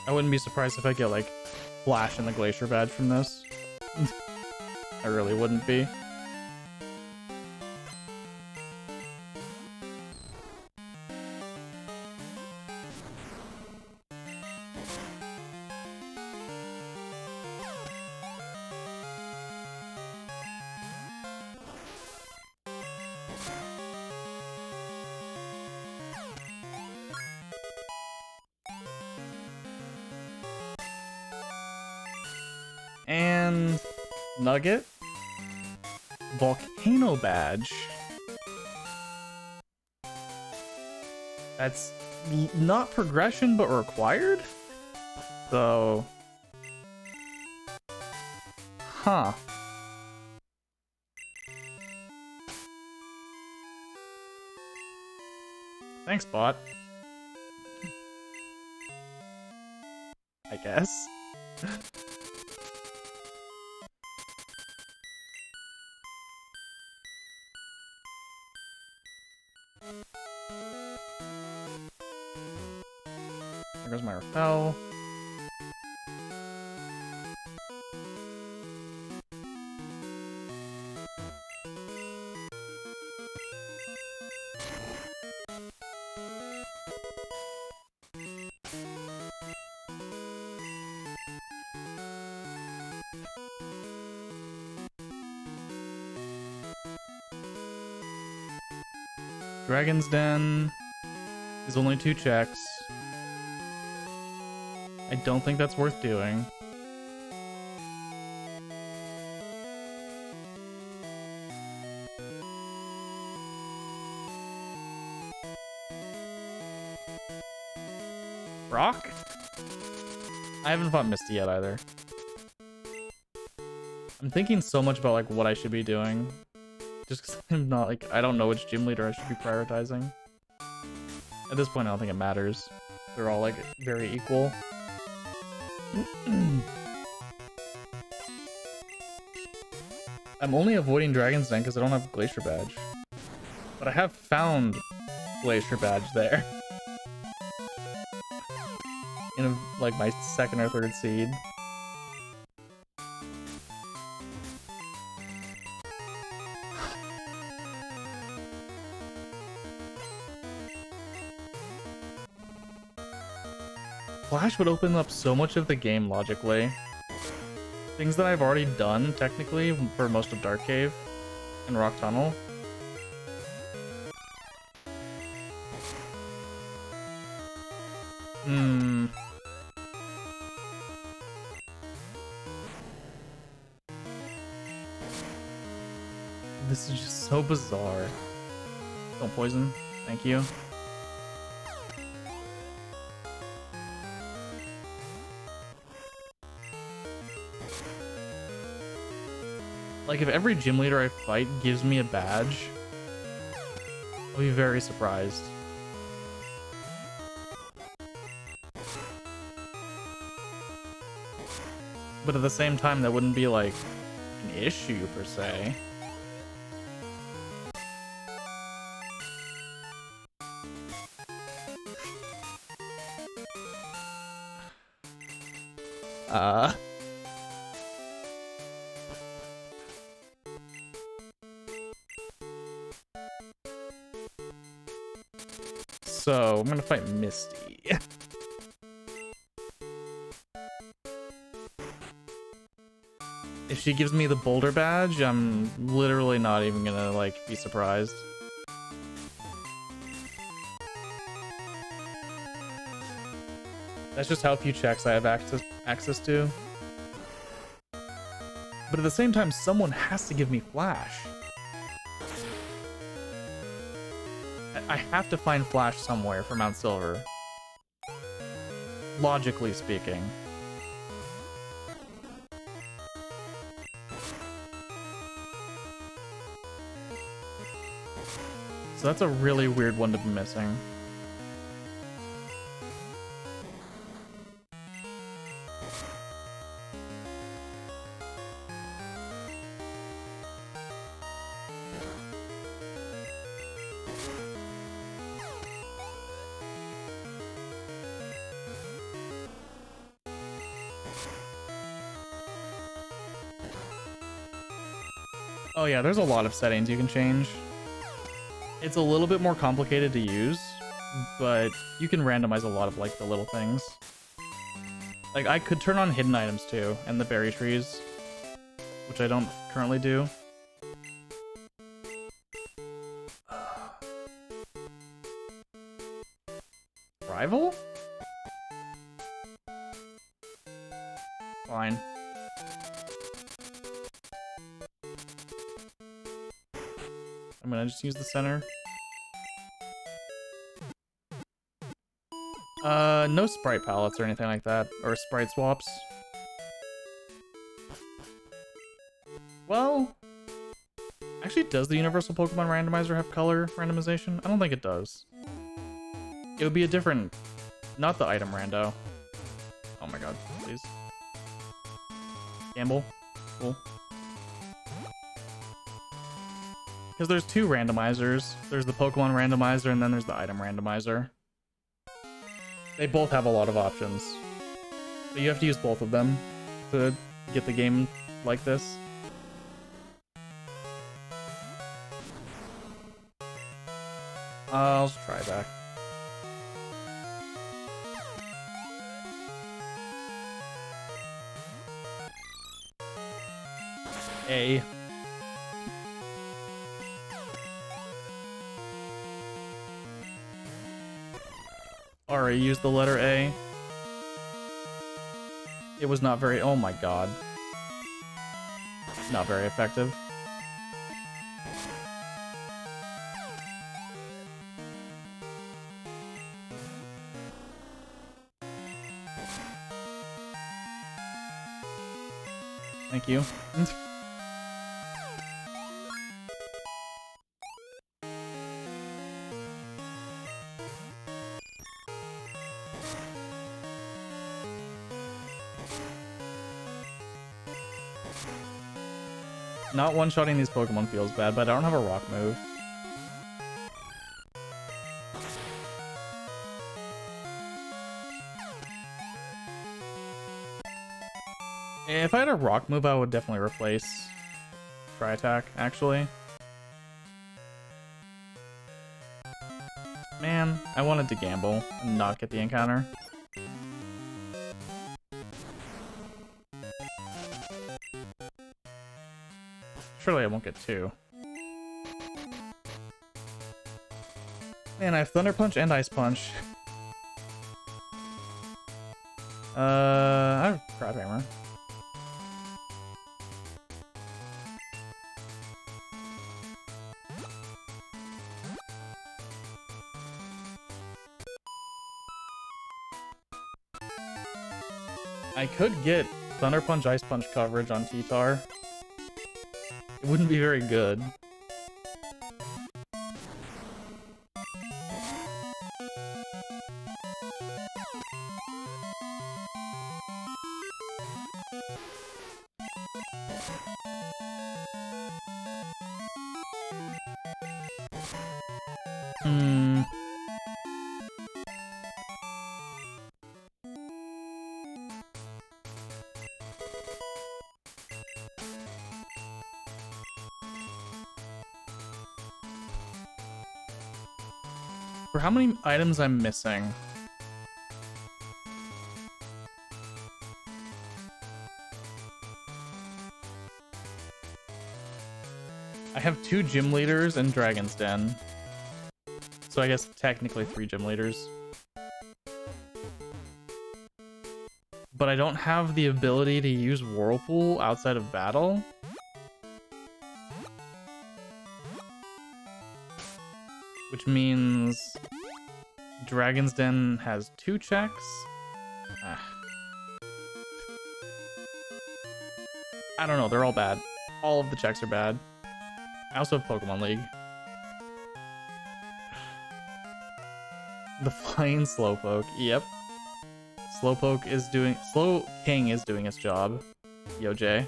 I wouldn't be surprised if I get, like, Flash in the Glacier Badge from this. I really wouldn't be. And Nugget, Volcano Badge. That's not progression, but required? So... Huh. Thanks, bot. I guess. There's my repel. Dragon's Den is only 2 checks. I don't think that's worth doing. Rock? I haven't fought Misty yet either. I'm thinking so much about like what I should be doing. Just because I'm not like, I don't know which gym leader I should be prioritizing. At this point I don't think it matters. They're all like very equal. I'm only avoiding Dragon's Den because I don't have Glacier Badge. But I have found Glacier Badge there. In like my second or third seed. Flash would open up so much of the game logically. Things that I've already done, technically, for most of Dark Cave and Rock Tunnel. Hmm. This is just so bizarre. Don't poison. Thank you. Like, if every gym leader I fight gives me a badge, I'll be very surprised. But at the same time, that wouldn't be, like, an issue, per se. So, I'm gonna fight Misty. If she gives me the Boulder Badge, I'm literally not even gonna, like, be surprised. That's just how few checks I have access to. But at the same time, someone has to give me Flash. I have to find Flash somewhere for Mount Silver. Logically speaking. So that's a really weird one to be missing. Oh yeah, there's a lot of settings you can change. It's a little bit more complicated to use, but you can randomize a lot of like the little things. Like I could turn on hidden items too, and the berry trees, which I don't currently do. Rival? Fine. I'm gonna just use the center. No sprite palettes or anything like that, or sprite swaps. Well, actually, does the Universal Pokemon Randomizer have color randomization? I don't think it does. It would be a different, not the item rando. Oh my god, please. Gamble, cool. Because there's two randomizers. There's the Pokemon randomizer and then there's the item randomizer. They both have a lot of options. But you have to use both of them to get the game like this. I'll just try back. A. Ari used the letter A. It was not very, oh my god. Not very effective. Thank you. Not one-shotting these Pokemon feels bad, but I don't have a rock move. If I had a rock move, I would definitely replace Tri-Attack, actually. Man, I wanted to gamble and not get the encounter. Surely I won't get two. Man, I have Thunder Punch and Ice Punch. I have Crab Hammer. I could get Thunder Punch, Ice Punch coverage on T-Tar. It wouldn't be very good. For how many items I'm missing? I have 2 gym leaders and Dragon's Den. So I guess technically 3 gym leaders. But I don't have the ability to use Whirlpool outside of battle. Which means Dragon's Den has 2 checks. I don't know, they're all bad. All of the checks are bad. I also have Pokemon League. The flying Slowpoke, yep. Slowking is doing his job. Yo, Jay.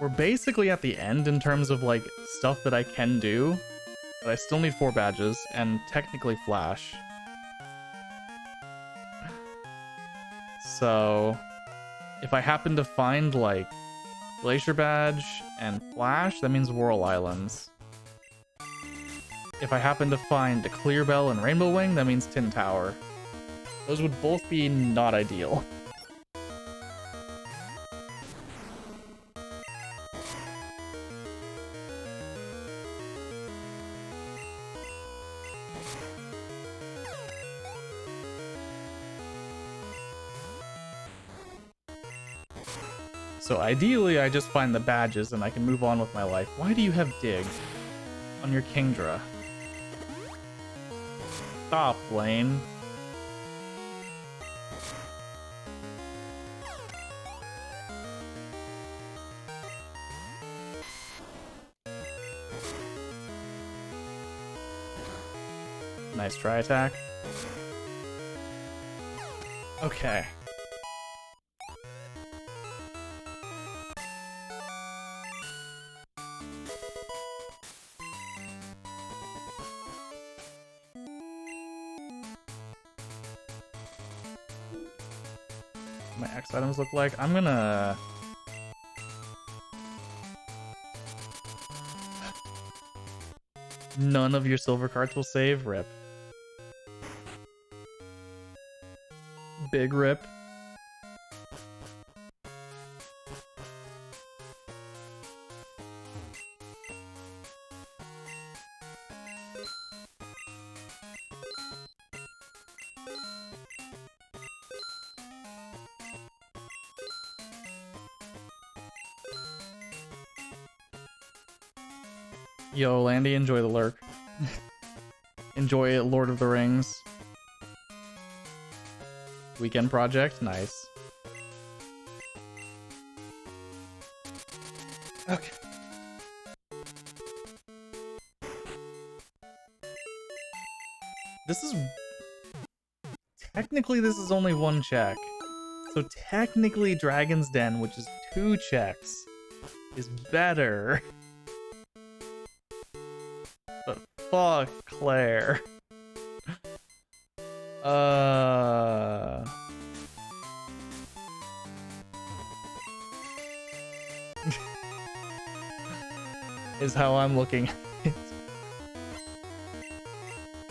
We're basically at the end in terms of like stuff that I can do, but I still need 4 badges and technically Flash. So if I happen to find like Glacier Badge and Flash, that means Whirl Islands. If I happen to find a Clear Bell and Rainbow Wing, that means Tin Tower. Those would both be not ideal. So ideally, I just find the badges and I can move on with my life. Why do you have Dig on your Kingdra? Stop, Lane. Nice try attack. Okay. Items look like. I'm gonna none of your silver cards will save. Rip. Big rip. Yo, Landy, enjoy the lurk. Enjoy Lord of the Rings. Weekend project, nice. Okay. This is Technically, this is only one check. So technically, Dragon's Den, which is 2 checks, is better. But fuck Claire. Is how I'm looking at it.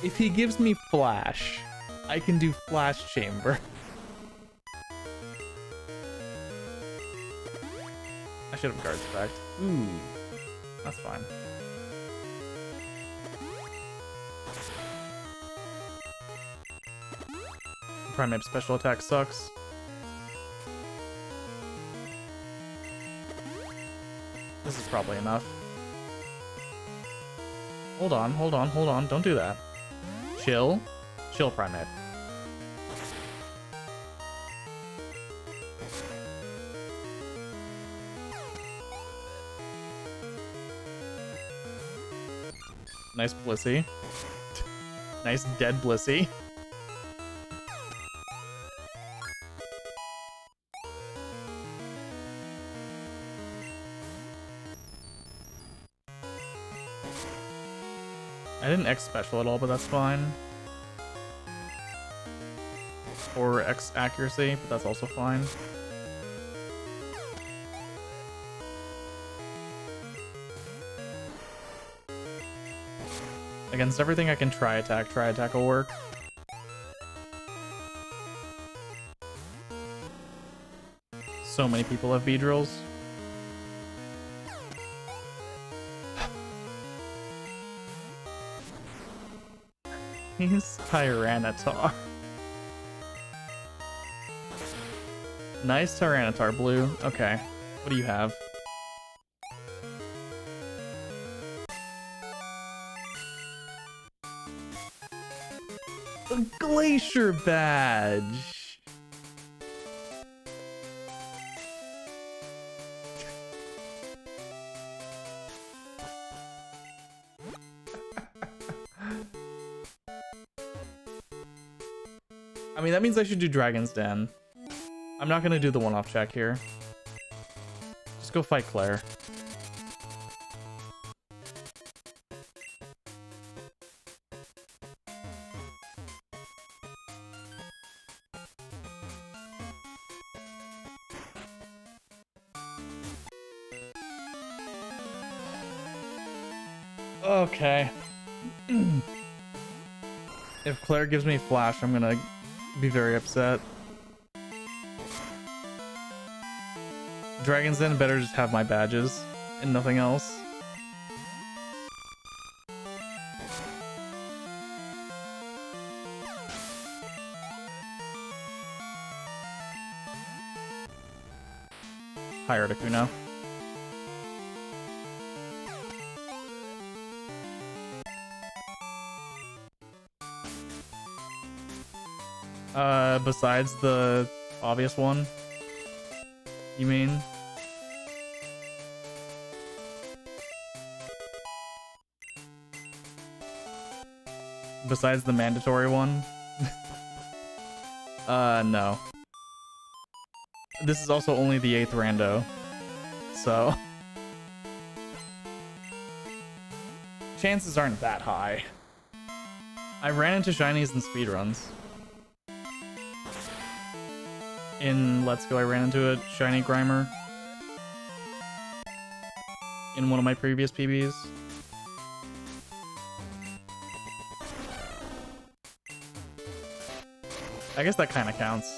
If he gives me Flash, I can do Flash Chamber. I should have Guard Strike. Ooh, that's fine. Primate special attack sucks. This is probably enough. Hold on, hold on, hold on. Don't do that. Chill. Chill, Primate. Nice Blissey. Nice dead Blissey. I didn't X special at all, but that's fine. Or X accuracy, but that's also fine. Against everything I can try attack will work. So many people have Beedrills. He's Tyranitar. Nice Tyranitar, Blue. Okay, what do you have? A Glacier Badge! I mean, that means I should do Dragon's Den. I'm not gonna do the one-off check here. Just go fight Claire. Okay. If Claire gives me Flash, I'm gonna be very upset. Dragon's Den better just have my badges and nothing else. Hi, Articuno. Besides the obvious one, you mean? Besides the mandatory one? No. This is also only the 8th rando. So. Chances aren't that high. I ran into shinies in speedruns. In Let's Go, I ran into a shiny Grimer. In one of my previous PBs. I guess that kind of counts.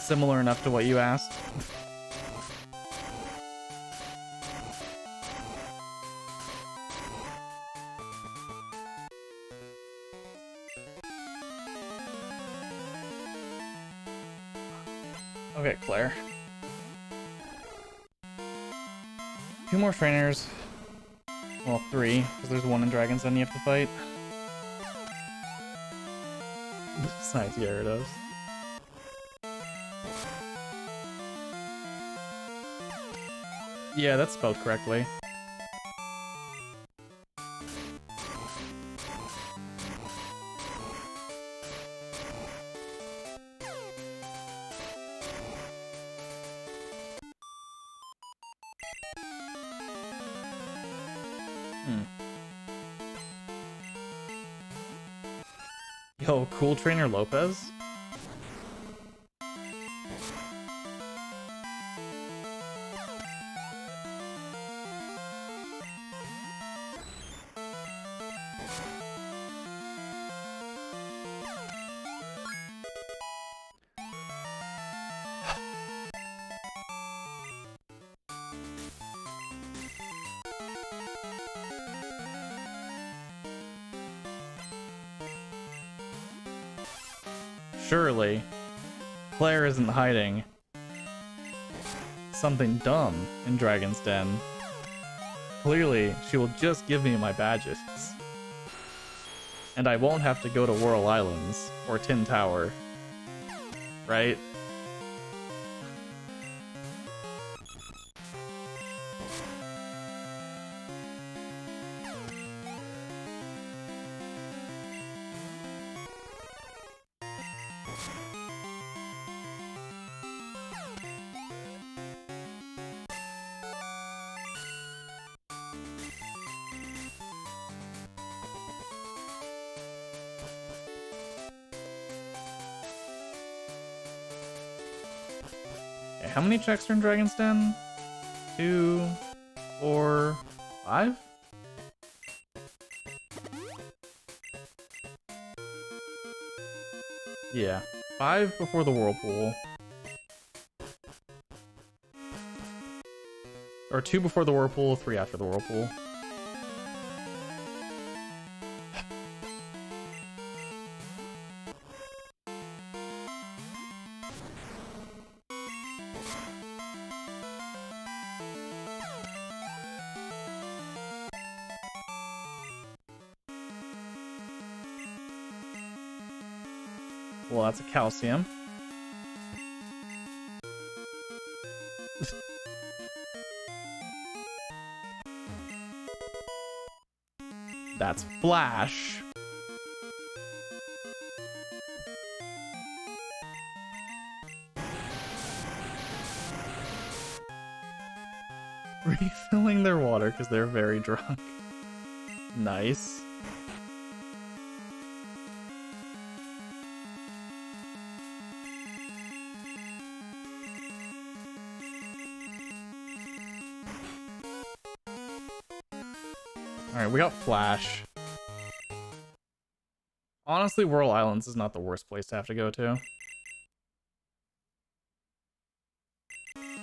Similar enough to what you asked. Okay, Claire. 2 more trainers. Well, 3, because there's one in Dragon's Den you have to fight. Besides Gyarados. Yeah, that's spelled correctly. Yo, cool Trainer Lopez? Surely, player isn't hiding something dumb in Dragon's Den. Clearly, she will just give me my badges. And I won't have to go to Whirl Islands or Tin Tower. Right? How many checks are in Dragon's Den? 2, 4, 5? Yeah, 5 before the whirlpool. Or 2 before the whirlpool, 3 after the whirlpool. Well, that's a calcium. That's Flash. Refilling their water because they're very drunk. Nice. We got Flash. Honestly, Whirl Islands is not the worst place to have to go to. Okay,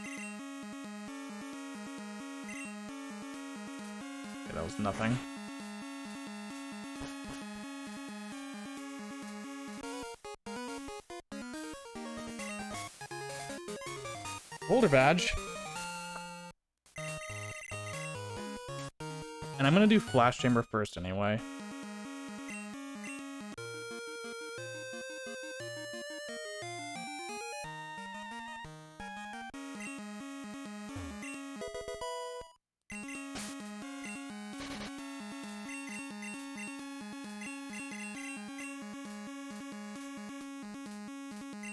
that was nothing. Boulder Badge. And I'm gonna do Flash Chamber first anyway.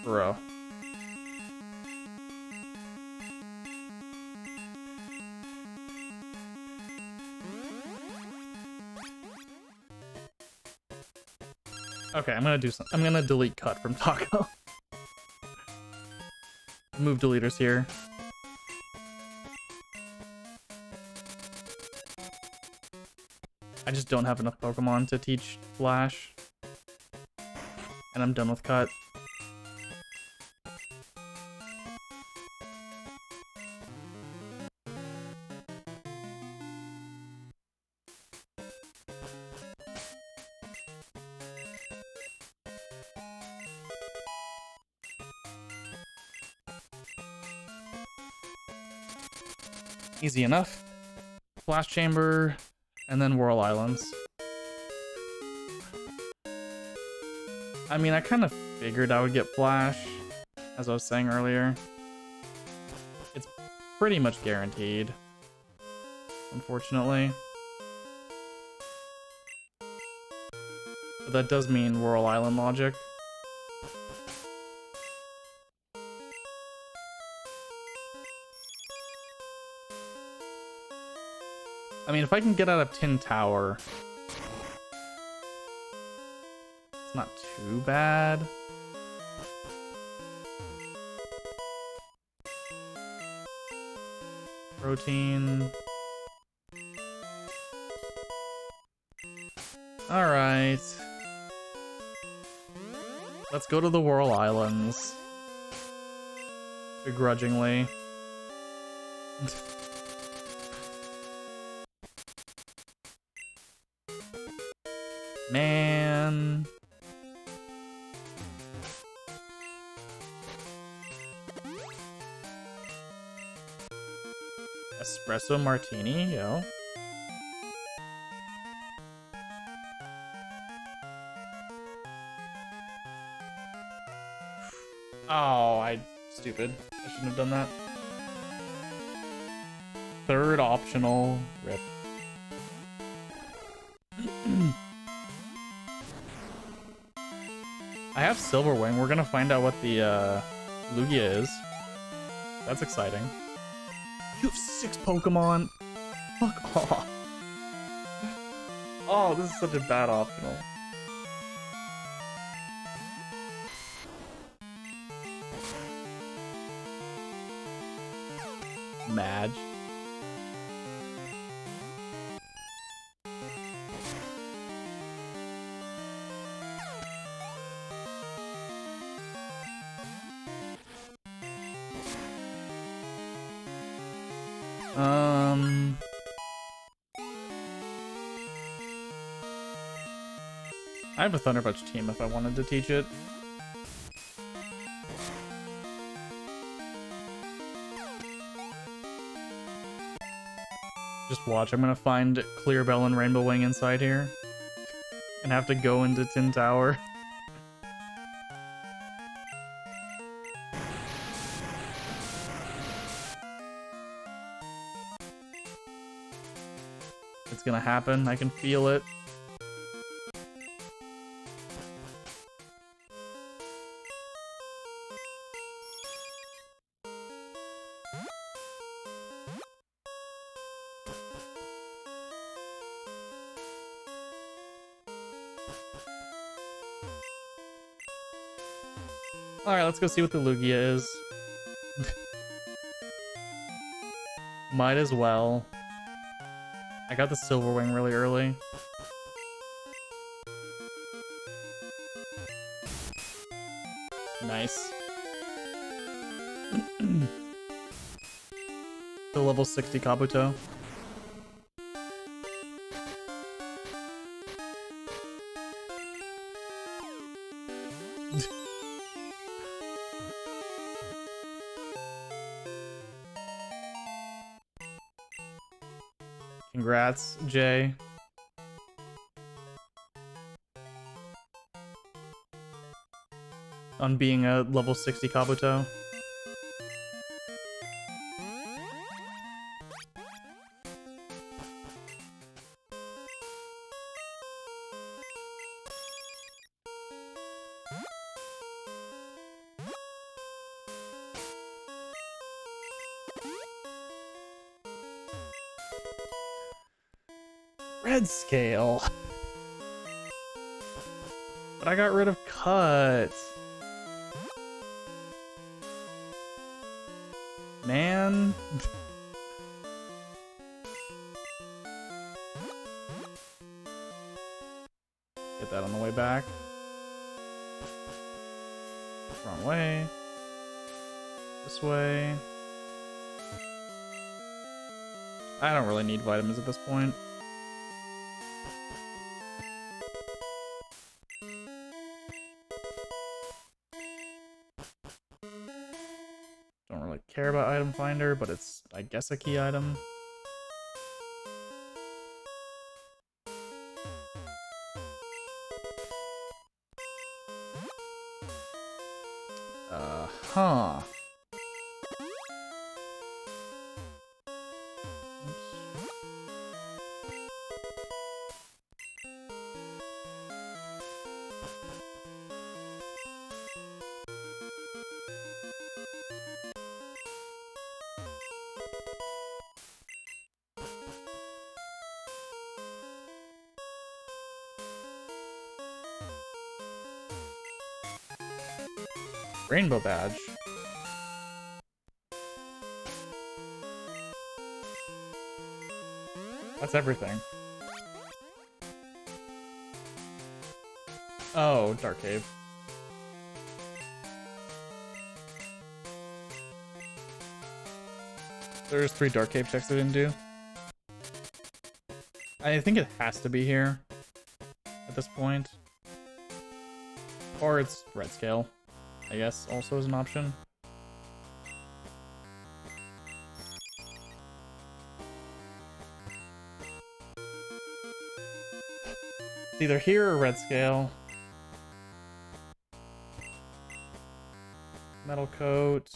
Bro. Okay, I'm gonna delete cut from Taco. Move deleters here. I just don't have enough Pokemon to teach Flash. And I'm done with cut. Easy enough. Flash Chamber, and then Whirl Islands. I mean, I kind of figured I would get Flash, as I was saying earlier. It's pretty much guaranteed, unfortunately. But that does mean Whirl Island logic. I mean, if I can get out of Tin Tower, it's not too bad. Protein. Alright. Let's go to the Whirl Islands. Begrudgingly. Man. Espresso martini, yo. Oh, stupid. I shouldn't have done that. Third optional rip. I have Silverwing. We're gonna find out what the Lugia is. That's exciting. You have 6 Pokemon. Fuck off. Oh, this is such a bad optional. Madge. I have a Thunderbudge team if I wanted to teach it. Just watch, I'm gonna find Clear Bell and Rainbow Wing inside here. And have to go into Tin Tower. It's gonna happen, I can feel it. Let's go see what the Lugia is. Might as well. I got the Silverwing really early. Nice. The level 60 Kabuto. Congrats, Jay. On being a level 60 Kabuto. Scale. But I got rid of cut. Man. Get that on the way back. Wrong way. This way. I don't really need vitamins at this point. Finder, but it's, I guess, a key item. Huh. Oops. Rainbow badge. That's everything. Oh, Dark Cave. There's 3 Dark Cave checks I didn't do. I think it has to be here at this point. Or it's Red Scale, I guess, also is an option. It's either here or Red Scale. Metal coat.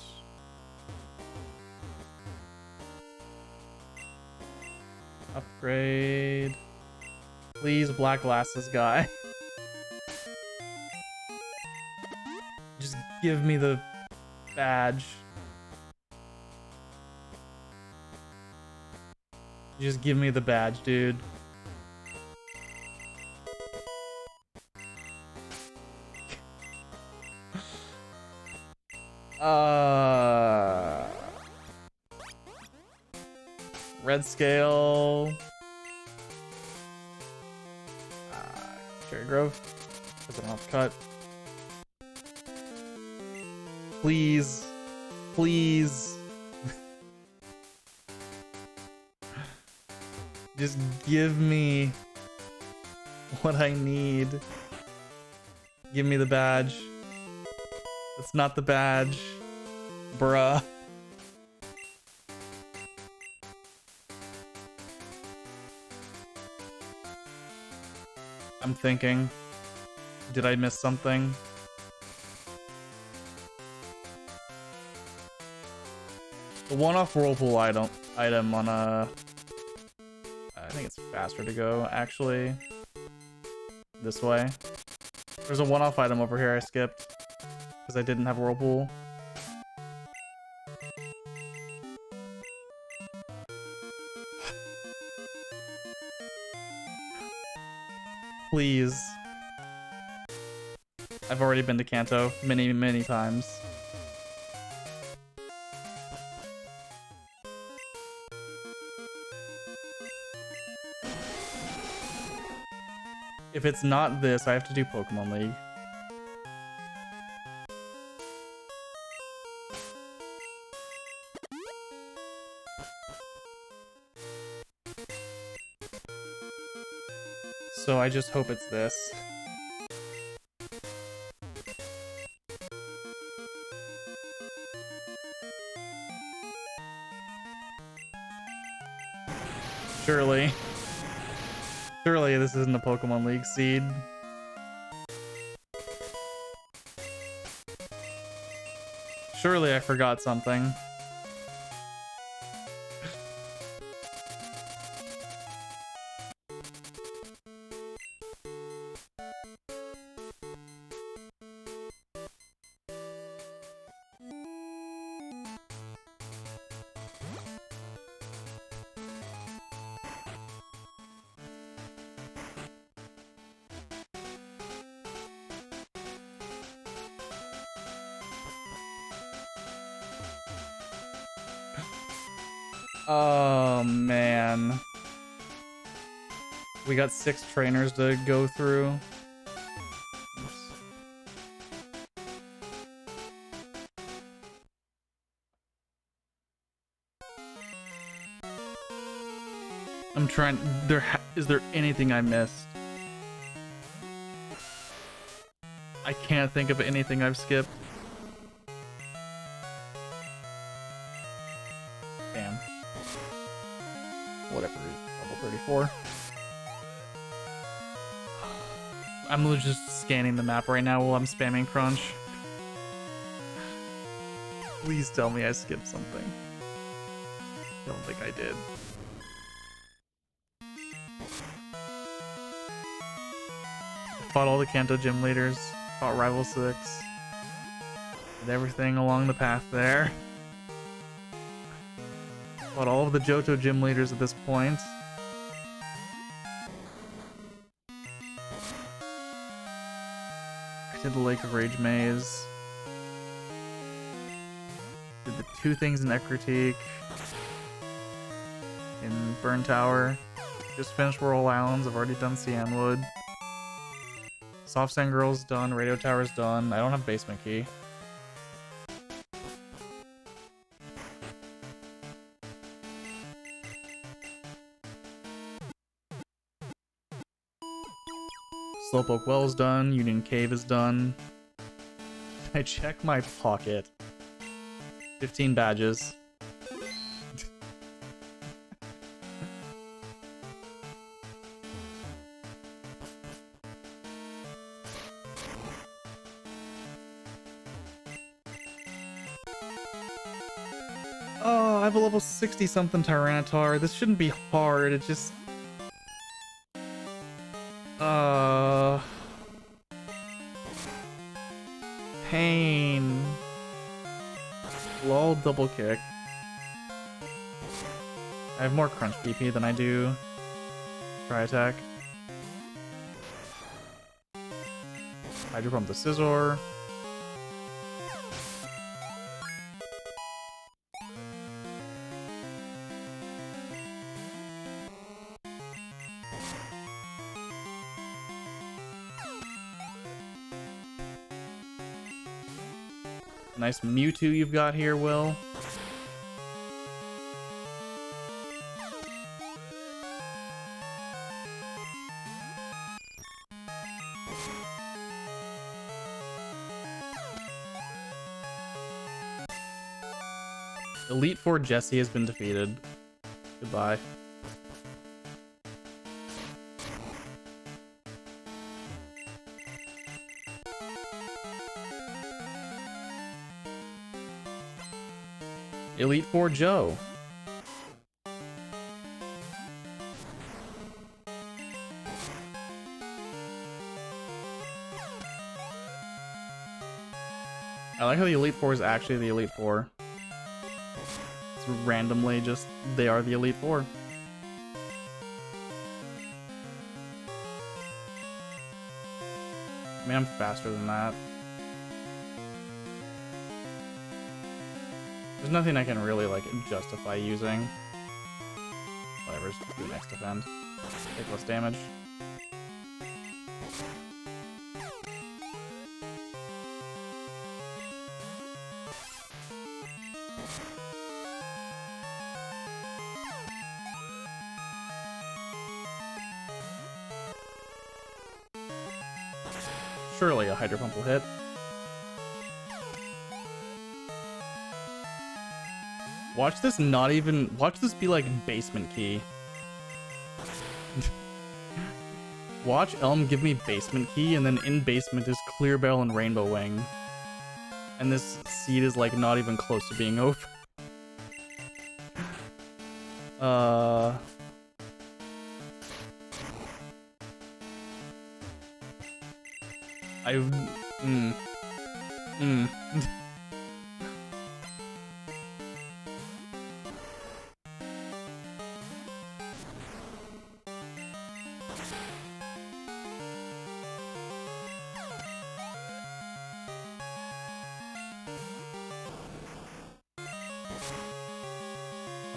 Upgrade. Please, black glasses guy. Just give me the badge. Just give me the badge, dude. Red Scale. Cherry Grove. That's an offcut. Please. Please. Just give me what I need. Give me the badge. It's not the badge. Bruh. I'm thinking, did I miss something? The one-off whirlpool item on a... I think it's faster to go, actually, this way. There's a one-off item over here I skipped because I didn't have whirlpool. Please. I've already been to Kanto many, many times. If it's not this, I have to do Pokemon League. So I just hope it's this. Surely. Surely this isn't a Pokemon League seed. Surely I forgot something. Oh, man. We got 6 trainers to go through. Oops. I'm trying... Is there anything I missed? I can't think of anything I've skipped. I'm just scanning the map right now while I'm spamming crunch. Please tell me I skipped something. Don't think I did. I fought all the Kanto gym leaders, fought Rival 6, did everything along the path there. Fought all of the Johto gym leaders at this point. Did the Lake of Rage maze. did the two things in that critique in Burn Tower. Just finished Whirl Islands. I've already done Cianwood. Soft Sand Girl's done. Radio Tower's done. I don't have Basement Key. Slowpoke Well is done. Union Cave is done. I check my pocket. 15 badges. Oh, I have a level 60 something Tyranitar. This shouldn't be hard. It just... Pain. Lol, double kick. I have more crunch PP than I do Try attack. Hydro Pump the Scizor. Nice Mewtwo you've got here, Will. Elite Four Jessie has been defeated. Goodbye. Elite Four Joe. I like how the Elite Four is actually the Elite Four. It's randomly just, they are the Elite Four. I mean, I'm faster than that. There's nothing I can really, like, justify using. Whatever, just do next defend. Take less damage. Surely a Hydro Pump will hit. Watch this not even... Watch this be like Basement Key. Watch Elm give me Basement Key, and then in Basement is Clear Bell and Rainbow Wing. And this seed is like not even close to being over.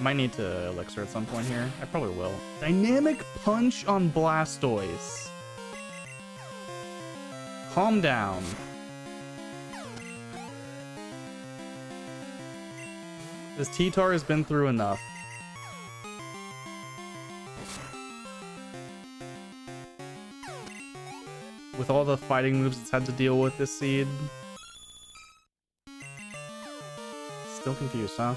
I need to elixir at some point here. I probably will. Dynamic Punch on Blastoise. Calm down. This T-Tar has been through enough. With all the fighting moves it's had to deal with this seed. Still confused, huh?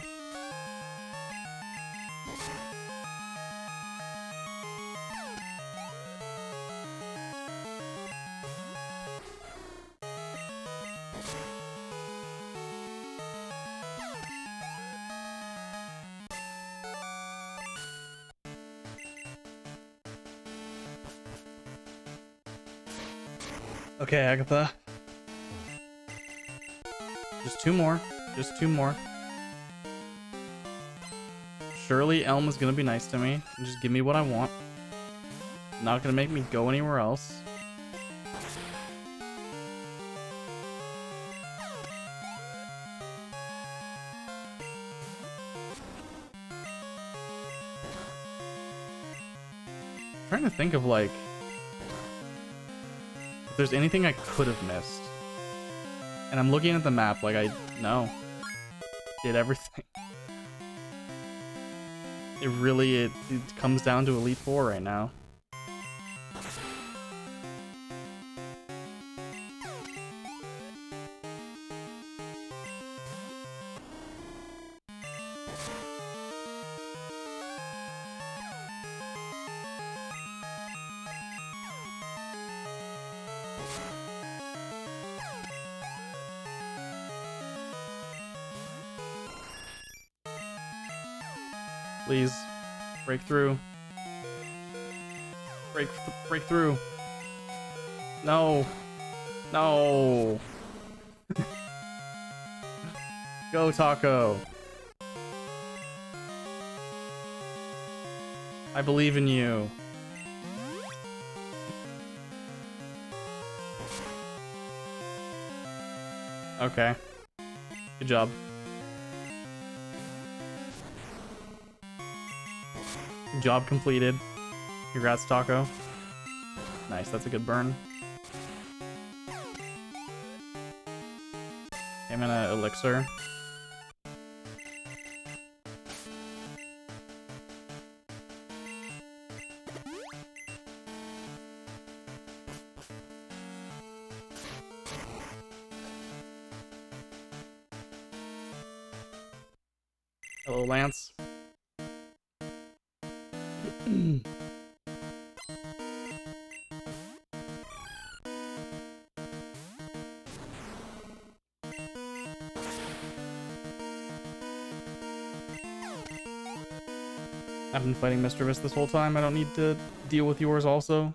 Okay, Agatha. Just two more. Just two more. Surely Elm is gonna be nice to me and just give me what I want. Not gonna make me go anywhere else. I'm trying to think of, like, if there's anything I could have missed. And I'm looking at the map like no. Did everything. It really, it comes down to Elite Four right now. Please, break through. Break through. No. No. Go, Taco. I believe in you. Okay. Good job. Job completed. Congrats, Taco. Nice, that's a good burn. I'm gonna elixir. Hello, Lance. I've been fighting Mischievous this whole time. I don't need to deal with yours also.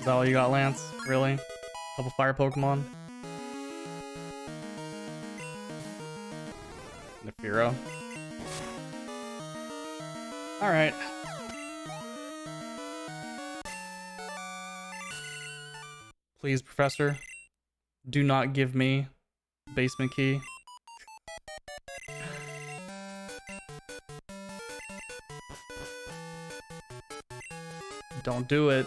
Is that all you got, Lance? Really? A couple fire Pokemon? Nephiro. Alright. Please, Professor, do not give me the basement key. Don't do it.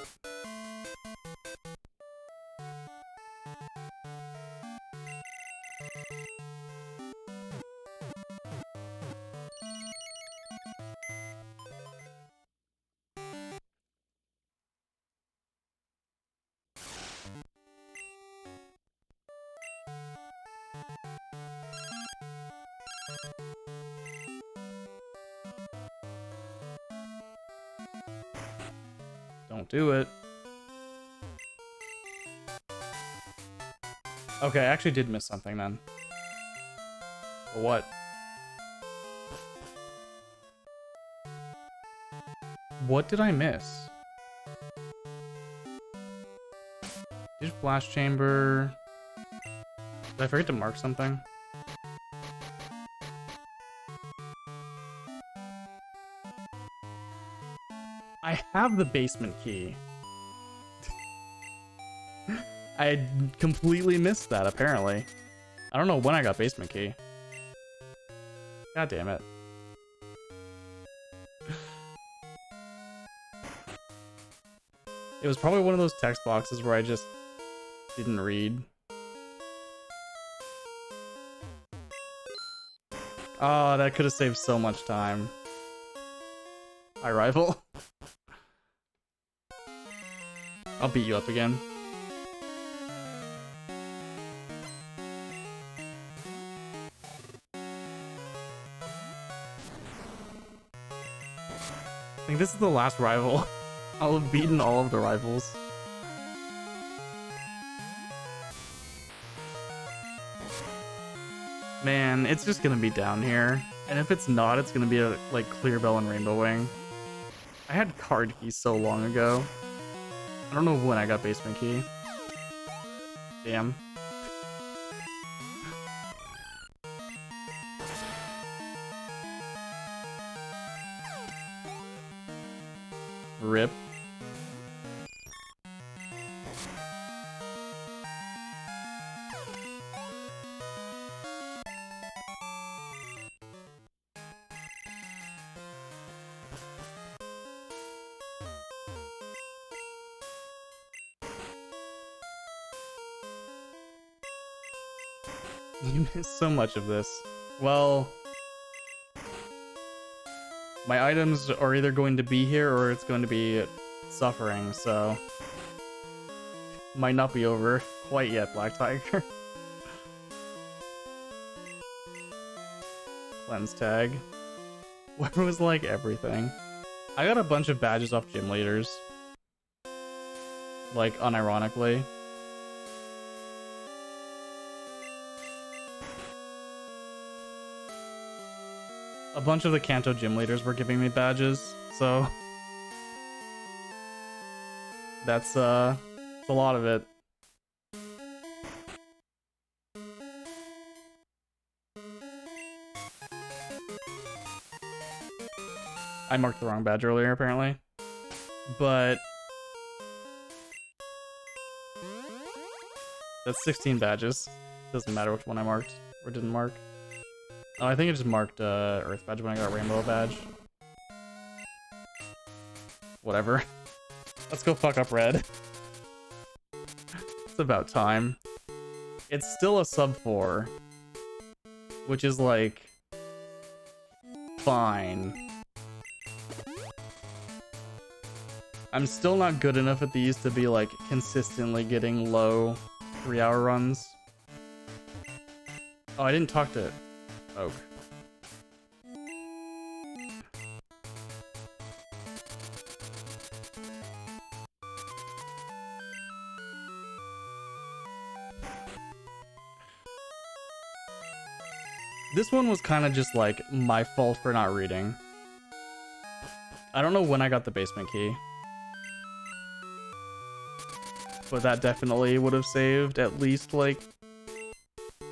Don't do it. Okay, I actually did miss something then. What? What did I miss? Did Flash Chamber... Did I forget to mark something? I have the basement key. I completely missed that, apparently. I don't know when I got basement key. God damn it. It was probably one of those text boxes where I just didn't read. Oh, that could have saved so much time. Hi, rival. I'll beat you up again. I think this is the last rival. I'll have beaten all of the rivals. Man, it's just gonna be down here. And if it's not, it's gonna be a, like, Clear Bell and Rainbow Wing. I had card keys so long ago. I don't know when I got basement key. Damn. Rip. You missed so much of this. Well, my items are either going to be here or it's going to be suffering, so might not be over quite yet, Black Tiger. Cleanse tag. Where was like everything? I got a bunch of badges off gym leaders. Like, unironically. A bunch of the Kanto gym leaders were giving me badges, so that's a lot of it. I marked the wrong badge earlier, apparently, but that's 16 badges. Doesn't matter which one I marked or didn't mark. Oh, I think I just marked Earth Badge when I got Rainbow Badge. Whatever. Let's go fuck up Red. It's about time. It's still a sub-4. Which is, like, fine. I'm still not good enough at these to be, like, consistently getting low 3-hour runs. Oh, I didn't talk to it. Oak. This one was kind of just like my fault for not reading. I don't know when I got the basement key, but that definitely would have saved at least like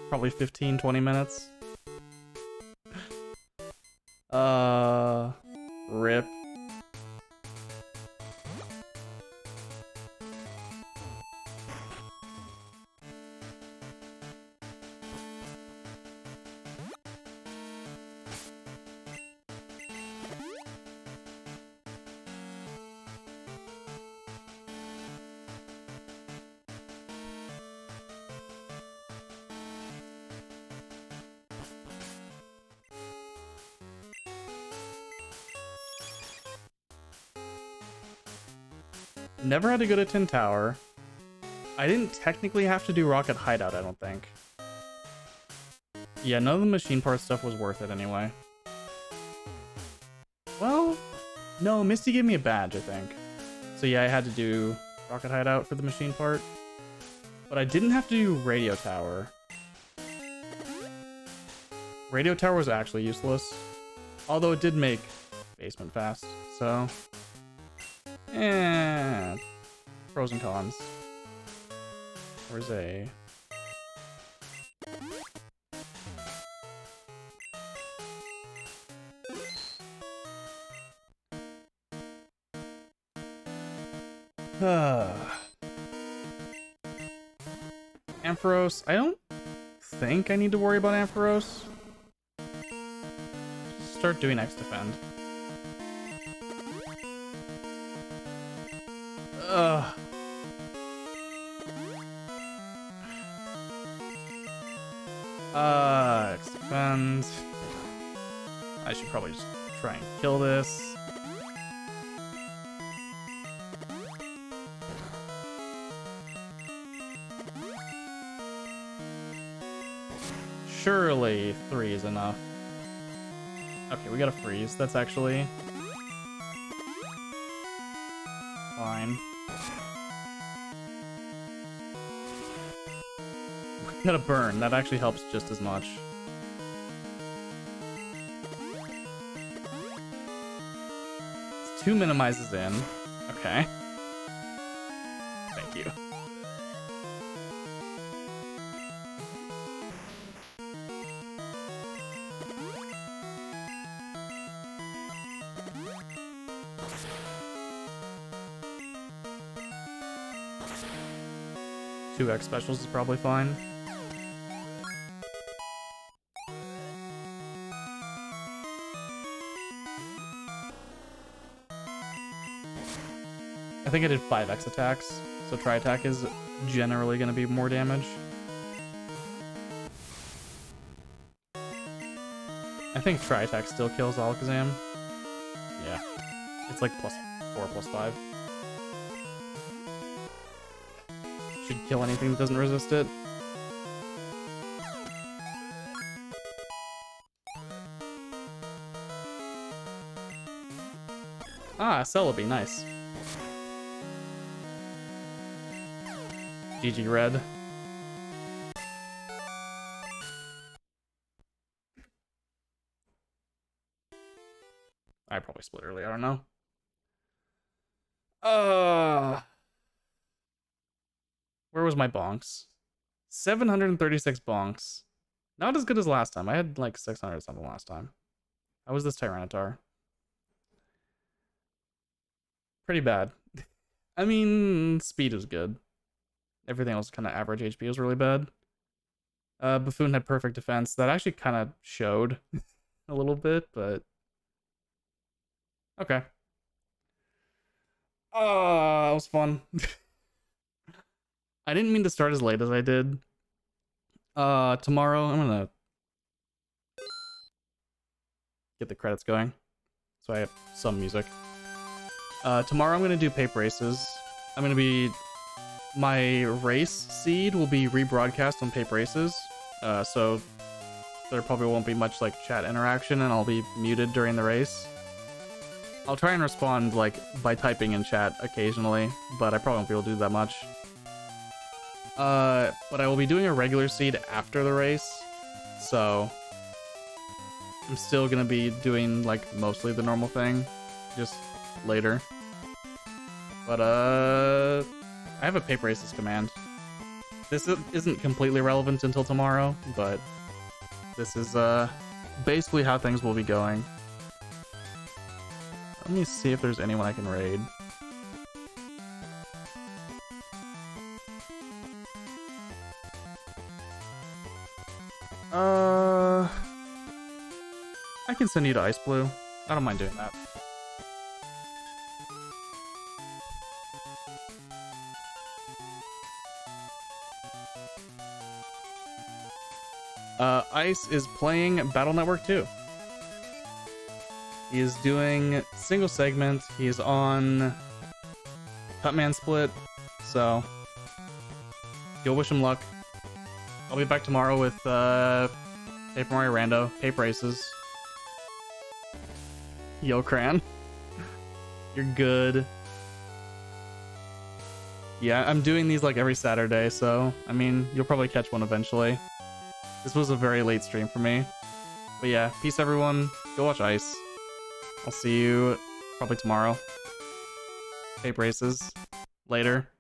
probably 15-20 minutes. Rip. Never had to go to Tin Tower. I didn't technically have to do Rocket Hideout, I don't think. Yeah, none of the machine part stuff was worth it anyway. Well, no, Misty gave me a badge, I think. So yeah, I had to do Rocket Hideout for the machine part. But I didn't have to do Radio Tower. Radio Tower was actually useless. Although it did make basement fast, so... Eh, pros and cons. Where's a... Ampharos. I don't think I need to worry about Ampharos. Start doing X Defend. Ugh. Expend. I should probably just try and kill this. Surely 3 is enough. Okay, we gotta freeze. That's actually fine. Gotta burn. That actually helps just as much. It's 2 minimizes in. Okay. Thank you. Two X specials is probably fine. I think I did 5X attacks, so tri-attack is generally going to be more damage. I think tri-attack still kills Alakazam. Yeah. It's like +4, +5. Should kill anything that doesn't resist it. Ah, Celebi, nice. GG Red. I probably split early, I don't know. Where was my bonks? 736 bonks. Not as good as last time. I had like 600 something last time. How was this Tyranitar? Pretty bad. I mean, speed was good. Everything else kind of average. HP was really bad. Buffoon had perfect defense. That actually kind of showed a little bit, but... Okay. That was fun. I didn't mean to start as late as I did. Tomorrow, I'm gonna get the credits going, so I have some music. Tomorrow I'm gonna do Paper Races. My race seed will be rebroadcast on Paper Races, so there probably won't be much like chat interaction, and I'll be muted during the race. I'll try and respond like by typing in chat occasionally, but I probably won't be able to do that much. But I will be doing a regular seed after the race, so I'm still gonna be doing like mostly the normal thing, just later. But I have a Paper Races command. This isn't completely relevant until tomorrow, but this is basically how things will be going. Let me see if there's anyone I can raid. I can send you to Ice Blue. I don't mind doing that. Ice is playing Battle Network 2. He is doing single segment. He is on Cutman Split, so you'll wish him luck. I'll be back tomorrow with Paper Mario Rando, Paper Races. Yo, Cran. You're good. Yeah, I'm doing these like every Saturday, so I mean, you'll probably catch one eventually. This was a very late stream for me. But yeah, peace everyone. Go watch Ice. I'll see you probably tomorrow. Paper Races. Later.